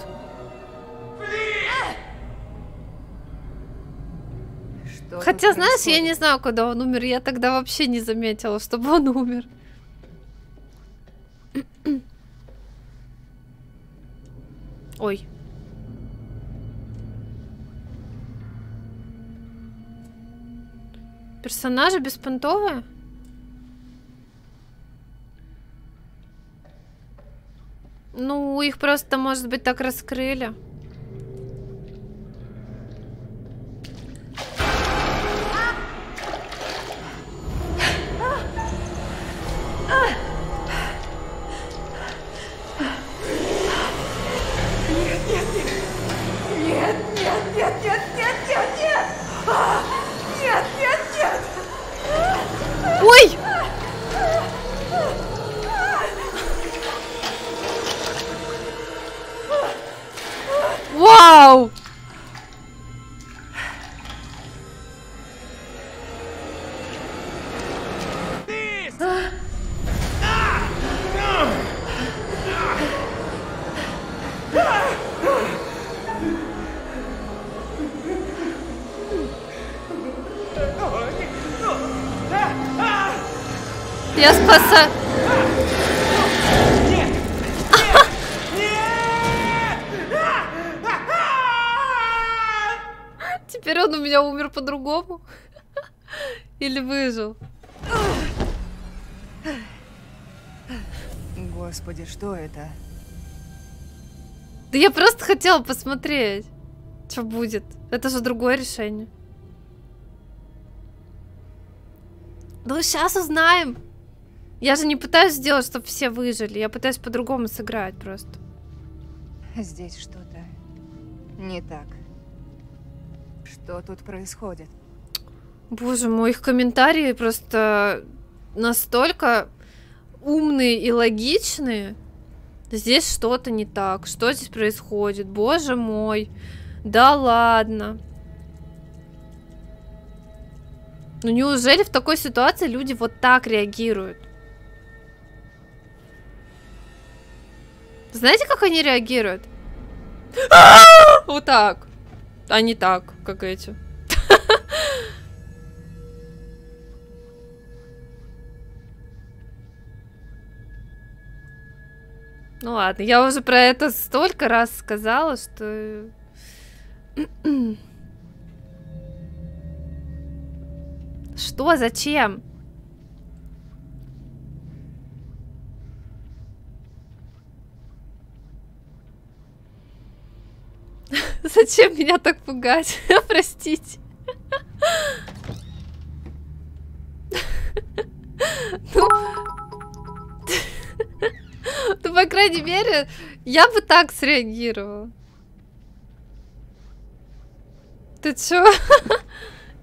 Что Хотя, знаешь, происходит? Я не знаю, когда он умер. Я тогда вообще не заметила, чтобы он умер. Ой. Персонажи беспонтовые? Ну, их просто, может быть, так раскрыли. Я спасаю. Нет! Нет! Нет! Теперь он у меня умер по-другому. Или выжил. Господи, что это? Да я просто хотела посмотреть, что будет. Это же другое решение. Ну, сейчас узнаем. Я же не пытаюсь сделать, чтобы все выжили. Я пытаюсь по-другому сыграть просто. Здесь что-то не так. Что тут происходит? Боже мой, их комментарии просто настолько умные и логичные. Здесь что-то не так. Что здесь происходит? Боже мой. Да ладно. Ну неужели в такой ситуации люди вот так реагируют? Знаете, как они реагируют? Вот так. А не так, как эти. Ну ладно, я уже про это столько раз сказала, что... Что? Зачем? Зачем меня так пугать? Простите. Ну, по крайней мере, я бы так среагировала. Ты чё?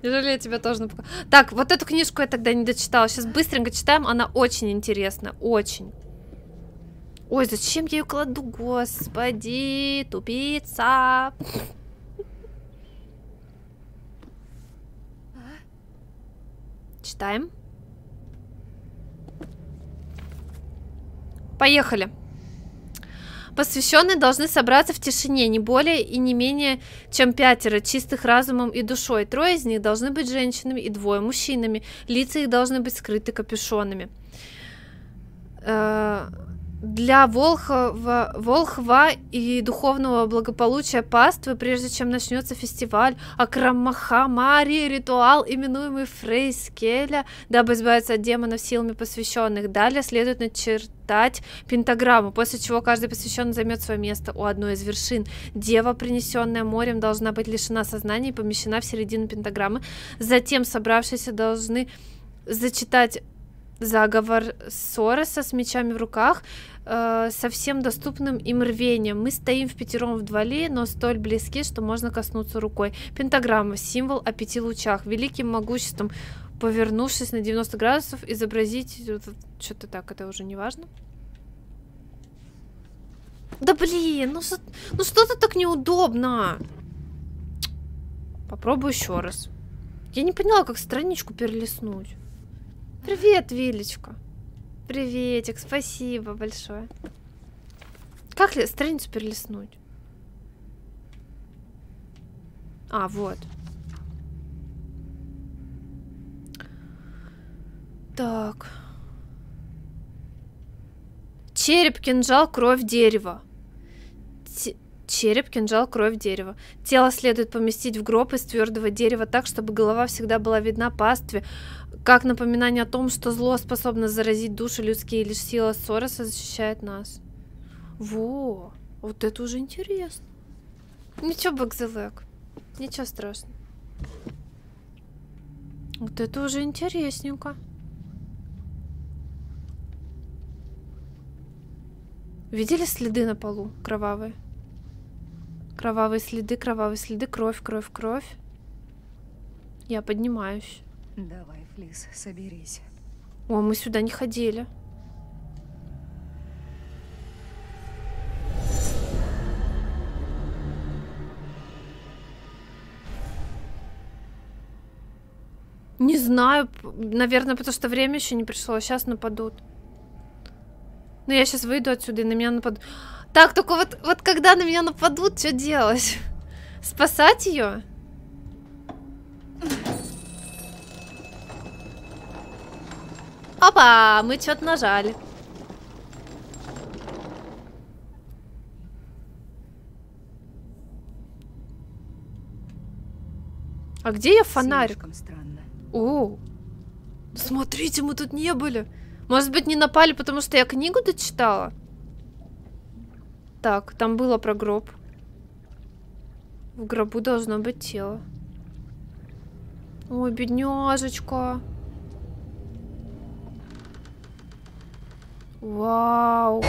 Не жалею, тебя тоже напугала. Так, вот эту книжку я тогда не дочитала. Сейчас быстренько читаем, она очень интересная. Очень. Ой, зачем я ее кладу? Господи, тупица. Читаем. Поехали. Посвященные должны собраться в тишине, не более и не менее, чем пятеро, чистых разумом и душой. Трое из них должны быть женщинами и двое мужчинами. Лица их должны быть скрыты капюшонами. Для Волхова, Волхва и духовного благополучия паствы, прежде чем начнется фестиваль Акрамахамари, ритуал, именуемый Фрейскеля, дабы избавиться от демонов силами посвященных. Далее следует начертать пентаграмму, после чего каждый посвященный займет свое место у одной из вершин. Дева, принесенная морем, должна быть лишена сознания и помещена в середину пентаграммы. Затем собравшиеся должны зачитать заговор Сороса с мечами в руках, э, со всем доступным им рвением. Мы стоим в пятером вдвали, но столь близки, что можно коснуться рукой. Пентаграмма, символ о пяти лучах. Великим могуществом, повернувшись на девяносто градусов, изобразить... Что-то так, это уже не важно. Да блин, ну, ну что-то так неудобно. Попробую еще раз. Я не поняла, как страничку перелистнуть. Привет, Вилечка. Приветик, спасибо большое. Как ли страницу перелистнуть? А, вот. Так. Череп, кинжал, кровь, дерево. Т- череп, кинжал, кровь, дерево. Тело следует поместить в гроб из твердого дерева так, чтобы голова всегда была видна пастве, как напоминание о том, что зло способно заразить души людские, лишь сила Сороса защищает нас. Во, вот это уже интересно. Ничего, Багзелек, ничего страшного. Вот это уже интересненько. Видели следы на полу? Кровавые. Кровавые следы, кровавые следы, кровь, кровь, кровь. Я поднимаюсь. Давай, Флис, соберись. О, мы сюда не ходили. Не знаю, наверное, потому что время еще не пришло. Сейчас нападут. Но я сейчас выйду отсюда и на меня нападут. Так, только вот, вот когда на меня нападут, что делать? Спасать ее? Опа, мы что-то нажали. А где я фонарик? О, смотрите, мы тут не были. Может быть, не напали, потому что я книгу дочитала? Так, там было про гроб. В гробу должно быть тело. Ой, бедняжечка. Вау.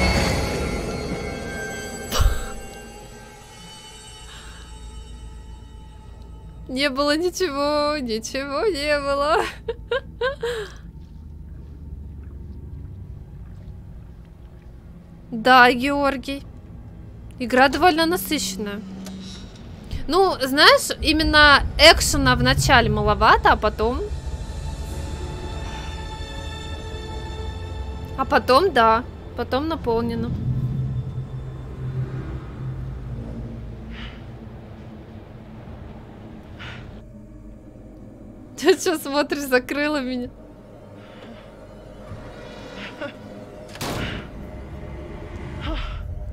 Не было ничего, ничего не было. Да, Георгий. Игра довольно насыщенная. Ну, знаешь, именно экшена вначале маловато, а потом... А потом, да, потом наполнено. Ты что смотришь, закрыла меня?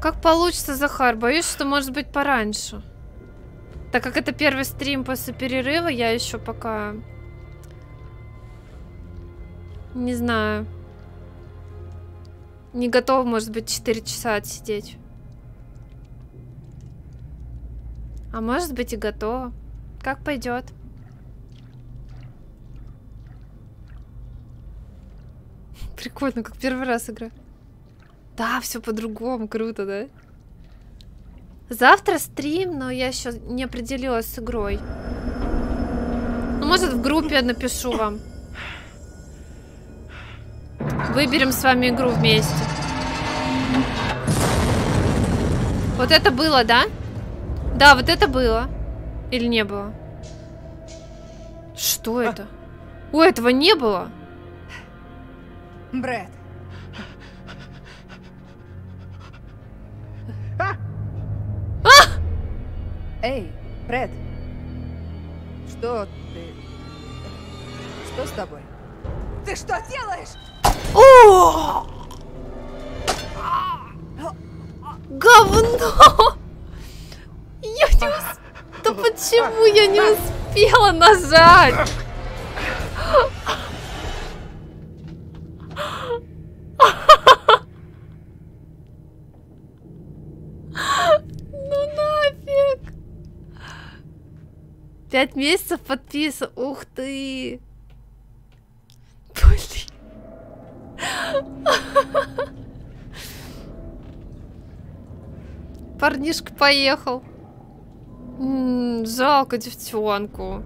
Как получится, Захар? Боюсь, что может быть пораньше. Так как это первый стрим после перерыва, я еще пока... Не знаю... Не готова, может быть, четыре часа отсидеть. А может быть и готово. Как пойдет. Прикольно, как первый раз игра. Да, все по-другому, круто, да? Завтра стрим, но я еще не определилась с игрой. Ну, может, в группе напишу вам. Выберем с вами игру вместе. Вот это было, да? Да, вот это было. Или не было? Что это? У этого не было. Брэд. А! Эй, Брэд. Что ты? Что с тобой? Ты что делаешь? О! Говно! Я не успела. Да почему я не успела нажать? Ну нафиг! Пять месяцев подписан. Ух ты! Блин. Парнишка поехал. М-м, жалко девчонку.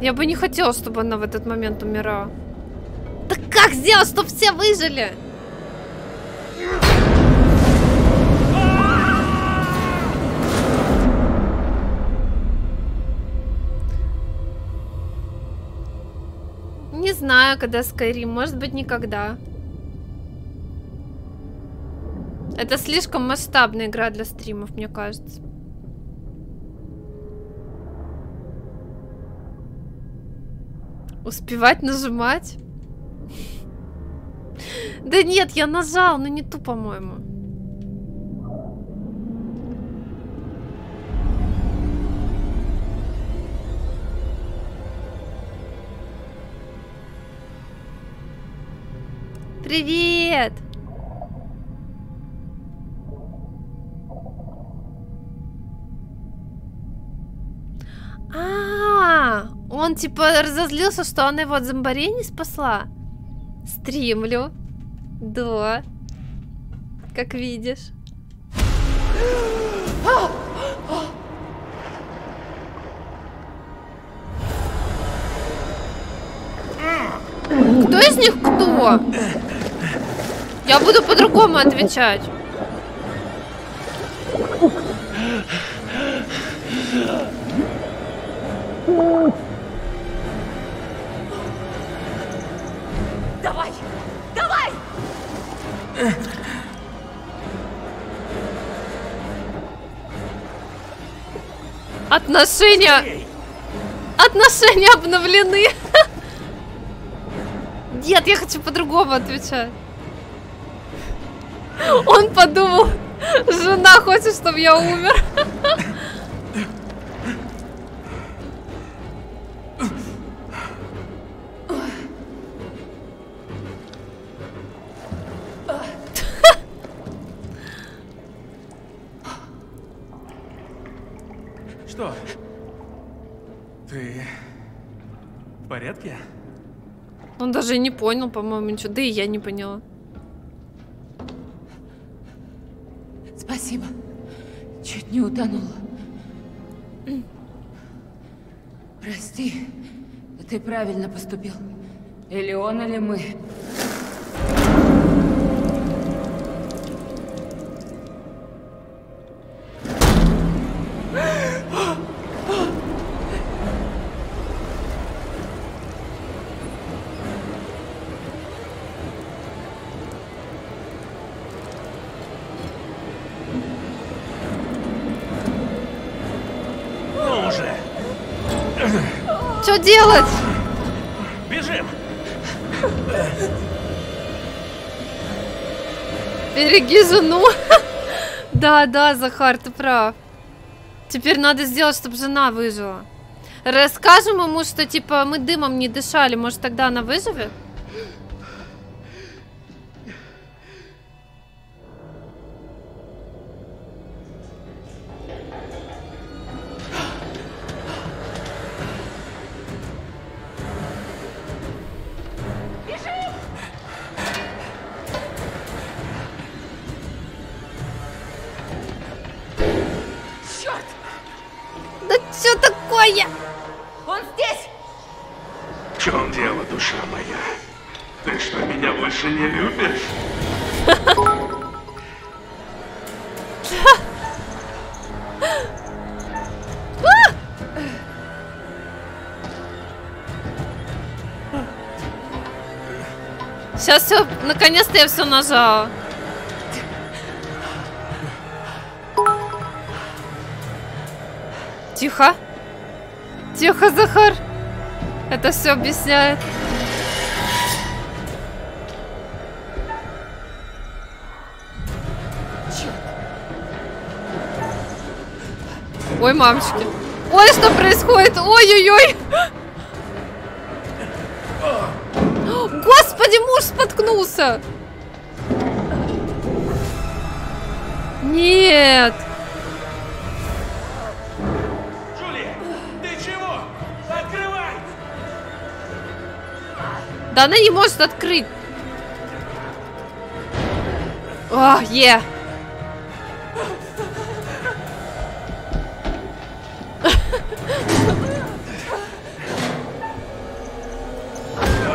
Я бы не хотела, чтобы она в этот момент умирала. Так как сделать, чтобы все выжили? Не знаю, когда Skyrim. Может быть, никогда. Это слишком масштабная игра для стримов, мне кажется. Успевать нажимать? Да нет, я нажал, но не ту, по-моему. Привет! А, он типа разозлился, что она его от зомбарей не спасла. Стримлю. Да. Как видишь. Кто из них кто? Я буду по-другому отвечать. Давай! Давай! Отношения... Отношения обновлены! Нет, я хочу по-другому отвечать. Он подумал, жена хочет, чтобы я умер. Что? Ты в порядке? Он даже и не понял, по-моему, ничего. Да и я не поняла. Спасибо. Чуть не утонула. Прости, ты правильно поступил. Или он, или мы. Что делать? Бежим! Береги жену! Да, да, Захар, ты прав. Теперь надо сделать, чтобы жена выжила. Расскажем ему, что типа мы дымом не дышали. Может, тогда она выживет? моя! Он здесь! В чем дело, душа моя? Ты что, меня больше не любишь? Сейчас все, наконец-то я все нажала. Тихо. Тихо, Захар. Это все объясняет. Ой, мамочки. Ой, что происходит? Ой-ой-ой. Господи, муж споткнулся. Нет. Да она не может открыть. О, е.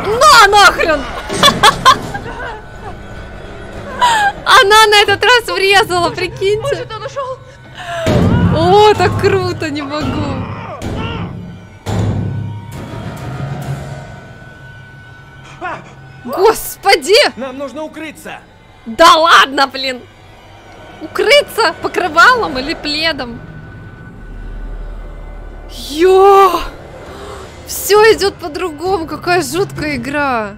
На, нахрен! Она на этот раз врезала, прикиньте. Может, он ушел? О, так круто, не могу. Господи! Нам нужно укрыться! Да ладно, блин! Укрыться покрывалом или пледом? Йо! Все идет по-другому, какая жуткая игра!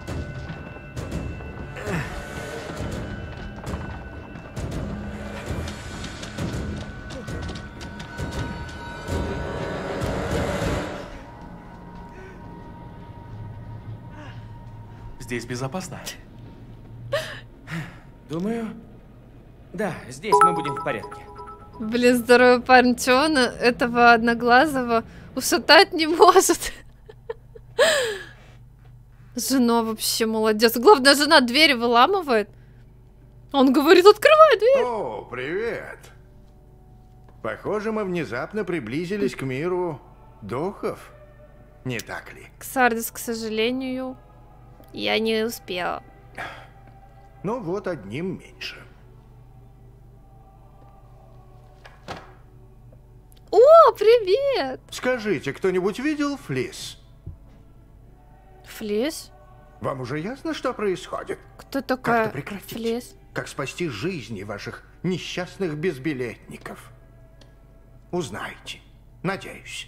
Здесь безопасно? Думаю, да, здесь мы будем в порядке. Блин, здоровый парень, чего он этого одноглазого ушатать не может? Жена вообще молодец. Главное, жена дверь выламывает. Он говорит, открывай дверь. О, привет. Похоже, мы внезапно приблизились к миру духов. Не так ли? Ксардис, к сожалению... Я не успела. Ну вот, одним меньше. О, привет! Скажите, кто-нибудь видел Флис? Флис? Вам уже ясно, что происходит? Кто такая Флис? Как это прекратить? Как спасти жизни ваших несчастных безбилетников? Узнаете. Надеюсь.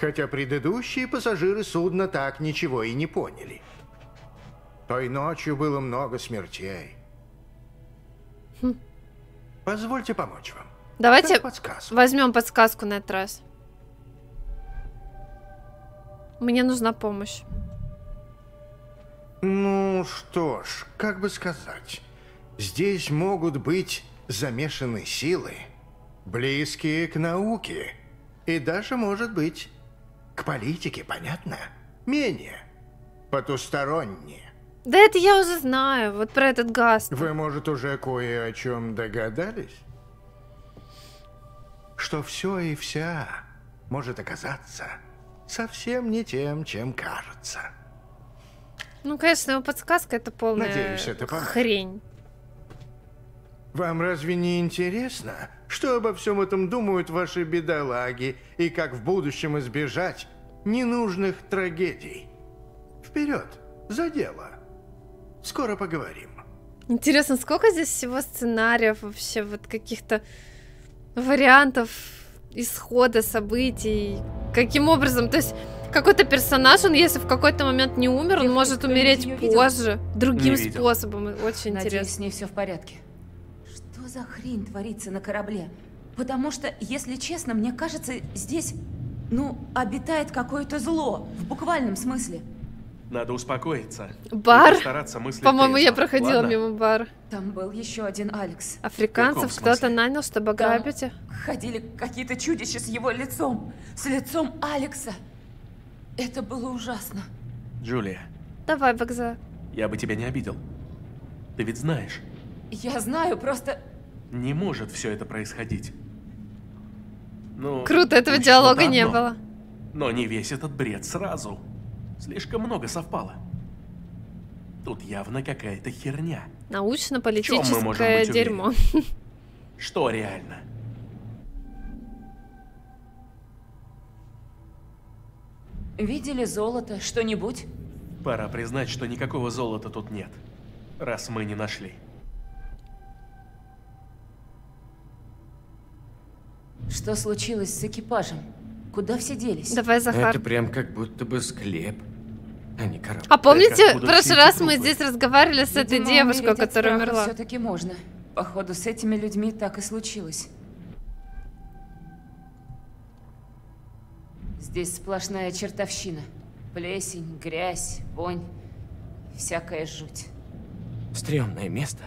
Хотя предыдущие пассажиры судна так ничего и не поняли. Той ночью было много смертей. Хм. Позвольте помочь вам. Давайте возьмем подсказку на этот раз. Мне нужна помощь. Ну что ж, как бы сказать. Здесь могут быть замешаны силы, близкие к науке. И даже, может быть, к политике, понятно? Менее потусторонние. Да это я уже знаю, вот про этот газ. Вы, может, уже кое о чем догадались? Что все и вся может оказаться совсем не тем, чем кажется. Ну, конечно, его подсказка это полная, надеюсь, это хрень. Вам разве не интересно, что обо всем этом думают ваши бедолаги и как в будущем избежать ненужных трагедий? Вперед, за дело! Скоро поговорим. Интересно, сколько здесь всего сценариев вообще, вот каких-то вариантов исхода событий. Каким образом? То есть какой-то персонаж, он если в какой-то момент не умер, он может умереть позже, другим способом. Очень интересно. Надеюсь, с ней все в порядке. Что за хрень творится на корабле? Потому что, если честно, мне кажется, здесь, ну, обитает какое-то зло. В буквальном смысле. Надо успокоиться. Бар? По-моему, я проходила Ладно. мимо бар. Там был еще один Алекс. Африканцев кто-то нанял, чтобы Там грабить их. Ходили какие-то чудища с его лицом. С лицом Алекса. Это было ужасно. Джулия. Давай, Багза. Я бы тебя не обидел. Ты ведь знаешь. Я знаю, просто... Не может все это происходить. Но... Круто, этого диалога не было. Но не весь этот бред сразу. Слишком много совпало. Тут явно какая-то херня. Научно-политическое дерьмо. Что реально? Видели золото, что-нибудь? Пора признать, что никакого золота тут нет, раз мы не нашли. Что случилось с экипажем? Куда все делись? Давай, Захар. Это прям как будто бы склеп, а не корабль. А помните, в прошлый раз мы здесь разговаривали с этой девушкой, которая умерла? Все-таки можно. Походу, с этими людьми так и случилось. Здесь сплошная чертовщина. Плесень, грязь, вонь, всякая жуть. Стрёмное место.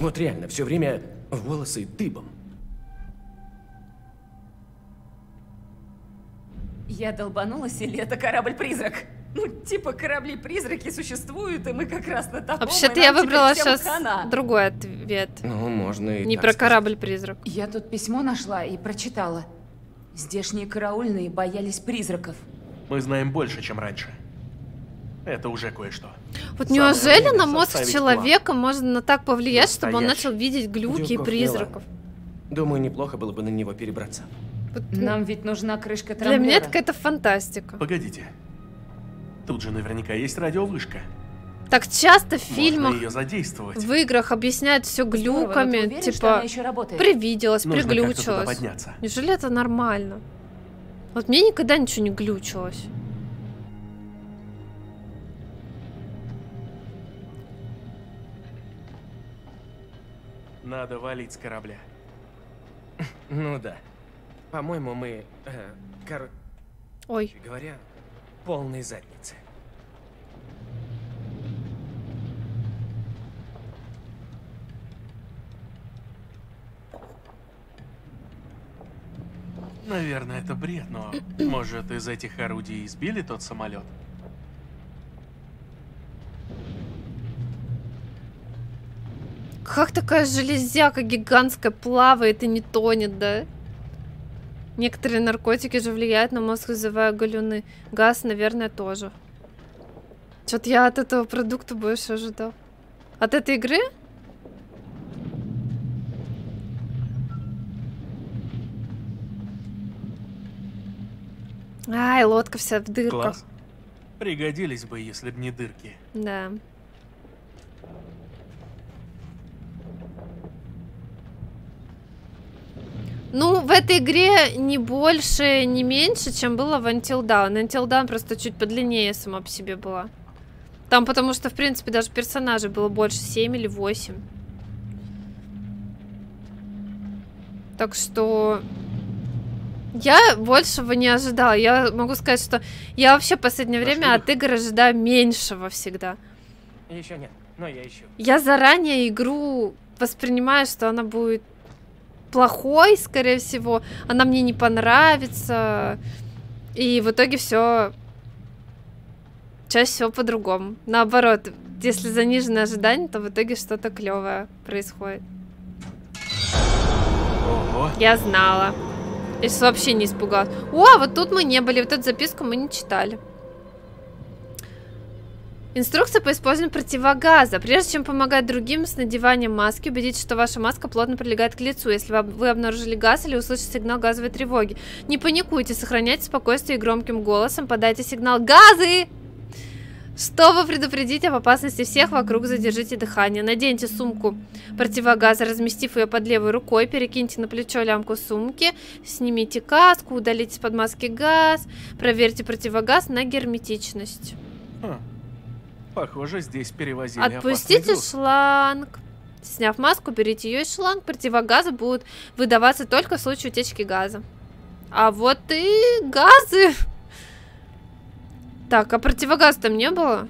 Вот реально, все время волосы дыбом. Я долбанулась, или это корабль-призрак? Ну, типа, корабли-призраки существуют, и мы как раз на таком. Вообще-то я выбрала сейчас хана. Другой ответ. Ну, можно и Не про корабль-призрак. Я тут письмо нашла и прочитала. Здешние караульные боялись призраков. Мы знаем больше, чем раньше. Это уже кое-что. Вот Самое неужели на мозг человека план. можно так повлиять, Настоящий. чтобы он начал видеть глюки Дюков и призраков? Милан. Думаю, неплохо было бы на него перебраться. Вот нам ведь нужна крышка трамблера. Для меня это какая-то фантастика. Погодите. Тут же наверняка есть радиовышка. Так часто в фильмах, в играх объясняют все глюками. Здорово, уверен, типа, привиделась, Нужно приглючилась. Неужели это нормально? Вот мне никогда ничего не глючилось. Надо валить с корабля. Ну да. По-моему, мы... Э, кор... Ой. Говоря, полные задницы. Наверное, это бред, но может, из этих орудий избили тот самолет? Как такая железяка гигантская плавает и не тонет, да? Некоторые наркотики же влияют на мозг, вызывая галлюны. Газ, наверное, тоже. Что-то я от этого продукта больше ожидал. От этой игры? Ай, лодка вся в дырках. Класс. Пригодились бы, если бы не дырки. Да. Ну, в этой игре не больше, не меньше, чем было в Until Dawn. Until Dawn просто чуть подлиннее сама по себе была. Там потому что, в принципе, даже персонажей было больше семь или восемь. Так что... Я большего не ожидала. Я могу сказать, что я вообще в последнее время Пошли. от игр ожидаю меньшего всегда. Еще нет, но я ищу. Я заранее игру воспринимаю, что она будет плохой, скорее всего. Она мне не понравится. И в итоге все чаще всего по-другому. Наоборот, если заниженные ожидания, то в итоге что-то клевое происходит. Ого. Я знала. Я сейчас вообще не испугалась. О, вот тут мы не были. Вот эту записку мы не читали. Инструкция по использованию противогаза. Прежде чем помогать другим с надеванием маски, убедитесь, что ваша маска плотно прилегает к лицу. Если вы обнаружили газ или услышите сигнал газовой тревоги, не паникуйте, сохраняйте спокойствие и громким голосом подайте сигнал «Газы!», чтобы предупредить об опасности всех вокруг. Задержите дыхание. Наденьте сумку противогаза, разместив ее под левой рукой. Перекиньте на плечо лямку сумки. Снимите каску, удалите из-под маски газ. Проверьте противогаз на герметичность. А, похоже, здесь перевозили Отпустите шланг. Сняв маску, берите ее из шланг. Противогазы будут выдаваться только в случае утечки газа. А вот и газы. Так, а противогаз там не было?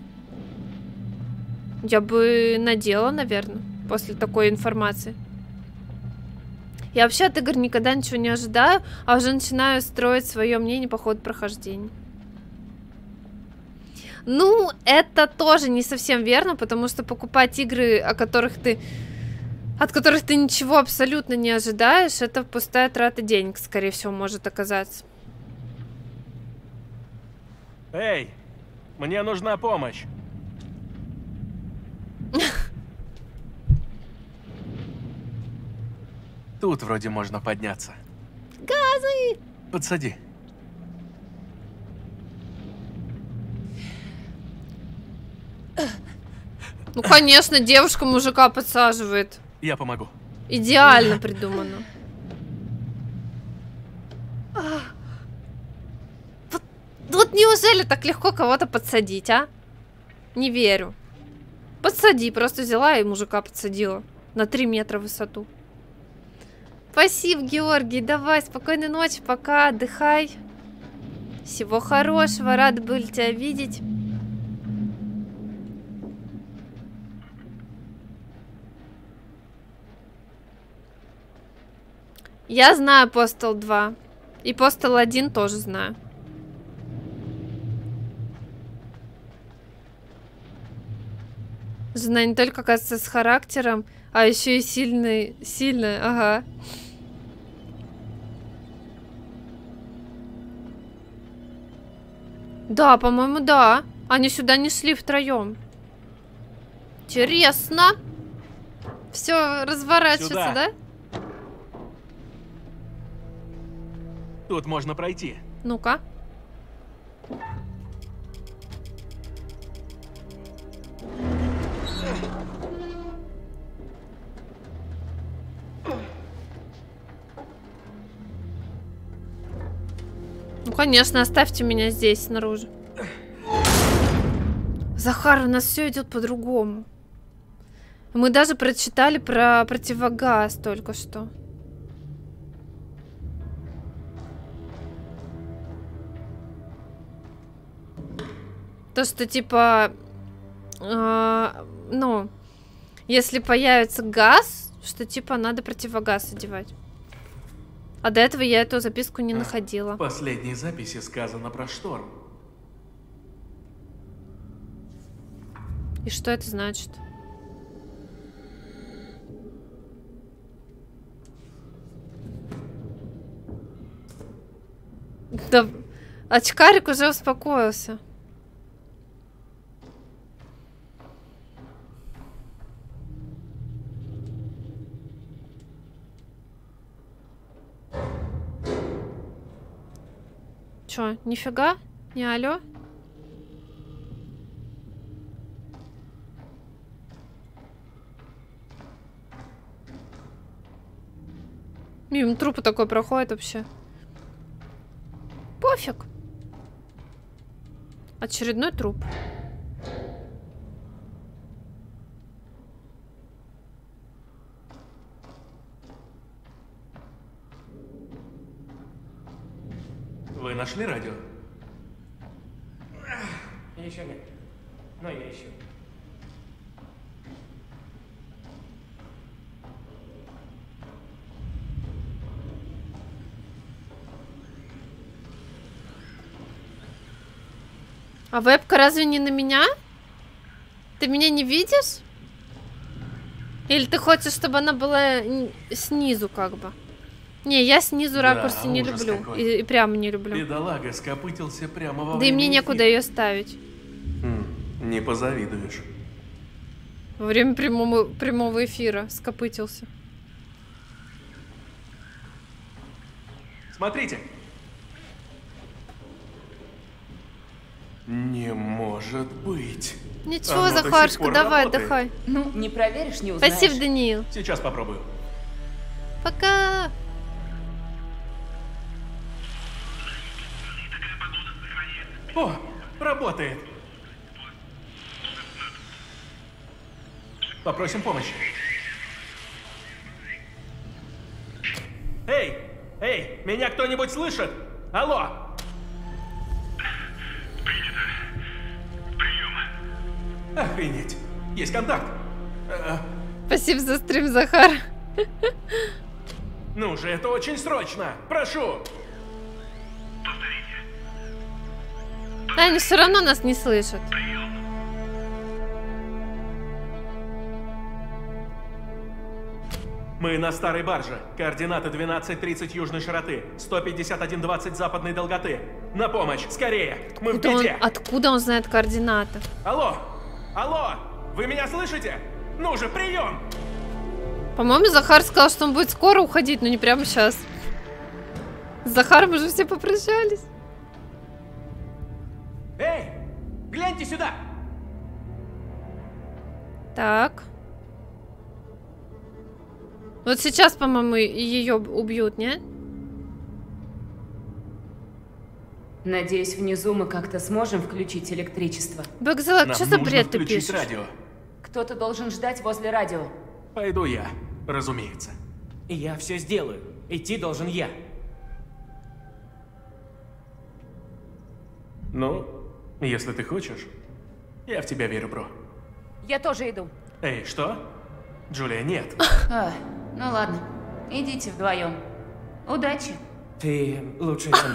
Я бы надела, наверное, после такой информации. Я вообще от игр никогда ничего не ожидаю, а уже начинаю строить свое мнение по ходу прохождения. Ну, это тоже не совсем верно, потому что покупать игры, о которых ты... от которых ты ничего абсолютно не ожидаешь, это пустая трата денег, скорее всего, может оказаться. Эй, мне нужна помощь. Тут вроде можно подняться. Газы! Подсади. Ну, конечно, девушка мужика подсаживает. Я помогу. Идеально придумано. Вот, вот неужели так легко кого-то подсадить, а? Не верю. Подсади, просто взяла и мужика подсадила. На три метра высоту. Спасибо, Георгий, давай, спокойной ночи, пока, отдыхай. Всего хорошего, рад был тебя видеть. Я знаю Постел два. И Постел один тоже знаю. Жена не только, кажется, с характером, а еще и сильный, сильная, ага. Да, по-моему, да. Они сюда не шли втроем. Интересно. Все разворачивается, сюда. Да? Тут можно пройти. Ну-ка. Ну, конечно, оставьте меня здесь, снаружи. Захар, у нас все идет по-другому. Мы даже прочитали про противогаз только что. То, что типа, э, ну, если появится газ, что типа надо противогаз одевать. А до этого я эту записку не находила. В последней записи сказано про шторм. И что это значит? Да, очкарик уже успокоился. Чё, нифига? Не алё? Мимо трупа такой проходит вообще. Пофиг. Очередной труп. Вы нашли радио? Еще нет. Но я ищу. А вебка разве не на меня? Ты меня не видишь? Или ты хочешь, чтобы она была снизу как бы? Не, я снизу ракурсы да, не люблю. И, и прямо не люблю. Бедолага скопытился прямо во время. Да и мне некуда ее ставить. Хм, не позавидуешь. Во время прямого, прямого эфира скопытился. Смотрите. Не может быть. Ничего, оно, Захарушка, давай, работает. Отдыхай. Ну, не проверишь, не узнаешь. Спасибо, Даниил. Сейчас попробую. Пока. О, работает. Попросим помощи. Эй, эй, меня кто-нибудь слышит? Алло. Принято. Прием. Охренеть. Есть контакт. Спасибо за стрим, Захар. Ну же, это очень срочно. Прошу. А они все равно нас не слышат. Мы на старой барже. Координаты двенадцать тридцать южной широты, сто пятьдесят один двадцать западной долготы. На помощь! Скорее! Мы откуда в беде! Он, откуда он знает координаты? Алло! Алло! Вы меня слышите? Ну же, прием! По-моему, Захар сказал, что он будет скоро уходить, но не прямо сейчас. С Захаром уже все попрощались. Эй! Гляньте сюда! Так. Вот сейчас, по-моему, ее убьют, не? Надеюсь, внизу мы как-то сможем включить электричество. Бэкзелок, что за бред ты пишешь? Радио. Кто-то должен ждать возле радио. Пойду я, разумеется. И я все сделаю. Идти должен я. Ну, если ты хочешь, я в тебя верю, бро. Я тоже иду. Эй, что? Джулия, нет. А, ну ладно, идите вдвоем. Удачи. Ты лучше сама.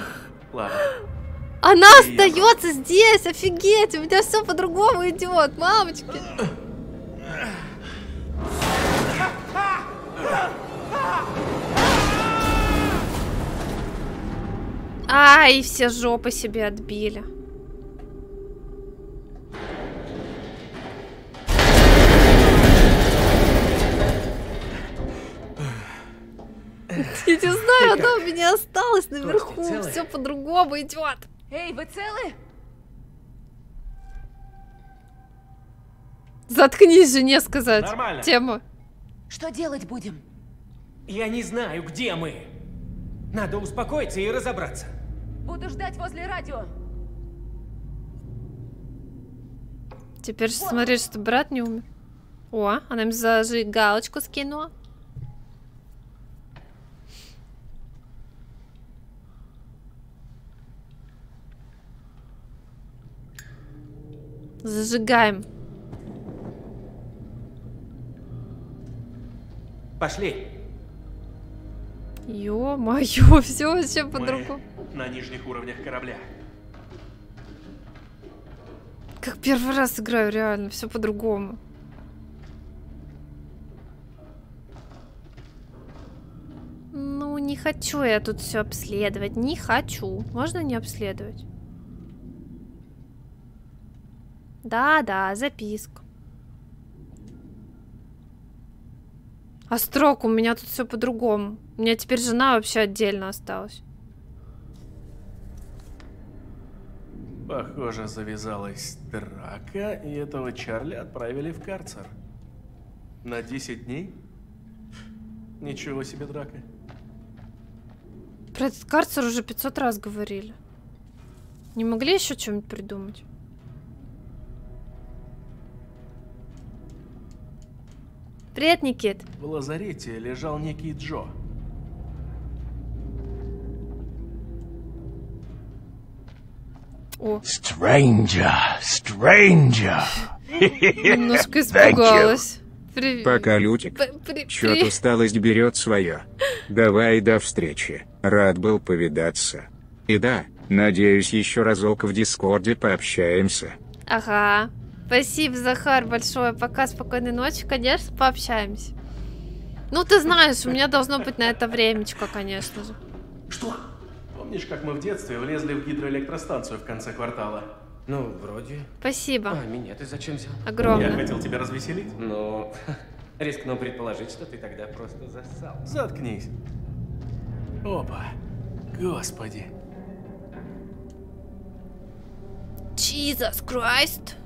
Ладно. Она и остается я... здесь, офигеть, у меня все по-другому идет, мамочки. Ай, все жопы себе отбили. Я не знаю, она у меня осталась наверху. Все по-другому идет. Эй, вы целы? Заткнись, жене сказать. Нормально. Тема. Что делать будем? Я не знаю, где мы. Надо успокоиться и разобраться. Буду ждать возле радио. Теперь вот. Смотри, что брат не умер. О, она мне зажигалочку скинула. Зажигаем. Пошли. Ё-моё, все вообще по-другому. На нижних уровнях корабля. Как первый раз играю, реально, все по-другому. Ну, не хочу я тут все обследовать. Не хочу. Можно не обследовать? Да-да, записка. А строк у меня тут все по-другому. У меня теперь жена вообще отдельно осталась. Похоже, завязалась драка, и этого Чарли отправили в карцер. На десять дней? Ничего себе драка. Про этот карцер уже пятьсот раз говорили. Не могли еще что-нибудь придумать? Привет, Никит. В лазарете лежал некий Джо. О. Stranger, stranger. Немножко испугалась. При... Пока, Лютик. При... Чёрт, усталость берет свое. Давай, до встречи. Рад был повидаться. И да, надеюсь, еще разок в Дискорде пообщаемся. Ага. Спасибо, Захар, большое. Пока, спокойной ночи. Конечно, пообщаемся. Ну, ты знаешь, у меня должно быть на это времечко, конечно же. Что? Помнишь, как мы в детстве влезли в гидроэлектростанцию в конце квартала? Ну, вроде. Спасибо. А меня ты зачем взял? Огромное. Я хотел тебя развеселить. Но рискну предположить, что ты тогда просто засал. Заткнись. Опа. Господи. Jesus Christ.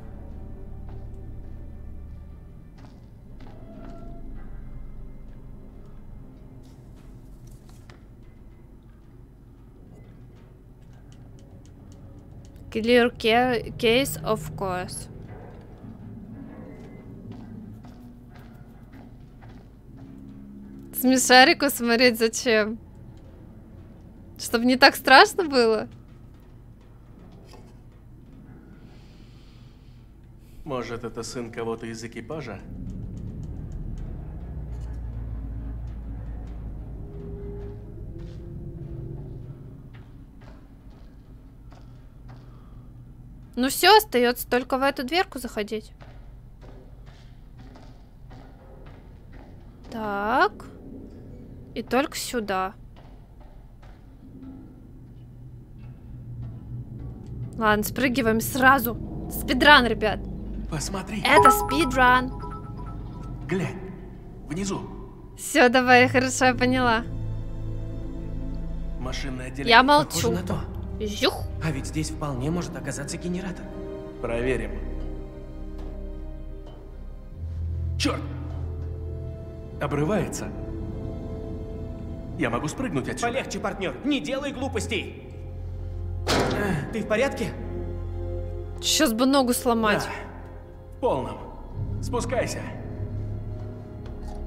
Clear case, of course. Смешарику смотреть зачем? Чтобы не так страшно было? Может, это сын кого-то из экипажа? Ну все, остается только в эту дверку заходить. Так. И только сюда. Ладно, спрыгиваем сразу. Спидран, ребят. Посмотри. Это спидран. Глянь, внизу. Все, давай, хорошо, я поняла. Машинное отделение. Я молчу. На то. Жух. А ведь здесь вполне может оказаться генератор. Проверим. Черт! Обрывается. Я могу спрыгнуть отсюда. Полегче, партнер. Не делай глупостей. Ты в порядке? Сейчас бы ногу сломать. Да, в полном. Спускайся.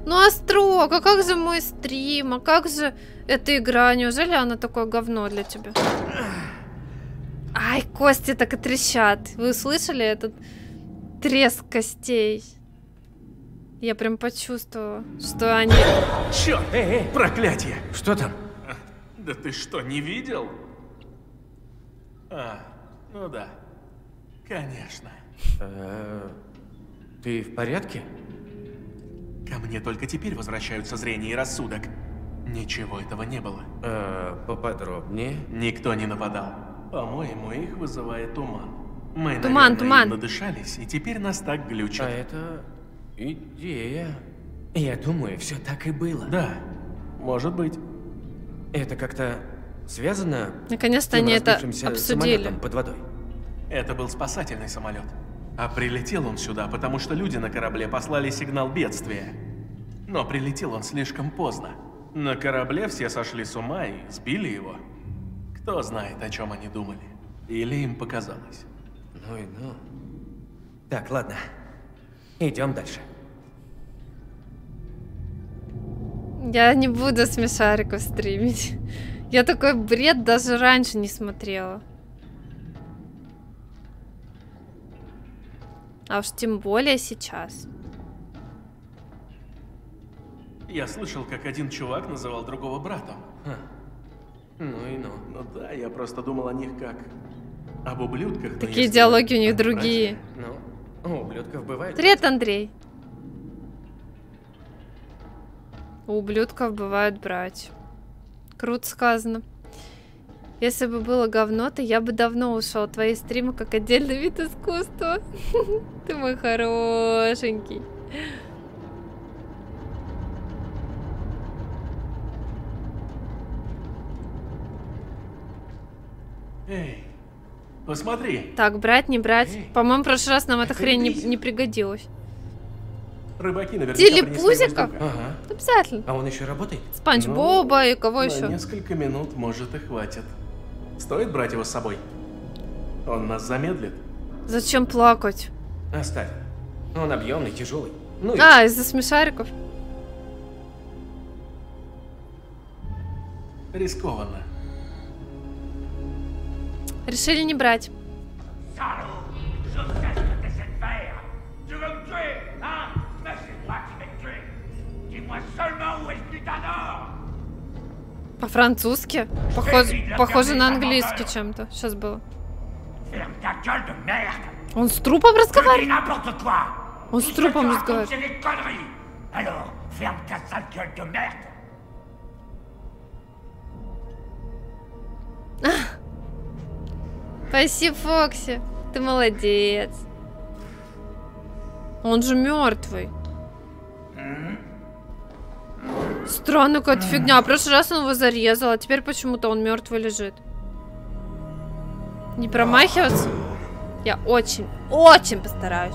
Ну, Острог, а как же мой стрим? А как же эта игра? Неужели она такое говно для тебя? Ай, кости так и трещат. Вы услышали этот треск костей? Я прям почувствовала, что они... Черт, эй, эй, проклятие! Что там? Да ты что, не видел? А, ну да. Конечно. Ты в порядке? Ко мне только теперь возвращаются зрение и рассудок. Ничего этого не было. Э, поподробнее. Никто не нападал. По-моему, их вызывает туман. Мы, туман, наверное, туман. надышались, и теперь нас так глючит. А это идея. Я думаю, все так и было. Да, может быть. Это как-то связано? Наконец-то они это обсудили. Под водой. Это был спасательный самолет. А прилетел он сюда, потому что люди на корабле послали сигнал бедствия. Но прилетел он слишком поздно. На корабле все сошли с ума и сбили его. Кто знает, о чем они думали. Или им показалось. Ну и ну. Так, ладно. Идем дальше. Я не буду смешариков стримить. Я такой бред даже раньше не смотрела. А уж тем более сейчас. Я слышал, как один чувак называл другого братом. Ха. Ну и ну. Ну да, я просто думал о них как об ублюдках. Такие диалоги у них другие. Братья. Ну, у ублюдков бывает. Привет, Андрей. У ублюдков бывают братья. Круто сказано. Если бы было говно, то я бы давно ушел. Твои стримы как отдельный вид искусства. Ты мой хорошенький. Эй, посмотри. Так, брать, не брать. По-моему, в прошлый раз нам эта хрень не, не пригодилась. Рыбаки, наверное, Телепузиков? Ага. Обязательно. А он еще работает? Спанч Боба ну, и кого еще? Несколько минут, может, и хватит. Стоит брать его с собой? Он нас замедлит. Зачем плакать? Оставь. Он объемный, тяжелый. Ну, и... А, из-за смешариков. Рискованно. Решили не брать. По-французски? Похоже, похоже на английский чем-то. Сейчас было. Он с трупом разговаривает? Он с трупом разговаривает. Спасибо, Фокси. Ты молодец. Он же мертвый. Странная какая-то фигня. В прошлый раз он его зарезал, а теперь почему-то он мертвый лежит. Не промахиваться? Я очень, очень постараюсь.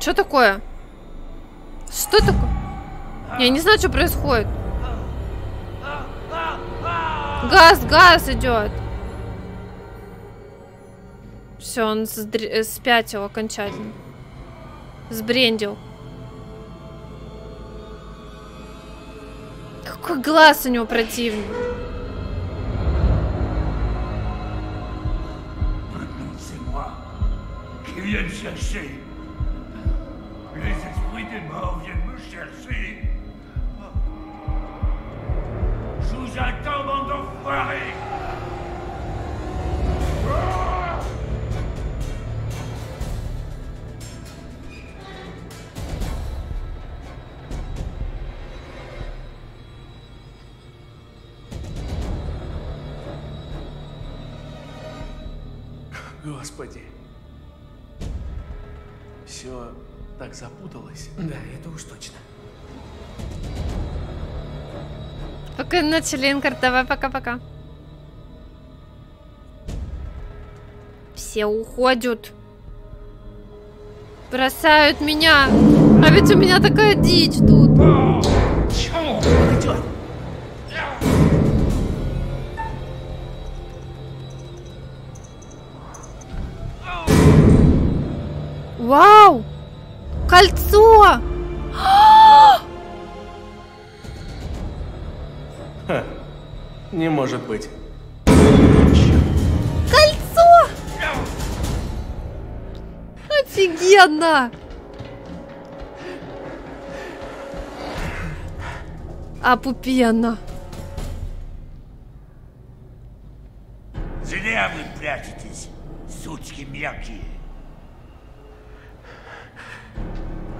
Что такое? Что такое? Я не знаю, что происходит. Газ, газ идет. Все, он спятил окончательно. Сбрендил. Какой глаз у него противный. Господи. Все так запуталось. Да, это уж точно. Пока ночи, Линкард, давай, пока-пока. Все уходят. Бросают меня. А ведь у меня такая дичь тут. Вау! Кольцо! Ха, не может быть. Кольцо! Офигенно! Опупенно. Зря вы прячетесь, сучки мягкие.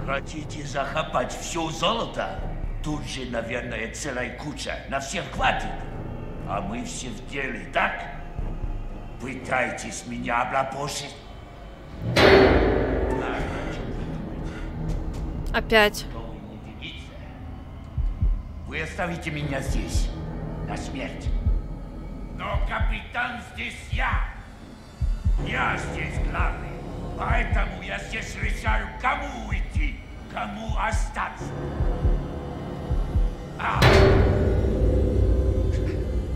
Хотите захапать все золото? Тут же, наверное, целая куча. На всех хватит. А мы все в деле, так? Пытайтесь меня облапошить. Опять. Вы оставите меня здесь. На смерть. Но капитан здесь я. Я здесь главный. Поэтому я здесь решаю, кому уйти, кому остаться. А!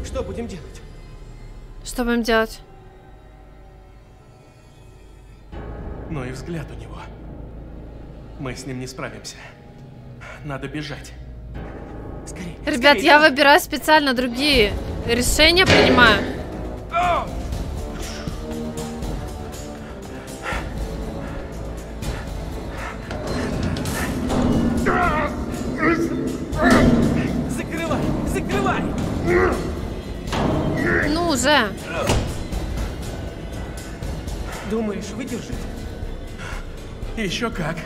Что будем делать? Что будем делать? Ну и взгляд у него. Мы с ним не справимся. Надо бежать. Скорей. Ребят, скорей. Я выбираю специально другие решения, принимаю. Закрывай, закрывай. Ну же. Думаешь, выдержит? Еще как.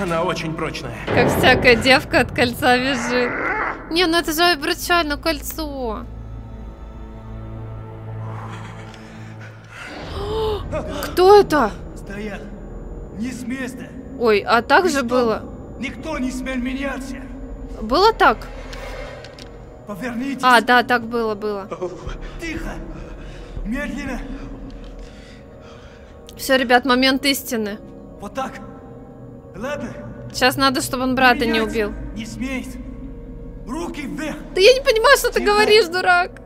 Она очень прочная. Как всякая девка от кольца бежит. Не, ну это же обручально кольцо. Кто это? Стоят. Не с места. Ой, а так же было? Никто не смел меняться. Было так? Повернитесь. А, да, так было, было. Тихо. Медленно. Все, ребят, момент истины. Вот так. Ладно. Сейчас надо, чтобы он брата не убил. Не смей. Руки вверх. Да я не понимаю, что ты говоришь, дурак.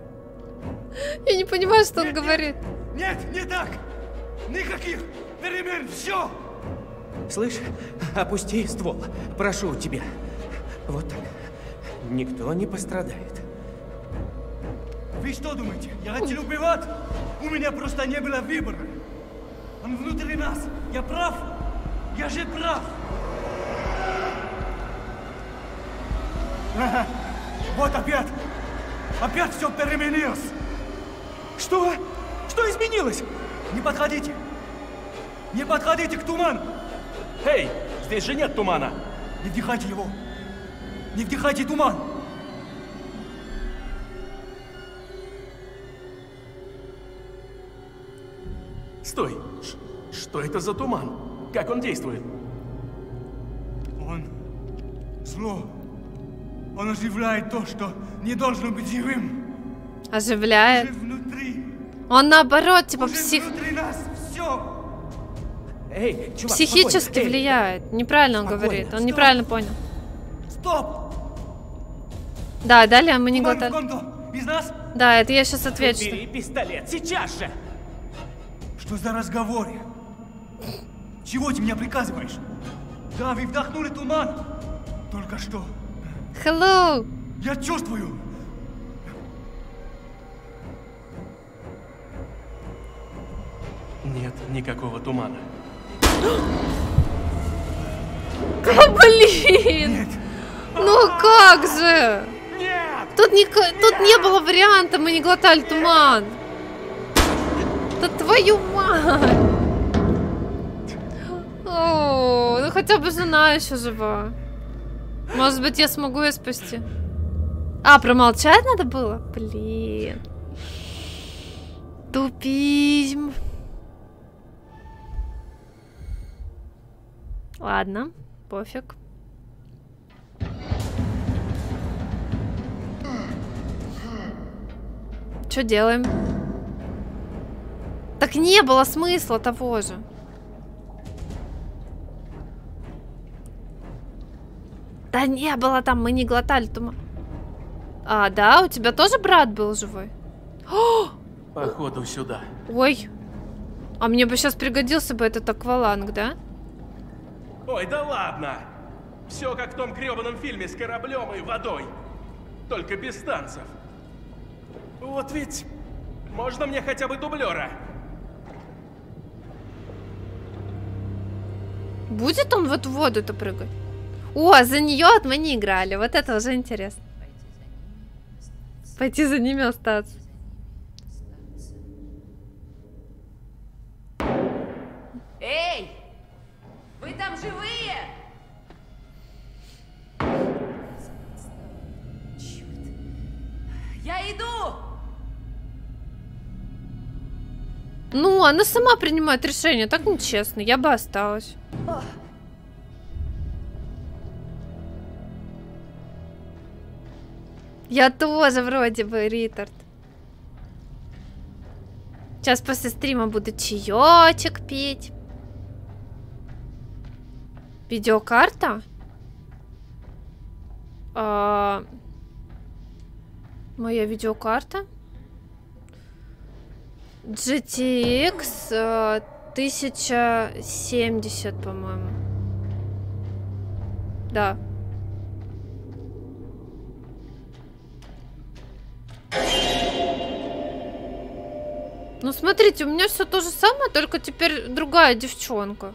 Я не понимаю, что он говорит. Нет, не так. Никаких перемен. Все. Слышь, опусти ствол. Прошу тебя. Вот так. Никто не пострадает. Вы что думаете? Я хотел убивать? У меня просто не было выбора. Он внутри нас. Я прав? Я же прав. Ага. Вот опять. Опять все переменилось. Что? Что изменилось? Не подходите. Не подходите к туману. Эй, здесь же нет тумана. Не вдыхайте его. Не вдыхайте туман. Стой. Ш- что это за туман? Как он действует? Он зло. Он оживляет то, что не должно быть живым. Оживляет? Уже внутри. Он наоборот, типа уже псих... Внутри нас все. Эй, чувак, психически спокойно. Влияет. Эй, неправильно он спокойно. Говорит. Он Стоп. Неправильно понял. Стоп! Да, далее мы не глотали. Да, это я сейчас отвечу. Убери пистолет сейчас же! Что за разговор? Чего ты меня приказываешь? Да, вы вдохнули туман. Только что. Hello! Я чувствую. Нет никакого тумана. Да, блин! Нет. Ну как же? Нет. Тут, не, тут не было варианта, мы не глотали Нет. туман. Да твою мать! О, ну хотя бы жена еще жива. Может быть, я смогу ее спасти. А, промолчать надо было? Блин. Тупизм. Ладно, пофиг. Что делаем? Так не было смысла того же. Да не было там, мы не глотали туман. А, да, у тебя тоже брат был живой? О! Походу сюда. Ой. А мне бы сейчас пригодился бы этот акваланг, да? Ой, да ладно. Все как в том гребаном фильме с кораблем и водой. Только без танцев. Вот ведь... Можно мне хотя бы дублера? Будет он вот в воду-то прыгать? О, за нее мы не играли. Вот это уже интересно. Пойти за ними остаться. Эй! Вы там живые? Черт. Я иду! Ну, она сама принимает решение. Так нечестно. Я бы осталась. Я тоже вроде бы ретард. Сейчас после стрима буду чаечек пить. Видеокарта? А... Моя видеокарта? джи ти экс тысяча семьдесят, по-моему. Да. Ну, смотрите, у меня все то же самое, только теперь другая девчонка.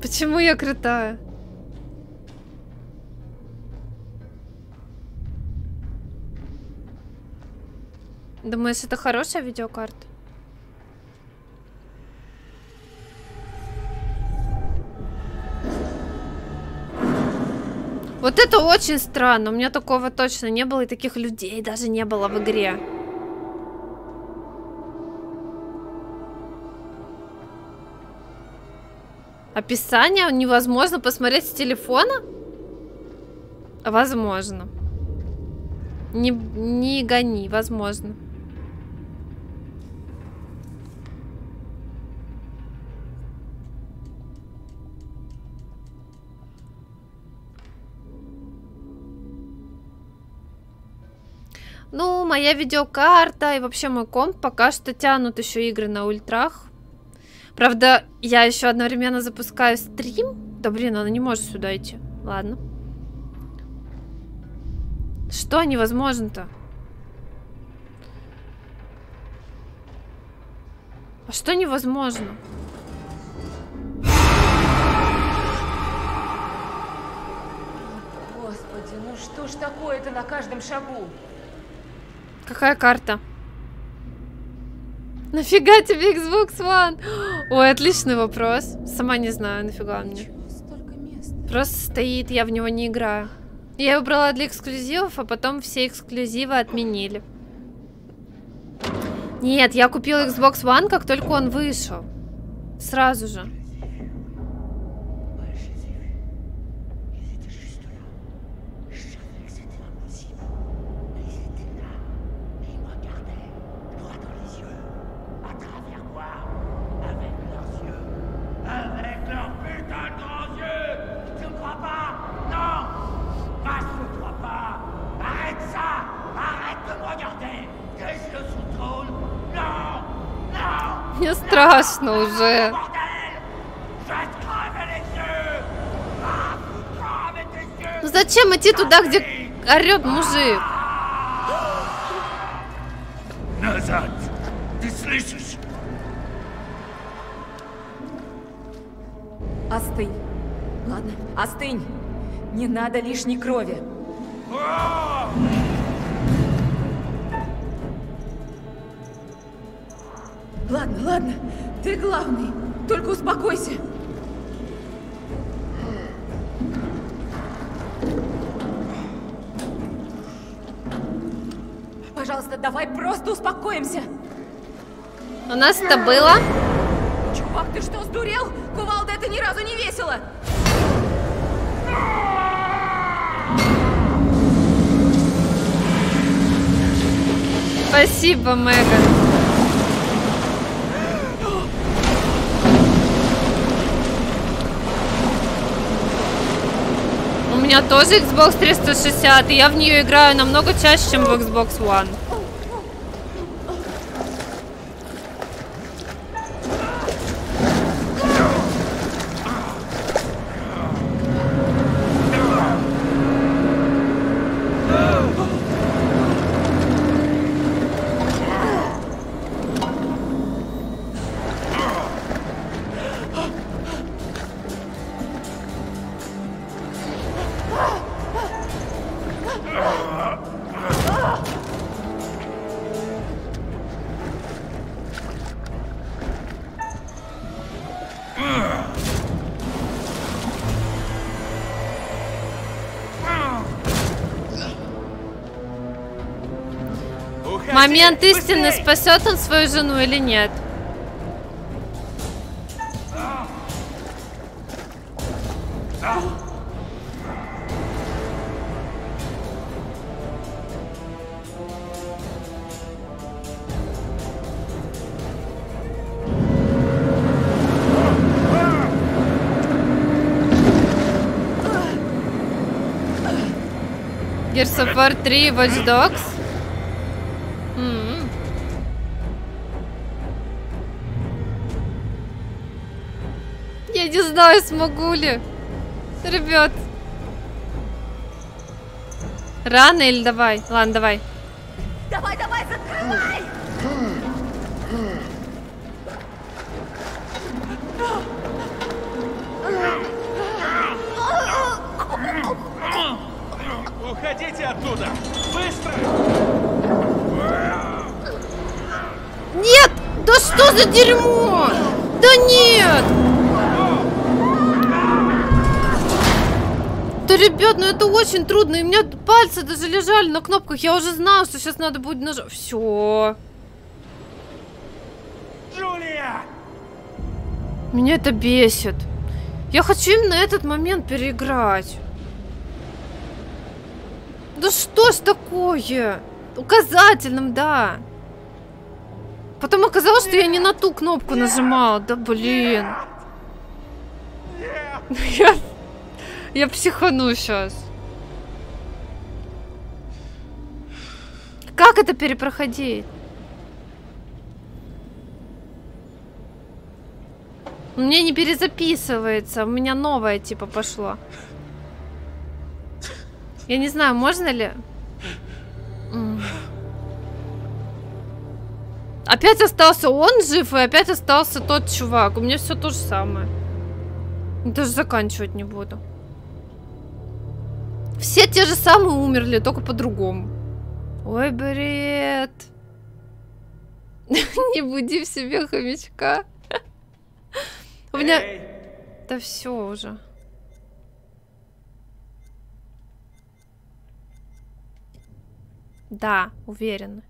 Почему я крутая? Думаешь, это хорошая видеокарта? Вот это очень странно. У меня такого точно не было. И таких людей даже не было в игре. Описание невозможно посмотреть с телефона? Возможно. Не, не гони. Возможно. Ну, моя видеокарта и вообще мой комп пока что тянут еще игры на ультрах. Правда, я еще одновременно запускаю стрим. Да блин, она не может сюда идти. Ладно. Что невозможно-то? А что невозможно? Господи, ну что ж такое-то на каждом шагу? Какая карта? Нафига тебе Xbox One? Ой, отличный вопрос. Сама не знаю, нафига мне. Просто стоит, я в него не играю. Я его брала для эксклюзивов, а потом все эксклюзивы отменили. Нет, я купила Xbox One, как только он вышел. Сразу же. Мне страшно уже. Ну зачем идти туда, где орет мужик? Назад! Ты слышишь? Остынь. Ладно, остынь. Не надо лишней крови. Ладно, ладно, ты главный, только успокойся. пожалуйста, давай просто успокоимся. У нас это было. Чувак, ты что, сдурел? Кувалда, это ни разу не весело. Спасибо, Меган. У меня тоже Xbox триста шестьдесят, и я в нее играю намного чаще, чем в Xbox уан. Момент истины, спасет он свою жену или нет? Gears of War три, Watch Dogs. Не знаю, смогу ли. Ребят. Рано или давай? Ладно, давай. Давай, давай, закрывай! Уходите оттуда! Быстро! Нет! Да что за дерьмо? Да нет! Ребят, ну это очень трудно. И у меня пальцы даже лежали на кнопках. Я уже знала, что сейчас надо будет нажать. Все. Джулия! Меня это бесит. Я хочу именно этот момент переиграть. Да что ж такое? Указательным, да. Потом оказалось, что я не на ту кнопку нажимала. Да блин. Я... Я психану сейчас. Как это перепроходить? У меня не перезаписывается. У меня новое типа пошло. Я не знаю, можно ли? Опять остался он жив, и опять остался тот чувак. У меня все то же самое. Даже заканчивать не буду. Все те же самые умерли, только по-другому. Ой, бред. Не буди в себе хомячка. У меня... Да все уже. Да, уверена.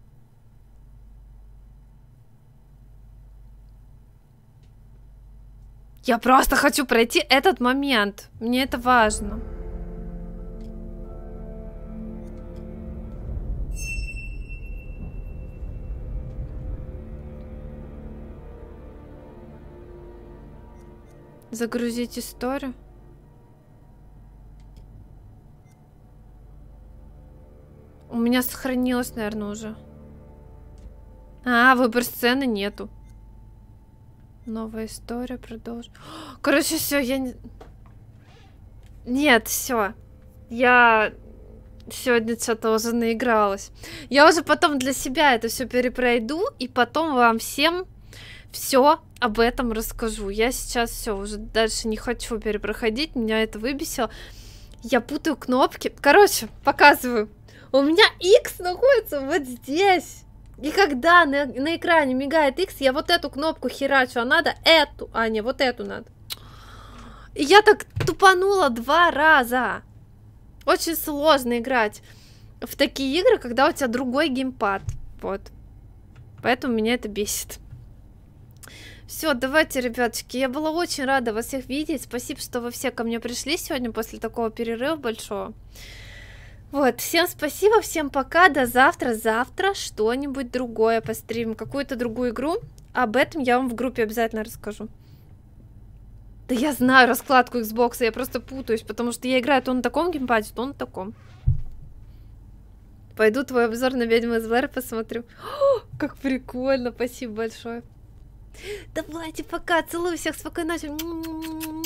Я просто хочу пройти этот момент. Мне это важно. Загрузить историю. У меня сохранилось, наверное, уже. А, выбор сцены нету. Новая история, продолжим. Короче, все, я не... Нет, все. Я сегодня что-то уже наигралась. Я уже потом для себя это все перепройду, и потом вам всем... Все об этом расскажу. Я сейчас все, уже дальше не хочу перепроходить. Меня это выбесило. Я путаю кнопки. Короче, показываю. У меня X находится вот здесь. И когда на, на экране мигает X, я вот эту кнопку херачу. А надо эту. А, не, вот эту надо. И я так тупанула два раза. Очень сложно играть. в такие игры, когда у тебя другой геймпад. Вот. Поэтому меня это бесит. Все, давайте, ребяточки. Я была очень рада вас всех видеть. Спасибо, что вы все ко мне пришли сегодня после такого перерыва большого. Вот, всем спасибо, всем пока. До завтра. Завтра что-нибудь другое постримим. Какую-то другую игру. Об этом я вам в группе обязательно расскажу. Да я знаю раскладку Xbox, я просто путаюсь, потому что я играю то на таком геймпаде, то на таком. Пойду твой обзор на «Ведьму из Блэр» посмотрю. О, как прикольно, спасибо большое. Давайте, пока, целую всех, спокойной ночи.